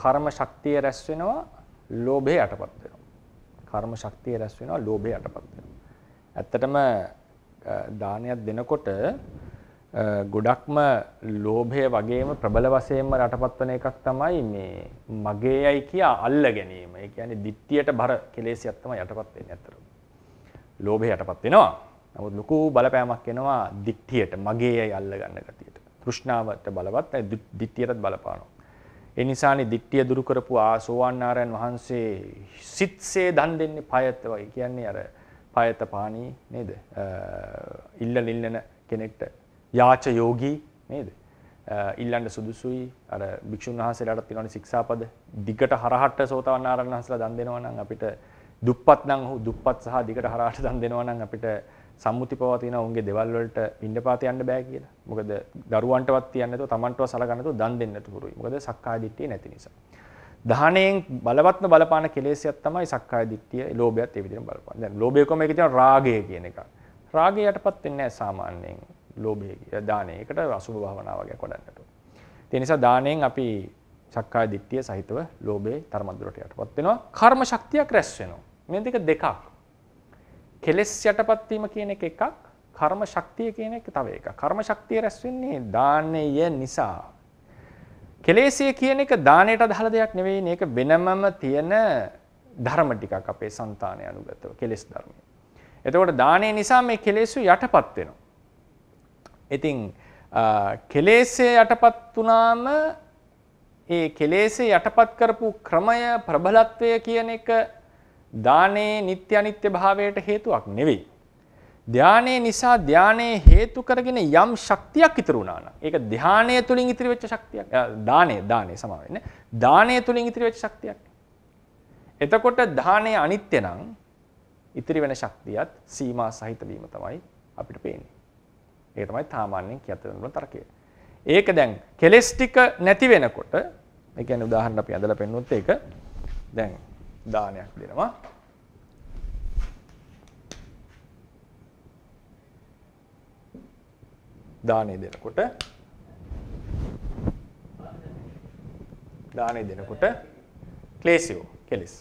කර්ම ශක්තිය රැස් වෙනවා, ලෝභය යටපත් වෙනවා. කර්ම ශක්තිය රැස් වෙනවා, ලෝභය යටපත් වෙනවා. ඇත්තටම දානයක් දෙනකොට ගොඩක්ම ලෝභය වගේම ප්‍රබල වශයෙන්ම යටපත් වෙන එකක් තමයි මේ මගේයි කියා අල්ල ගැනීම. ඒ කියන්නේ දිට්ඨියට බර කෙලෙසියක් තමයි යටපත් වෙන්නේ ඇත්තටම. ලෝභය යටපත් වෙනවා. නමුත් ලොකු බලපෑමක් එනවා දිට්ඨියට, මගේයි අල්ල ගන්න ගතියට. තෘෂ්ණාවට බලවත් නැත්නම් දිට්ඨියටත් බලපානවා. ඒ නිසානේ දිට්ඨිය දුරු කරපු සෝවාන් නාරයන් වහන්සේ සිත්සේ දන් දෙන්නේ පයත වගේ. කියන්නේ අර පයත පාණී නේද? ඉල්ලන ඉල්ලන කෙනෙක්ට යාච යෝගී නේද? ඉල්ලන්න සුදුසුයි. අර භික්ෂුන් වහන්සේලාට තියෙනවනේ ශික්ෂාපද. දිගට හරහට සෝතාවන් නාරයන් වහන්සේලා දන් දෙනවා නම් අපිට දුප්පත් නම් ඔහු දුප්පත් සහ දිගට හරහට දන් දෙනවා නම් අපිට සම්මුති පවා තියෙනවා උන්ගේ දේවල් වලට ඉන්නපාත යන්න බෑ කියලා. මොකද දරුවන්ටවත් තියන්නේ නැතුව Tamanටව සලකන්නේ නැතුව දන් දෙන්නේ නැතු පුරුයි. මොකද සක්කාය දිට්ඨිය නැති නිසා. දහණයෙන් බලවත්ම බලපාන කෙලෙසියක් තමයි සක්කාය දිට්ඨිය, ලෝභයත් ඒ විදිහටම බලපාන. දැන් ලෝභය කොහොම එකේ තියෙන රාගය කියන එක. රාගය යටපත් වෙන්නේ නැහැ සාමාන්‍යයෙන් ලෝභය කියලා දානේ. ඒකට අසුභ භාවනාව වගේ කොටන්නට ඕනේ. ඒ නිසා දාණයෙන් අපි සක්කාය දිට්ඨිය සහිතව ලෝභේ තරමදුරට යටපත් වෙනවා. කර්ම ශක්තියක් රැස් වෙනවා. මේ දෙක දෙකක්. කෙලෙස් යටපත් වීම කියන එක එකක්, කර්ම ශක්තිය කියන එක තව එකක්. කර්ම ශක්තිය රැස් වෙන්නේ දානය නිසා. කෙලෙසිය කියන එක දානයට අදාළ දෙයක් නෙවෙයි. මේක වෙනමම තියෙන ධර්ම ටිකක් අපේ సంతානය අනුගතව කෙලෙස් ධර්ම. එතකොට දානය නිසා මේ කෙලෙසු යටපත් වෙනවා. ඉතින් කෙලෙසේ යටපත් වුණාම ඒ කෙලෙසේ යටපත් කරපු ක්‍රමය ප්‍රබලත්වය කියන එක දානේ නිත්‍ය අනිත්‍ය භාවයට හේතුවක් නෙවෙයි. ධානයේ නිසා ධානයේ හේතු කරගෙන යම් ශක්තියක් ඉතුරු වුණා නම් ඒක ධානය තුලින් ඉතිරි වෙච්ච ශක්තියක්. දානය සමා වෙන්නේ. දානය තුලින් ඉතිරි වෙච්ච ශක්තියක්. එතකොට ධානය අනිත්‍ය නම් ඉතිරි වෙන ශක්තියත් සීමා සහිත වීම තමයි අපිට පේන්නේ. ඒක තමයි සාමාන්‍යයෙන් කියතන තර්කය. ඒක දැන් කෙලස් ටික නැති වෙනකොට, ඒ කියන්නේ උදාහරණ අපි අදලා පෙන්නුවොත් ඒක දැන් දානයක් දෙනවා. දානේ දෙනකොට ක්ලේශයෝ කෙලස්.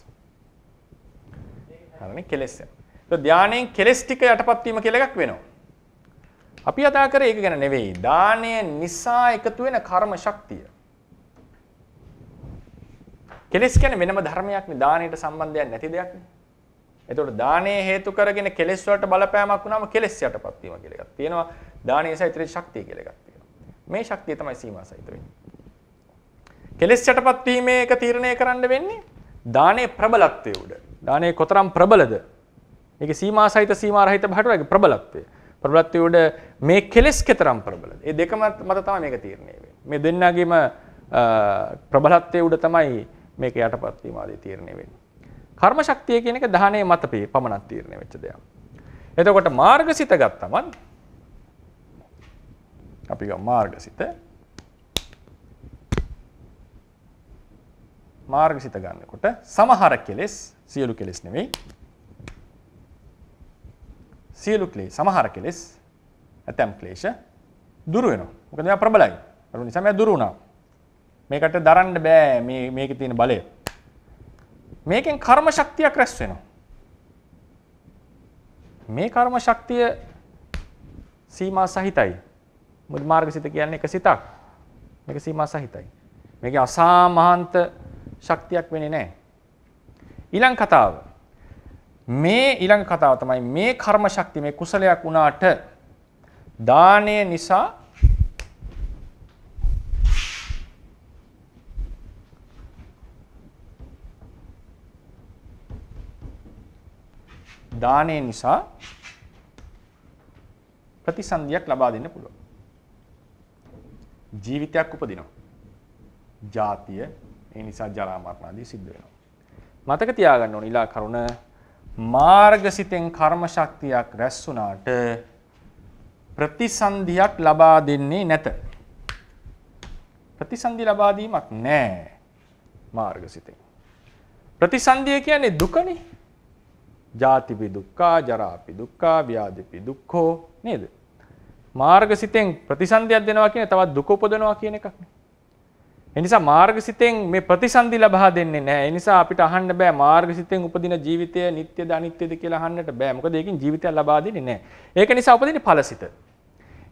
හරිනේ කෙලස්. તો ධානයෙන් කෙලස් ටික යටපත් වීම කියලා එකක් වෙනවා. අපි අදා කරේ ඒක ගැන නෙවෙයි. දානය නිසා එකතු වෙන කර්ම ශක්තිය. කෙලස් කියන්නේ වෙනම ධර්මයක් නේ, දානයට සම්බන්ධයක් නැති දෙයක් නේ. එතකොට දානයේ හේතු කරගෙන කෙලස් වලට බලපෑමක් වුණාම කෙලස් යටපත් වීම කියලා එකක් තියෙනවා. දානයේ නිසා ඉතිරි ශක්තිය කියලා එකක් තියෙනවා. මේ ශක්තිය තමයි සීමා සහිත වෙන්නේ. කෙලස් යටපත් වීමේ එක තීරණය කරන්න වෙන්නේ දානයේ ප්‍රබලත්වය උඩ. දානයේ කොතරම් ප්‍රබලද? මේකේ සීමා සහිත සීමා රහිත බහටවගේ ප්‍රබලත්වය. ප්‍රබලත්වය උඩ මේ කෙලස් කතරම් ප්‍රබලද? මේ දෙකම මත තමයි මේක තීරණය වෙන්නේ. මේ දෙන්නගේම ප්‍රබලත්වය උඩ තමයි මේක යටපත් වීම ආදී තීරණය වෙන්නේ. කර්ම ශක්තිය කියන එක දහණය මත පමණක් තීරණය වෙච්ච දෙයක්. එතකොට මාර්ගසිත ගත්තම අපි ගමු මාර්ගසිත. මාර්ගසිත ගන්නකොට සමහර කෙලෙස්, සියලු කෙලෙස් නෙමෙයි. සියලු ක්ලේශ, සමහර කෙලෙස්, ඇතම් ක්ලේශ දුරු වෙනවා. මොකද මේවා ප්‍රබලයි. ඒ නිසා මේවා දුරු වුණා. මේකට දරන්න බෑ මේකේ තියෙන බලය. මේකෙන් කර්ම ශක්තියක් රැස් වෙනවා. මේ කර්ම ශක්තිය සීමා සහිතයි. මොකද මාර්ගසිත කියන්නේ එක සිතක්. මේක සීමා සහිතයි. මේකේ අසාමාන්ත ශක්තියක් වෙන්නේ නැහැ. ඊළඟ කතාව තමයි මේ කර්ම ශක්තිය මේ කුසලයක් වුණාට දානය නිසා ප්‍රතිසන්දියක් ලබා දෙන්න පුළුවන්. ජීවිතයක් උපදිනවා. ජාතිය, ඒ නිසා ජරා මරණ ආදී සිද්ධ වෙනවා. මතක තියාගන්න ඕන ඊළඟ කරුණ මාර්ගසිතෙන් කර්ම ශක්තියක් රැස් වුණාට ප්‍රතිසන්දියක් ලබා දෙන්නේ නැත. ප්‍රතිසන්දි ලබා දීමක් නැහැ මාර්ගසිතෙන්. ප්‍රතිසන්දිය කියන්නේ දුකනේ. ජාතිපි දුක්ඛා, ජරාපි දුක්ඛා, ව්‍යාධිපි දුක්ඛෝ නේද? මාර්ගසිතෙන් ප්‍රතිසන්දියක් දෙනවා කියන්නේ තවත් දුක උපදවනවා කියන එකක් නේ. ඒ නිසා මාර්ගසිතෙන් මේ ප්‍රතිසන්දි ලබා දෙන්නේ නැහැ. ඒ නිසා අපිට අහන්න බෑ මාර්ගසිතෙන් උපදින ජීවිතය නිට්ටයද අනිත්‍යද කියලා අහන්නට බෑ. මොකද ඒකෙන් ජීවිතය ලබා දෙන්නේ නැහැ. ඒක නිසා උපදින්නේ ඵලසිත.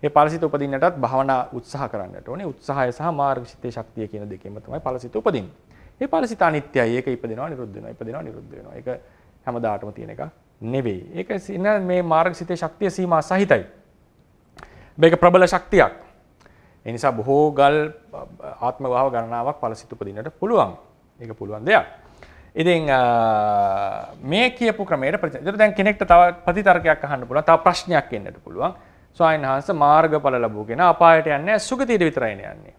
ඒ ඵලසිත උපදින්නටත් භාවනා උත්සාහ කරන්නට ඕනේ. උත්සාහය සහ මාර්ගසිතේ ශක්තිය කියන දෙකෙන්ම තමයි ඵලසිත උපදින්නේ. මේ ඵලසිත අනිත්‍යයි. ඒක ඉපදෙනවා නිරුද්ධ වෙනවා. ඉපදෙනවා නිරුද්ධ වෙනවා. ඒක හැමදාටම තියෙන එකක් නෙවෙයි. ඒක මේ මාර්ගසිතේ ශක්තිය සීමා සහිතයි. මේක ප්‍රබල ශක්තියක්. ඒ නිසා බොහෝ ගල් ආත්ම භාව ගණනාවක් ඵලසිත උපදින්නට පුළුවන්. ඒක පුළුවන් දෙයක්. ඉතින් මේ කියපු ක්‍රමයට ප්‍රතිචාර දැන් කෙනෙක්ට තව ප්‍රතිතර්කයක් අහන්න පුළුවන්. තව ප්‍රශ්නයක් එන්නට පුළුවන්. ස්වාමීන් වහන්සේ මාර්ගඵල ලැබුවගෙන අපායට යන්නේ නැහැ සුගතියට විතරයි යන්නේ.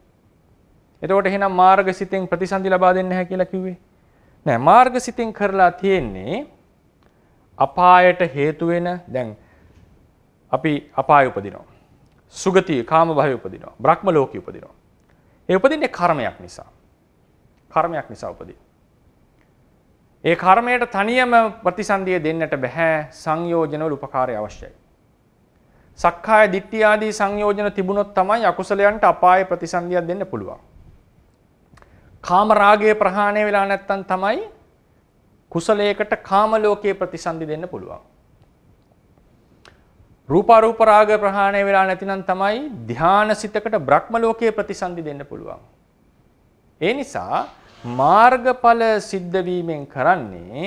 එතකොට එහෙනම් මාර්ගසිතෙන් ප්‍රතිසන්දි ලබා දෙන්නේ නැහැ කියලා කිව්වේ. නෑ මාර්ගසිතෙන් කරලා තියෙන්නේ අපායට හේතු වෙන දැන් අපි අපාය උපදිනවා. සුගතිය කාම භවය උපදිනවා. බ්‍රහ්ම ලෝකයේ උපදිනවා. ඒ උපදින්නේ කර්මයක් නිසා. කර්මයක් නිසා උපදින. ඒ කර්මයට තනියම ප්‍රතිසන්දිය දෙන්නට බෑ. සංයෝජනවල උපකාරය අවශ්‍යයි. සක්කාය දිට්ඨිය ආදී සංයෝජන තිබුණොත් තමයි අකුසලයන්ට අපායේ ප්‍රතිසන්දියක් දෙන්න පුළුවන්. කාම රාගය ප්‍රහාණය වෙලා නැත්නම් තමයි කුසලයකට කාම ලෝකයේ ප්‍රතිසන්දි දෙන්න පුළුවන්. රූපාරූප රාග ප්‍රහාණය වෙලා නැතිනම් තමයි ධානාසිතකට බ්‍රහ්ම ලෝකයේ ප්‍රතිසන්දි දෙන්න පුළුවන්. ඒ නිසා මාර්ගඵල සිද්ධ වීමෙන් කරන්නේ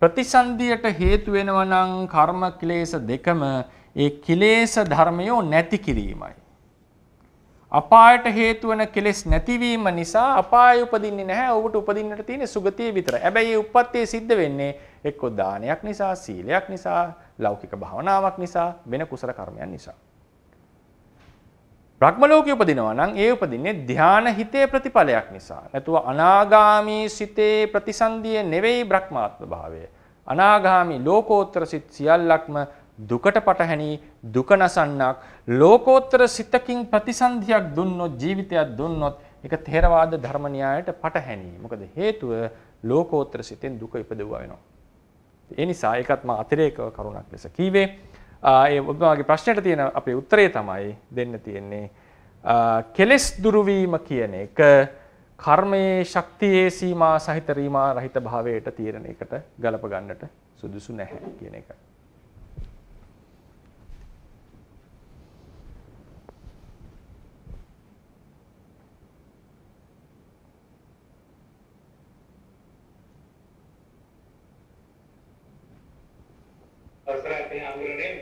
ප්‍රතිසන්දියට හේතු වෙනවා නම් කර්ම ක්ලේශ දෙකම ඒ ක්ලේශ ධර්මයෝ නැති කිරීමයි. අපායට හේතු වෙන කෙලෙස් නැතිවීම නිසා අපාය උපදින්නේ නැහැ. ඔබට උපදින්නට තියෙන්නේ සුගතිය විතරයි. හැබැයි මේ උප්පත්තිය සිද්ධ වෙන්නේ එක්ක දානයක් නිසා, සීලයක් නිසා, ලෞකික භාවනාවක් නිසා, වෙන කුසල කර්මයන් නිසා. බ්‍රහ්ම ලෝකයේ උපදිනවා නම් ඒ උපදින්නේ ධාන හිතේ ප්‍රතිඵලයක් නිසා. නැතුව අනාගාමී සිතේ ප්‍රතිසන්දිය නෙවෙයි බ්‍රහ්මාත්ම භාවය. අනාගාමී ලෝකෝත්තර සිත් සියල්ලක්ම දුකට පටහැනි දුක නසන්නක් ලෝකෝත්තර සිතකින් ප්‍රතිසන්දියක් දුන්නොත් ජීවිතයක් දුන්නොත් ඒක ථේරවාද ධර්ම න්‍යායයට පටහැනි. මොකද හේතුව ලෝකෝත්තර සිතෙන් දුක ඉපදෙවුවා වෙනවා. ඒ නිසා ඒකත් මා අතිරේක කරුණක් ලෙස කීවේ. ඒ ඔබගේ ප්‍රශ්නෙට තියෙන අපේ උත්තරය තමයි දෙන්න තියෙන්නේ කෙලෙස් දුරු වීම කියන එක කර්මයේ ශක්තියේ සීමා සහිත රීමා රහිත භාවයට තීරණයකට ගලප ගන්නට සුදුසු නැහැ කියන එක.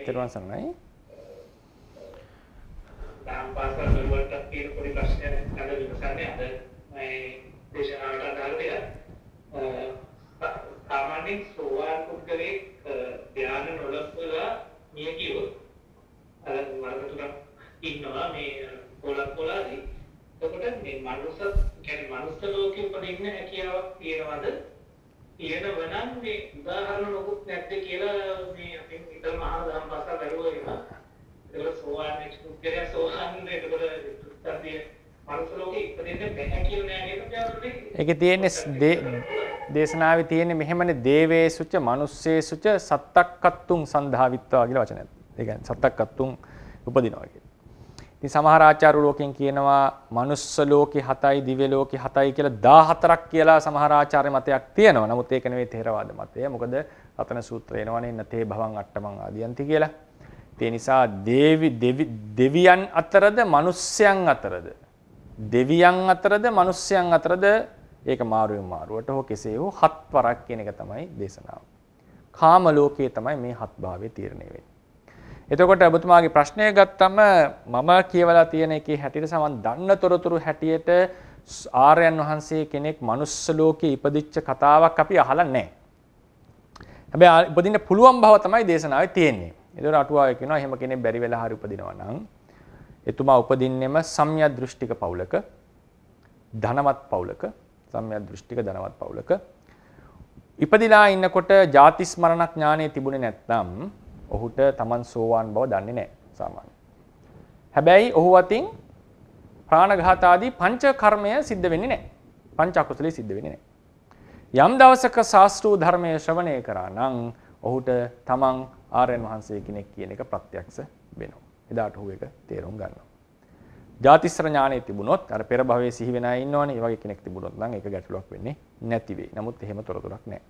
තෙරුවන් සරණයි. කියන වනම් මේ උදාහරණ ලොකුත් නැද්ද කියලා මේ අපි ඉතල මහා ධම්පස්සා කරුවා ඒක. ඒක සෝවාන් එක්ස්ප්ලෝර් කරේ සෝවාන් ඒකවල ඉස්සරදී මනුස්ස ලෝකේ ඉපදෙන්නේ නැහැ කියලා නෑ නේද කියන්නේ. ඒකේ තියෙන්නේ දේශනාවේ තියෙන්නේ මෙහෙමනේ දේවේසුච මනුස්සේසුච සත්තක්කත්තුං සන්ධාවිත්වා කියලා වචනයක්. ඒ කියන්නේ සත්තක්කත්තුං උපදිනවා කියන්නේ. ඉතින් සමහර ආචාර්ය ලෝකෙන් කියනවා මනුස්ස ලෝකේ 7යි දිව්‍ය ලෝකේ 7යි කියලා 14ක් කියලා සමහර ආචාර්ය මතයක් තියෙනවා. නමුත් ඒක නෙවෙයි ථේරවාද මතය. මොකද රතන සූත්‍රය එනවනේ නතේ භවං අට්ඨමං ආදියන්ති කියලා. ඒ නිසා දෙවියන් අතරද මනුස්සයන් අතරද දෙවියන් අතරද මනුස්සයන් අතරද ඒක මාරුවෙන් මාරුවට හෝ කෙසේ හෝ හත් වරක් කියන එක තමයි දේශනාව. කාම ලෝකයේ තමයි මේ හත් භාවයේ තීරණය වෙන්නේ. එතකොට ඔබතුමාගේ ප්‍රශ්නය ගත්තම මම කියවලා තියෙන එකේ හැටියට සමන් දන්න තොරතුරු හැටියට ආර්යයන් වහන්සේ කෙනෙක් මනුස්ස ලෝකේ ඉපදිච්ච කතාවක් අපි අහලා නැහැ. හැබැයි උපදින්න පුළුවන් බව තමයි දේශනාවේ තියෙන්නේ. ඒතර අටුවාවේ කියනවා එහෙම කෙනෙක් බැරි වෙලා හරි උපදිනවා නම් එතුමා උපදින්නෙම සම්‍යක් දෘෂ්ටික පවුලක ධනවත් පවුලක ඉපදිලා ඉන්නකොට ජාති ස්මරණක් ඥානෙ තිබුණේ නැත්නම් ඔහුට Taman සෝවාන් බව දන්නේ නැහැ සාමාන්‍යයෙන්. හැබැයි ඔහු අතින් ප්‍රාණඝාත ආදී පංච කර්මය සිද්ධ වෙන්නේ නැහැ. පංච අකුසලයේ සිද්ධ වෙන්නේ නැහැ. යම් දවසක ශාස්ත්‍රීය ධර්මයේ ශ්‍රවණය කරා නම් ඔහුට Taman ආර්යයන් වහන්සේ කෙනෙක් කියන එක ප්‍රත්‍යක්ෂ වෙනවා. එදාට ඔහු ඒක තේරුම් ගන්නවා. ජාතිස්ත්‍ර ඥානෙ තිබුණොත් අර පෙර භවයේ සිහි වෙන අය ඉන්නවනේ. ඒ වගේ කෙනෙක් තිබුණොත් නම් ඒක ගැටලුවක් වෙන්නේ නැති වෙයි. නමුත් එහෙම තොරතුරක් නැහැ.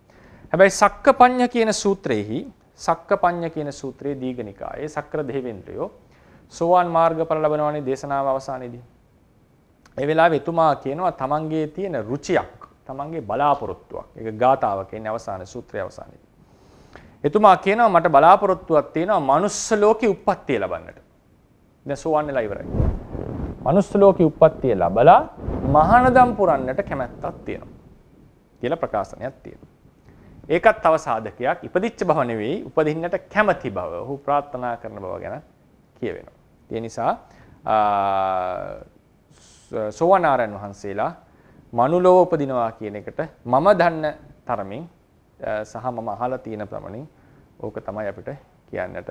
හැබැයි සක්කපඤ්ඤ කියන සූත්‍රයේහි සක්කපඤ්ඤ කියන සූත්‍රයේ දීඝනිකායේ සක්‍ර දෙවිඳුරෝ සෝවාන් මාර්ගඵල ලබනවානේ දේශනාව අවසානයේදී. ඒ වෙලාවේ එතුමා කියනවා තමන්ගේ තියෙන රුචියක්, තමන්ගේ බලාපොරොත්තුවක්. ඒක ගාතාවක ඉන්නේ අවසාන සූත්‍රයේ අවසානයේදී. එතුමා කියනවා මට බලාපොරොත්තුවක් තියෙනවා මනුස්ස ලෝකේ උප්පත්තිය ලබන්නට. දැන් සෝවාන් වෙලා ඉවරයි. මනුස්ස ලෝකේ උප්පත්තිය ලැබලා මහානදම් පුරන්නට කැමැත්තක් තියෙනවා කියලා ප්‍රකාශනයක් තියෙනවා. ඒකත් තව සාධකයක්. ඉපදිච්ච බව නෙවෙයි, උපදින්නට කැමැති බව, ඔහු ප්‍රාර්ථනා කරන බව ගැන කියවෙනවා. ඒ නිසා සෝවාන් වහන්සේලා මනුලෝව උපදිනවා කියන එකට මම දන්න තරමින් සහ මම අහලා තියෙන ප්‍රමණින් ඕක තමයි අපිට කියන්නට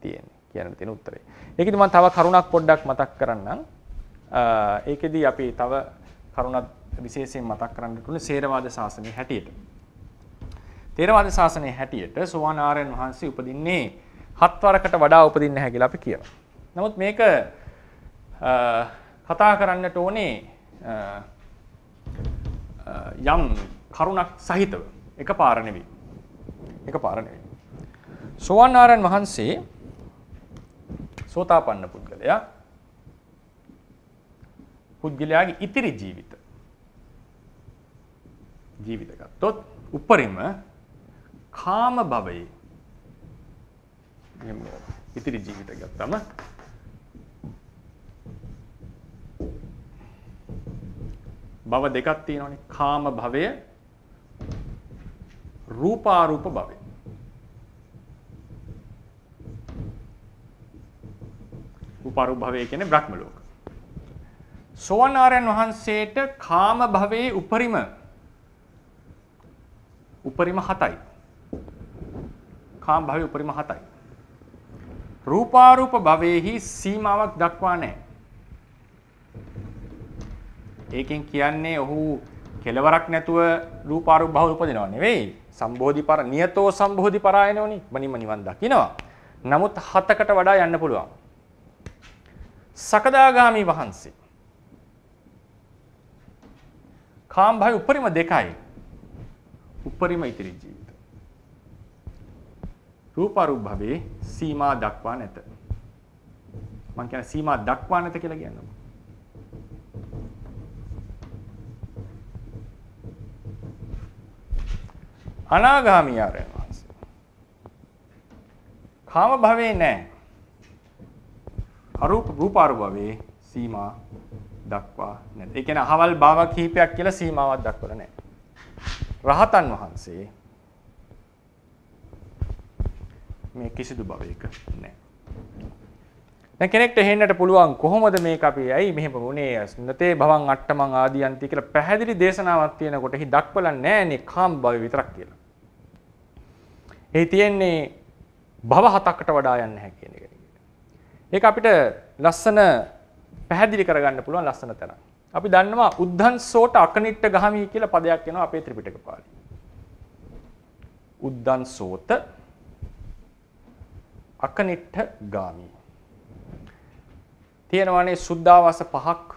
තියෙන්නේ. කියන්න තියෙන උත්තරේ. ඒකෙදි මම තව කරුණක් පොඩ්ඩක් මතක් කරන්නම්. ඒකෙදි අපි තව කරුණක් විශේෂයෙන් මතක් කරන්න ඕනේ ථේරවාද ශාසනයේ හැටියට. ථේරවාද ශාසනයේ හැටියට සෝවාන් ආර්යයන් වහන්සේ උපදින්නේ හත්වරකට වඩා උපදින්න නැහැ කියලා අපි කියනවා. නමුත් මේක කතා කරන්නට ඕනේ යම් කරුණක් සහිතව. එකපාර නෙවෙයි. එකපාර නෙවෙයි. සෝවාන් ආර්යයන් වහන්සේ සෝතාපන්න පුද්ගලයා පුද්ගලයාගේ ඉතිරි ජීවිත ගත්තොත් උපරිම කාම භවයේ ඉතිරි ජීවිත ගත්තම භව දෙකක් තියෙනවානේ. කාම භවය, රූපාරූප භවය. රූපාරූප භවය කියන්නේ බ්‍රහ්ම ලෝක. සෝවාන් ආර්යයන් වහන්සේට කාම භවයේ උපරිම 7යි. කාම භවයේ උපරිම 7යි. රූපාරූප භවයේහි සීමාවක් දක්වා නැහැ. ඒකෙන් කියන්නේ ඔහු කෙලවරක් නැතුව රූපාරූප භව උපදිනවා නෙවෙයි. සම්බෝධිපර නියතෝ සම්බෝධිපරායනෝනි. මනිම නිවන් දකිනවා. නමුත් 7කට වඩා යන්න පුළුවන්. සකදාගාමි වහන්සේ කාම භවයේ උපරිම 2යි. උපරිම ඉතිරි ජීවිත. රූපාරූප භවයේ සීමා දක්වා නැත. මම කියන සීමා දක්වා නැත කියලා කියනවා. අනාගාමි ආර්යයන් වහන්සේ කාම භවයේ නැහැ. රූපාරූප භවයේ සීමා දක්වා නැත. ඒ කියන්නේ අහවල් භාව කිහිපයක් කියලා සීමාවක් දක්වලා නැහැ. රහතන් වහන්සේ මේ කිසිදු භවයක නැහැ. දැන් කෙනෙක්ට හෙන්නට පුළුවන් කොහොමද මේක අපි ඇයි මෙහෙම වුනේ? නතේ භවං අට්ඨමං ආදියන්ති කියලා පැහැදිලි දේශනාවක් තියෙනකොට හි දක්වලා නැහැනේ කාම භවය විතරක් කියලා. ඒ තියෙන්නේ භව 7කට වඩා යන්නේ නැහැ කියන එක. ඒක අපිට ලස්සන පැහැදිලි කරගන්න පුළුවන් ලස්සන තැනක්. අපි දන්නවා උද්ධංසෝට අකනිට්ඨ ගාමී කියලා පදයක් එනවා අපේ ත්‍රිපිටක පාළියේ. උද්ධංසෝත අකනිට්ඨ ගාමී. තියෙනවානේ සුද්ධාවාස 5ක්.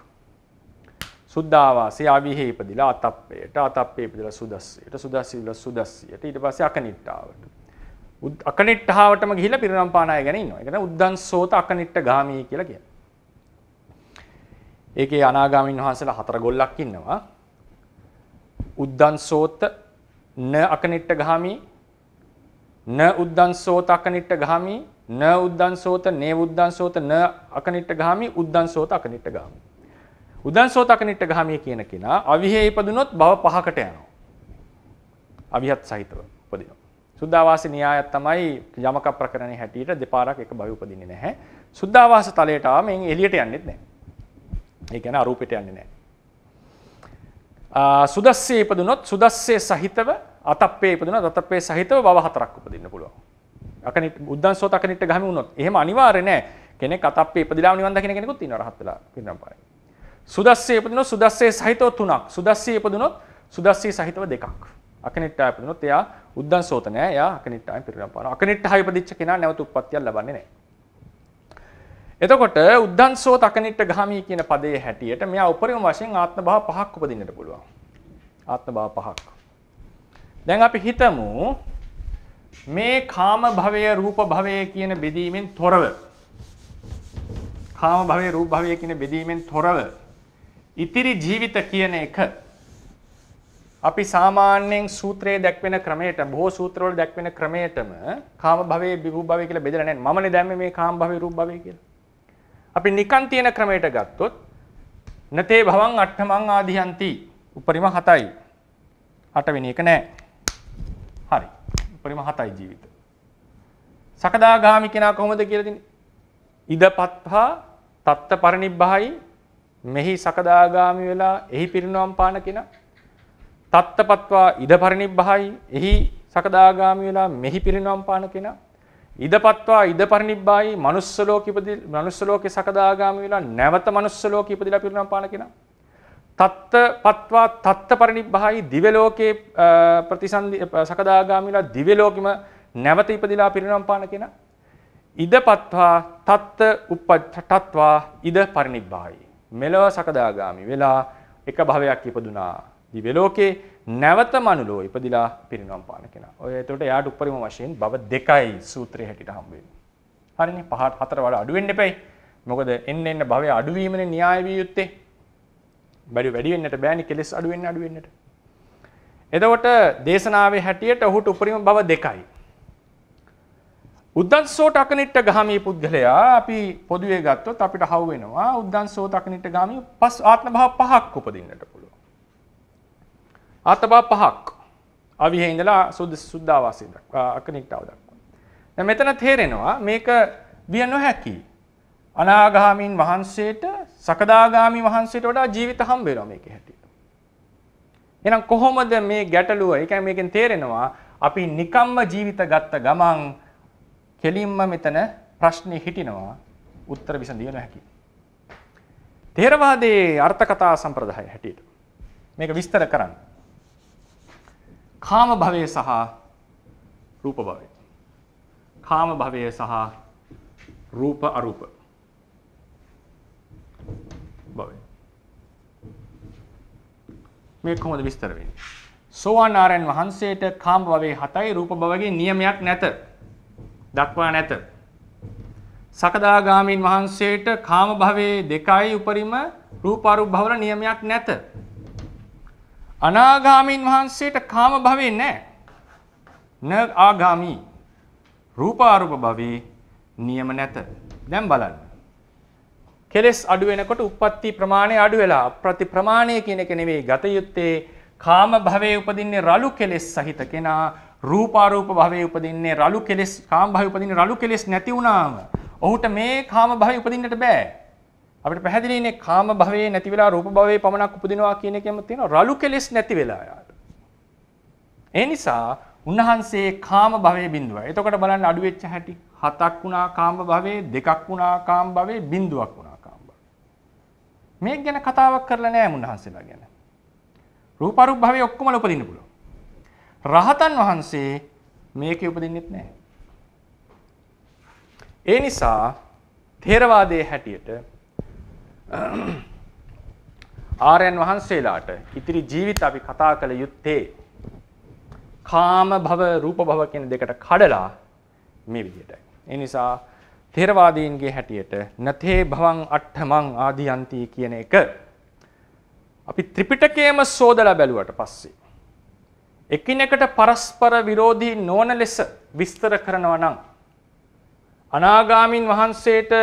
සුද්ධාවාසයේ ආවිහෙ ඉපදිලා අතප්පේට, අතප්පේ ඉපදිලා සුදස්සයට, සුදස්සියල සුදස්සියට, ඊට පස්සේ අකනිට්ඨාවට. අකනිට්ඨාවටම ගිහිලා පිරිනම් පාන අය ගැන ඉන්නවා. ඒක තමයි උද්ධංසෝත අකනිට්ඨ ගාමී කියලා කියන්නේ. ඒකේ අනාගාමීන් වහන්සේලා 4 ගොල්ලක් ඉන්නවා. උද්ධංසෝත න අකනිට්ඨ ගාමී, න උද්ධංසෝත අකනිට්ඨ ගාමී, න උද්ධංසෝත නේ උද්ධංසෝත න අකනිට්ඨ ගාමී, උද්ධංසෝත අකනිට්ඨ ගාමී. උද්ධංසෝත අකනිට්ඨ ගාමී කියන කෙනා අවිහෙය ඉපදුනොත් භව 5කට යනවා. අවිහත් සහිතව උපදිනවා. සුද්ධාවාස න්‍යායය තමයි යමක ප්‍රකරණේ හැටියට දෙපාරක් එක භවය උපදින්නේ නැහැ. සුද්ධාවාස තලයට ආවෙන් එළියට යන්නේත් නැහැ. ඒ කියන්නේ අරූපෙට යන්නේ නැහැ. සුදස්සේ ඉපදුනොත් සුදස්සේ සහිතව අතප්පේ ඉපදුනා අතප්පේ සහිතව බව හතරක් උපදින්න පුළුවන්. අකනිට උද්දන්සෝත අකනිට ගහමු වුණොත්. එහෙම අනිවාර්ය නෑ. කෙනෙක් අතප්පේ ඉපදිලාම නිවන් දකින්න කෙනෙකුත් ඉන්නවා රහත් වෙලා පින්නම් පාරේ. සුදස්සේ ඉපදුනොත් සුදස්සේ සහිතව තුනක්. සුදස්සේ ඉපදුනොත් සුදස්සේ සහිතව දෙකක්. අකනිට්ටා ඉපදුනොත් එයා උද්දන්සෝත නෑ. එයා අකනිට්ටායි පිරිනම් පාරේ. අකනිට්ටා ඉපදිච්ච කෙනා නැවත උප්පත්තියක් ලබන්නේ නෑ. එතකොට උද්දන්සෝත අකනිට්ට ගාමී කියන පදයේ හැටියට මෙයා උපරිම වශයෙන් ආත්ම භාව පහක් උපදින්නට පුළුවන්. ආත්ම භාව පහක්. දැන් අපි හිතමු මේ කාම භවය රූප භවය කියන බෙදීමෙන් තොරව කාම භවය රූප භවය කියන බෙදීමෙන් තොරව ඉතිරි ජීවිත කියන එක අපි සාමාන්‍යයෙන් සූත්‍රයේ දක්වන ක්‍රමයට බොහෝ සූත්‍රවල දක්වන ක්‍රමයටම කාම භවයේ විභූ භවය කියලා බෙදලා නැහැ. මමනේ දැම්මේ මේ කාම භවය රූප භවය කියලා. අපි නිකන් තියෙන ක්‍රමයට ගත්තොත් නතේ භවං අට්ඨමං ආදියන්ති උපරිම 7යි. 8 වෙනි එක නෑ. හරි. උපරිම 7යි ජීවිත. සකදාගාමි කෙනා කොහොමද කියලා දෙන්නේ? ඉදපත්හා තත්ත පරිනිබ්බහයි මෙහි සකදාගාමි වෙලා එහි පිරිනවම් පාන කෙනා. තත්තපත්වා ඉද පරිනිබ්බහයි එහි සකදාගාමි වෙලා මෙහි පිරිනවම් පාන කෙනා. ඉදපත්වා ඉද පරිනිබ්බායි මනුස්ස ලෝකෙ ඉපදී මනුස්ස ලෝකේ සකදාගාමි වෙලා නැවත මනුස්ස ලෝකෙ ඉපදিলা පිරුණම් පාන කෙනා. තත්තපත්වා තත්ත පරිනිබ්බායි දිව්‍ය ලෝකේ ප්‍රතිසන්දි සකදාගාමි වෙලා දිව්‍ය ලෝකෙම නැවත ඉපදিলা පිරුණම් පාන කෙනා. ඉදපත්වා තත්ත උප්පට්ඨත්වා ඉද පරිනිබ්බායි මෙලව සකදාගාමි වෙලා එක භවයක් ඉපදුනා දිව්‍ය ලෝකේ නැවත මනුලෝ ඉපදිලා පිරිනවම් පාන කෙනා. ඔය එතකොට එයාට උපරිම වශයෙන් භව දෙකයි සූත්‍රයේ හැටියට හම්බ වෙන්නේ. හරිනේ පහට හතර වල අඩු වෙන්න එපයි. මොකද එන්න එන්න භවයේ අඩු වීමනේ න්‍යාය විය යුත්තේ. වැඩි වෙන්නට බෑනේ කෙලස් අඩු වෙන්න අඩු වෙන්නට. එතකොට දේශනාවේ හැටියට ඔහුට උපරිම භව දෙකයි. උද්දන්සෝත අකනිට්ඨ ගාමී පුද්ගලයා අපි පොදුවේ ගත්තොත් අපිට හවු වෙනවා උද්දන්සෝත අකනිට්ඨ ගාමී පස් ආත්ම භව පහක් උපදින්නට පුළුවන්. ආත්ම භව පහක් අවිහේ ඉඳලා සුද්ධාවාසය දක්වා අකනිට්ඨාව දක්වා. දැන් මෙතන තේරෙනවා මේක විය නොහැකි. අනාගාමීන් වහන්සේට සකදාගාමී වහන්සේට වඩා ජීවිත හම්බ වෙනවා මේකේ හැටියට. එහෙනම් කොහොමද මේ ගැටලුව? ඒ කියන්නේ මේකෙන් තේරෙනවා අපි නිකම්ම ජීවිත ගත්ත ගමන් කෙලින්ම මෙතන ප්‍රශ්නේ හිටිනවා උත්තර විසඳිය නොහැකි. තේරවාදයේ අර්ථකථා සම්ප්‍රදාය හැටියට මේක විස්තර කරන්න. කාම භවයේ සහ රූප භවයේ. කාම භවයේ සහ රූප අරූප භවයේ. මේ කොහොමද විස්තර වෙන්නේ? සෝවාන් ආරයන් වහන්සේට කාම භවයේ 7යි රූප භවයේ නියමයක් නැත. දක්වා නැත. සකදාගාමීන් වහන්සේට කාම භවයේ 2යි උපරිම රූප අරූප භවවල නියමයක් නැත. අනාගාමීන් වහන්සේට කාම භවේ නැහැ. න ආගාමී රූපාරූප භවේ නියම නැත. දැන් බලන්න. කෙලස් අඩු වෙනකොට උප්පත්ති ප්‍රමාණය අඩු වෙලා අප්‍රති ප්‍රමාණය කියන එක නෙවෙයි ගත යුත්තේ කාම භවේ උපදින්නේ රළු කෙලස් සහිත කෙනා රූපාරූප භවේ උපදින්නේ රළු කෙලස් කාම භවේ උපදින්නේ රළු කෙලස් නැති වුණාම ඔහුට මේ කාම භවේ උපදින්නට බෑ. අපිට පැහැදිලිනේ කාම භවයේ නැති වෙලා රූප භවයේ පමණක් උපදිනවා කියන එකම තියෙනවා රළු කෙලෙස් නැති වෙලා යාට. ඒ නිසා උන්වහන්සේ කාම භවයේ බිඳුවා. එතකොට බලන්න අඩු වෙච්ච හැටි 7ක් වුණා කාම භවයේ 2ක් වුණා කාම භවයේ 0ක් වුණා කාම භවය. මේක ගැන කතාවක් කරලා නැහැ උන්වහන්සේලා ගැන. රූප අරූප භවයේ ඔක්කොම උපදින්න පුළුවන්. රහතන් වහන්සේ මේකේ උපදින්නෙත් නැහැ. ඒ නිසා ථේරවාදයේ හැටියට ආර්යයන් වහන්සේලාට ඉතිරි ජීවිත අපි කතා කළ යුත්තේ කාම භව රූප භව කියන දෙකට කඩලා මේ විදිහටයි. ඒ නිසා ථේරවාදීන්ගේ හැටියට නතේ භවං අට්ඨමං ආදියන්ති කියන එක අපි ත්‍රිපිටකයේම සෝදලා බැලුවට පස්සේ එකිනෙකට පරස්පර විරෝධී නොවන ලෙස විස්තර කරනවා නම් අනාගාමීන් වහන්සේට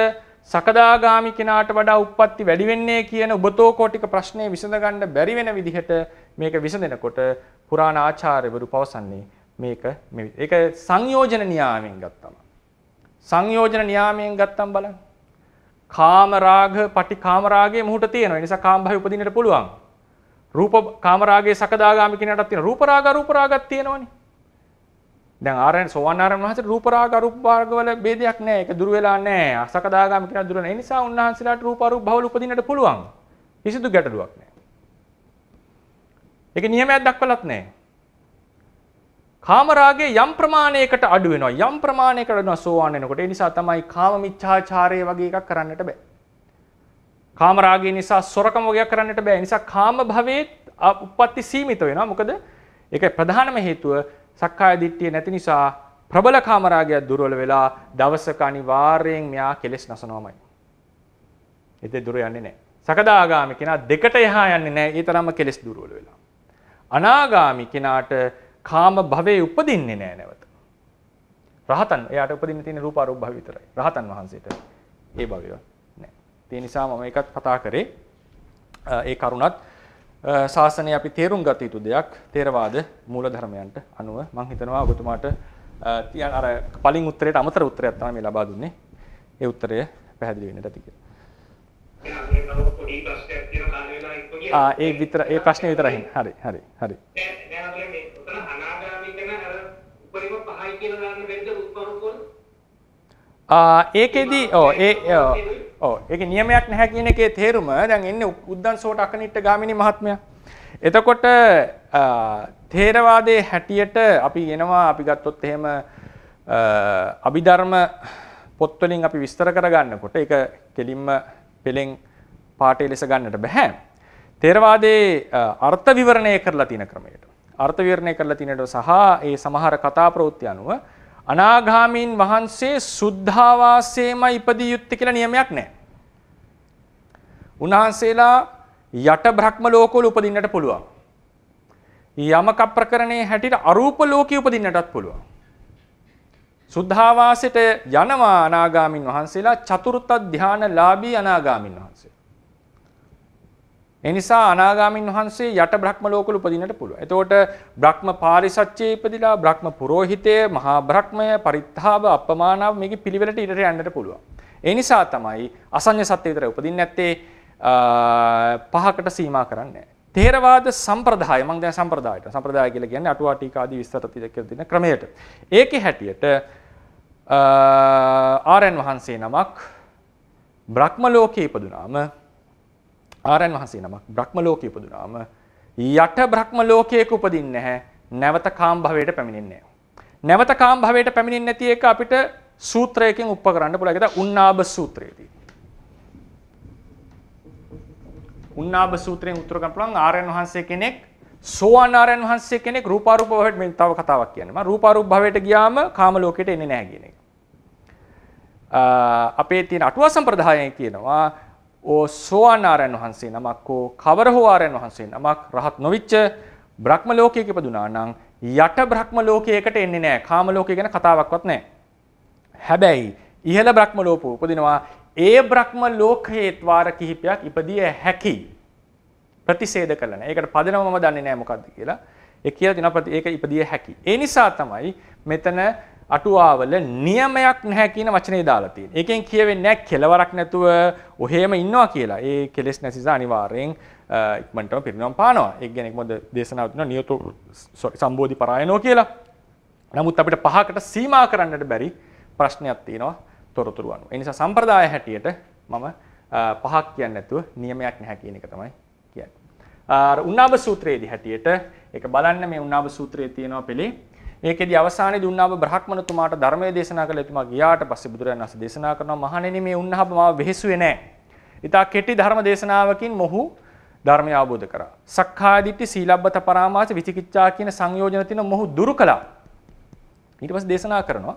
සකදාගාමි කෙනාට වඩා උප්පත්ති වැඩි වෙන්නේ කියන උබතෝකෝටික ප්‍රශ්නේ විසඳ ගන්න බැරි වෙන විදිහට මේක විසඳනකොට පුරාණ ආචාර්යවරු පවසන්නේ මේක මේ ඒක සංයෝජන න්‍යාමයෙන් ගත්තම සංයෝජන න්‍යාමයෙන් ගත්තම් බලන්න කාම රාග පටිකාම රාගයේ මුහුට තියෙනවා. ඒ නිසා කාම භවය උපදින්නට පුළුවන්. Rupa kamarage sakadagami kinatata thiyena rupa raga rupa ragath thiyenawani. දැන් ආරයන් සෝවන් ආරයන් වහන්සේට රූප රාග අරූප භාග වල ભેදයක් නැහැ. ඒක දුර වෙලා නැහැ. සකදාගාමී කෙනා දුර නැහැ. ඒ නිසා උන්වහන්සේලාට රූප අරූප භවවල උපදින්නට පුළුවන්. කිසිදු ගැටලුවක් නැහැ. ඒක නියමයක් දක්වලත් නැහැ. කාම රාගයේ යම් ප්‍රමාණයකට අඩු වෙනවා. යම් ප්‍රමාණයකට අඩු වෙනවා සෝවන් වෙනකොට. ඒ නිසා තමයි කාම මිච්ඡාචාරය වගේ එකක් කරන්නට බෑ. කාම රාගය නිසා සොරකම වගේ එකක් කරන්නට බෑ. ඒ නිසා කාම භවයේ උප්පත්ති සීමිත වෙනවා. මොකද ඒකේ ප්‍රධානම හේතුව සක්කාය දිට්ඨිය නැති නිසා ප්‍රබල කාම රාගය දුර්වල වෙලා දවසක අනිවාර්යෙන් මෙයා කෙලෙස් නසනවාමයි. ඒතේ දුර යන්නේ නැහැ. සකදාගාමී කෙනා දෙකට එහා යන්නේ නැහැ. ඒ තරම්ම කෙලෙස් දුර්වල වෙලා. අනාගාමී කෙනාට කාම භවයේ උපදින්නේ නැහැ නැවත. රහතන් එයාට උපදින්න තියෙන රූප අරූප භව විතරයි. රහතන් වහන්සේට ඒ භවය නැහැ. ඒ නිසා මම එකක් කතා කරේ. ඒ කරුණත් ශාසනය අපි තේරුම් ගත යුතු දෙයක්. තේරවාද මූලධර්මයන්ට අනුව මම හිතනවා ඔබතුමාට තියන අර පළවෙනි උත්තරයට අමතර උත්තරයක් තමයි මේ ලබා දුන්නේ. ඒ උත්තරය පැහැදිලි වෙන්නට ඇති කියලා. ඒ විතර ඒ ප්‍රශ්නේ විතරයි. හරි හරි හරි. ඒකෙදි ඒකේ නියමයක් නැහැ කියන එකේ තේරුම දැන් එන්නේ උද්දන්සෝට අකනිට්ට ගාමිනී මහත්මයා. එතකොට ථේරවාදයේ හැටියට අපි එනවා අපි ගත්තොත් එහෙම අභිධර්ම පොත්වලින් අපි විස්තර කරගන්නකොට ඒක කෙලින්ම පෙළෙන් පාඨය ලෙස ගන්නට බෑ. ථේරවාදයේ අර්ථ විවරණය කරලා තියෙන ක්‍රමයට. අර්ථ විවරණය කරලා තියෙනට සහ ඒ සමහර කතා ප්‍රවෘත්ති අනුව අනාගාමීන් වහන්සේ සුද්ධාවාසයේම ඉපදී යුත්තේ කියලා නියමයක් නැහැ. උන්වහන්සේලා යට බ්‍රහ්ම ලෝකවල උපදින්නට පුළුවන්. යමක ප්‍රකරණයේ හැටියට අරූප ලෝකයේ උපදින්නටත් පුළුවන්. සුද්ධාවාසයට යනවා අනාගාමීන් වහන්සේලා චතුර්ථ ධානලාභී අනාගාමීන් වහන්සේ. ඒ නිසා අනාගාමීන් වහන්සේ යට බ්‍රහ්ම ලෝකවල උපදින්නට පුළුවන්. එතකොට බ්‍රහ්ම පාරිසච්චයේ ඉපදිලා බ්‍රහ්ම පුරෝහිතය, මහා බ්‍රහ්මය, පරිත්තාභ, අපමානව මේකේ පිළිවෙලට ඉඳට යන්නට පුළුවන්. ඒ නිසා තමයි අසඤ්ඤ සත්‍ය විතර උපදින්නේ නැත්තේ පහකට සීමා කරන්නේ නැහැ. ථේරවාද සම්ප්‍රදාය මම දැන් සම්ප්‍රදාය කියලා කියන්නේ අටුවා ටීකා ආදී විස්තර දෙක දෙන ක්‍රමයට. ඒකේ හැටියට ආරයන් වහන්සේ නමක් බ්‍රහ්ම ලෝකයේ ඉපදුනාම ආරයන් වහන්සේ නමක් බ්‍රහ්ම ලෝකයේ උපදුනාම යට බ්‍රහ්ම ලෝකයක උපදින්නේ නැහැ. නැවත කාම භවයට පැමිණෙන්නේ නැහැ. නැවත කාම භවයට පැමිණෙන්නේ නැති එක අපිට සූත්‍රයකින් උප කරන්න පුළුවන්. ඒක තමයි උන්නාබ සූත්‍රයේදී. උන්නාබ සූත්‍රයෙන් උත්තර ගන්න පුළුවන් ආරයන් වහන්සේ කෙනෙක් සෝවාන් ආරයන් වහන්සේ කෙනෙක් රූපාරූප භවයට මේ තව කතාවක් කියන්නේ. මම රූපාරූප භවයට ගියාම කාම ලෝකයට එන්නේ නැහැ කියන එක. අපේ තියෙන අටුවා සම්ප්‍රදායයේ කියනවා සෝවාන් ආරයන් වහන්සේ නමක් කවර හෝ ආරයන් වහන්සේ නමක් රහත් නොවිච්ච බ්‍රහ්ම ලෝකයක ඉපදුනා නම් යට බ්‍රහ්ම ලෝකයකට එන්නේ නැහැ. කාම ලෝකය ගැන කතාවක්වත් නැහැ. හැබැයි ඉහළ බ්‍රහ්ම ලෝකෙ උපදිනවා. ඒ බ්‍රහ්ම ලෝකයේ ద్వාර කිහිපයක් ඉපදිය හැකියි. ප්‍රතිසේධ කළා නැහැ. ඒකට පදනම මම දන්නේ නැහැ මොකද්ද කියලා. ඒ කියලා දින ප්‍රති ඒක ඉපදිය හැකියි. ඒ නිසා තමයි මෙතන අටුවාවල නියමයක් නැහැ කියන වචනේ දාලා තියෙනවා. ඒකෙන් කියවෙන්නේ නැහැ කෙලවරක් නැතුව ඔහෙම ඉන්නවා කියලා. ඒ කෙලෙස් නැසිස අනිවාර්යෙන් ඉක්මනටම පිරිනොම් පානවා. ඒක ගැන මොකද දේශනාව තියෙනවා නියතෝ සම්බෝධි පරායනෝ කියලා. නමුත් අපිට පහකට සීමා කරන්නට බැරි ප්‍රශ්නයක් තියෙනවා තොරතුරු අනුව. ඒ නිසා සම්ප්‍රදාය හැටියට මම පහක් කියන්නේ නැතුව නියමයක් නැහැ කියන එක තමයි කියන්නේ. අර උන්නාබ සූත්‍රයේදී හැටියට ඒක බලන්න මේ උන්නාබ සූත්‍රයේ තියෙනවා පෙළේ ඒකෙදී අවසානයේදී උන්නාබ බ්‍රහ්මණතුමාට ධර්මයේ දේශනා කළා. එතුමා ගියාට පස්සේ බුදුරජාණන් වහන්සේ දේශනා කරනවා මහණෙනි මේ උන්නාබ මාව වෙහෙසුවේ නැහැ. ඉතා කෙටි ධර්ම දේශනාවකින් මොහු ධර්මය අවබෝධ කරා. සක්කාය දිට්ඨි, සීලබ්බත පරාමාස, විචිකිච්ඡා කියන සංයෝජන තියෙන මොහු දුරු කළා. ඊට පස්සේ දේශනා කරනවා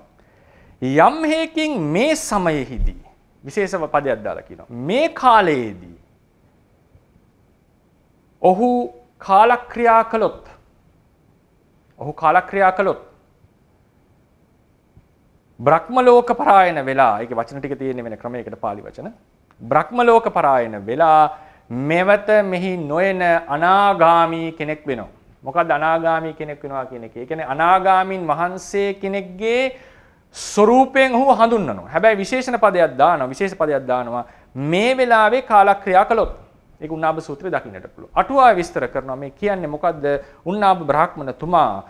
යම් හේකින් මේ සමයේදී විශේෂව පදයක් දාලා කියනවා. මේ කාලයේදී ඔහු කාලක්‍රියා කළොත් බ්‍රහ්ම ලෝක පරායන වෙලා ඒකේ වචන ටික තියෙන වෙන ක්‍රමයකට පාලි වචන බ්‍රහ්ම ලෝක පරායන වෙලා මෙවත මෙහි නොයන අනාගාමී කෙනෙක් වෙනවා. මොකද්ද අනාගාමී කෙනෙක් වෙනවා කියන එක? ඒ කියන්නේ අනාගාමීන් වහන්සේ කෙනෙක්ගේ ස්වરૂපයෙන් ඔහු හඳුන්වනවා. හැබැයි විශේෂණ පදයක් දානවා. මේ වෙලාවේ කාලක්‍රියා කළොත්. ඒක උන්නාබ සූත්‍රයේ දකින්නට පුළුවන්. අටුවාවේ විස්තර කරනවා මේ කියන්නේ මොකද්ද? උන්නාබ බ්‍රාහ්මණ තුමා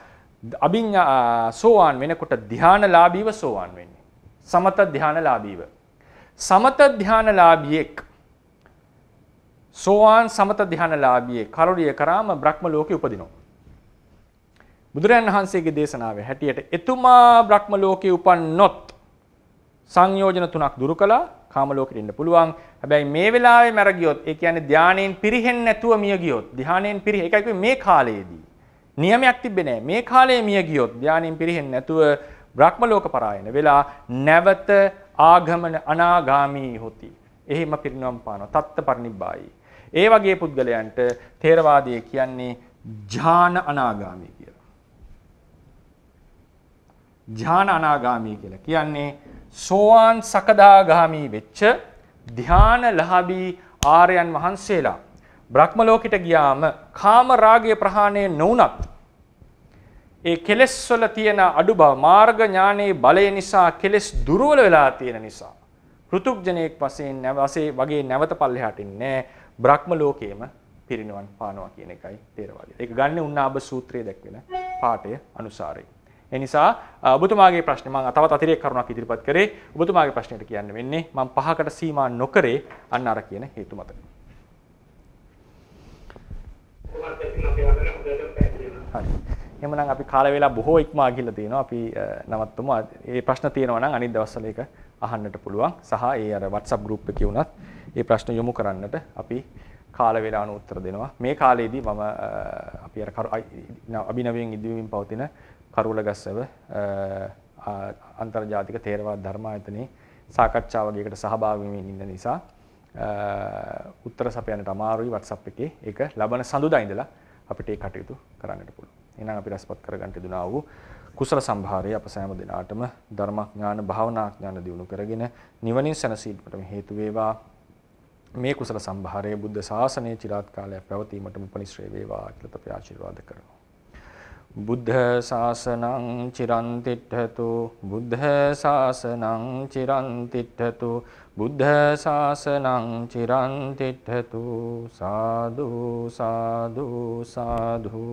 අභිඥා සෝවාන් වෙනකොට ධානලාභීව සෝවාන් වෙන්නේ. සමත ධානලාභීව. සමත ධානලාභියෙක් සෝවාන් සමත ධානලාභියෙක් කරුණිය කරාම බ්‍රහ්ම ලෝකේ උපදිනවා. බුදුරජාණන් වහන්සේගේ දේශනාවේ හැටියට එතුමා බ්‍රහ්ම ලෝකේ උපන්නොත් සංයෝජන තුනක් දුරු කළා කාම ලෝකෙට ඉන්න පුළුවන්. හැබැයි මේ වෙලාවේ මැර ගියොත් ඒ කියන්නේ ධානයෙන් පිරෙහෙන්නේ නැතුව මිය ගියොත් ධානයෙන් පිරෙහෙයි. ඒකයි කිව්වේ මේ කාලයේදී. නියමයක් තිබ්බේ නැහැ. මේ කාලයේ මිය ගියොත් ධානයෙන් පිරෙහෙන්නේ නැතුව බ්‍රහ්ම ලෝක පරායන වෙලා නැවත ආගමන අනාගාමී හොති. එහෙම පිරිනවම් පානවා. තත්ත පරිනිබ්බායි. ඒ වගේ පුද්ගලයන්ට ථේරවාදය කියන්නේ ඥාන අනාගාමී කියලා. ඥාන අනාගාමී කියලා කියන්නේ සෝවාන් සකදාගාමී වෙච්ච ධානලාභී ආර්යයන් වහන්සේලා බ්‍රහ්ම ලෝකෙට ගියාම කාම රාගය ප්‍රහාණය නොවුනත් ඒ කෙලෙස් වල තියෙන අඩු බව මාර්ග ඥානයේ බලය නිසා කෙලෙස් දුර්වල වෙලා තියෙන නිසා පෘතුග්ජනෙක් වශයෙන් නැවසේ වගේ නැවත පල්ලෙහාට ඉන්නේ බ්‍රහ්ම ලෝකයේම පිරිනවන් පානවා කියන එකයි ථේරවාදය. ඒක ගන්න උන්නාබ සූත්‍රයේ දැක්වෙන පාඩය අනුසාරයෙන්. එනිසා ඔබතුමාගේ ප්‍රශ්නේ මම තවත් අතිරේක කරුණක් ඉදිරිපත් කරේ. ඔබතුමාගේ ප්‍රශ්නෙට කියන්න වෙන්නේ මම පහකට සීමා නොකරේ අන්න අර කියන හේතු මත. එහෙනම් අපි කාල වේලා බොහෝ ඉක්මවා ගිහිල්ලා තියෙනවා. අපි නවත්තමු. මේ ප්‍රශ්න තියෙනවා නම් අනිත් දවස්වල ඒක අහන්නට පුළුවන්. සහ ඒ අර WhatsApp group එකේ උනත් මේ ප්‍රශ්න යොමු කරන්නට අපි කාල වේලාවන උත්තර දෙනවා. මේ කාලේදී මම අපි අර අභිනවයෙන් ඉදිරිමින් පවතින කරුලගස්සව අන්තර්ජාතික ථේරවාද ධර්මායතනයේ සාකච්ඡා වගේකට සහභාගී වෙමින් ඉන්න නිසා උත්තර සපයන්නට අමාරුයි. WhatsApp එකේ ඒක ලබන සඳුදා ඉඳලා අපිට ඒ කටයුතු කරන්නට පුළුවන්. එහෙනම් අපි රසපත් කරගන්න යුතුනා වූ කුසල සම්භාරය අප සෑම දිනාටම ධර්මඥාන භාවනාඥාන දියුණු කරගෙන නිවනින් සැනසීමටම හේතු වේවා. මේ කුසල සම්භාරය බුද්ධ ශාසනයේ චිරාත් කාලයක් පැවතීමටම උපනිශ්‍රේ වේවා කියලා අපි ආශිර්වාද කරනවා. බුද්ධ ශාසනං චිරන් තිට්ඨතු බුද්ධ ශාසනං චිරන් තිට්ඨතු බුද්ධ ශාසනං චිරන් තිට්ඨතු සාදු සාදු සාදු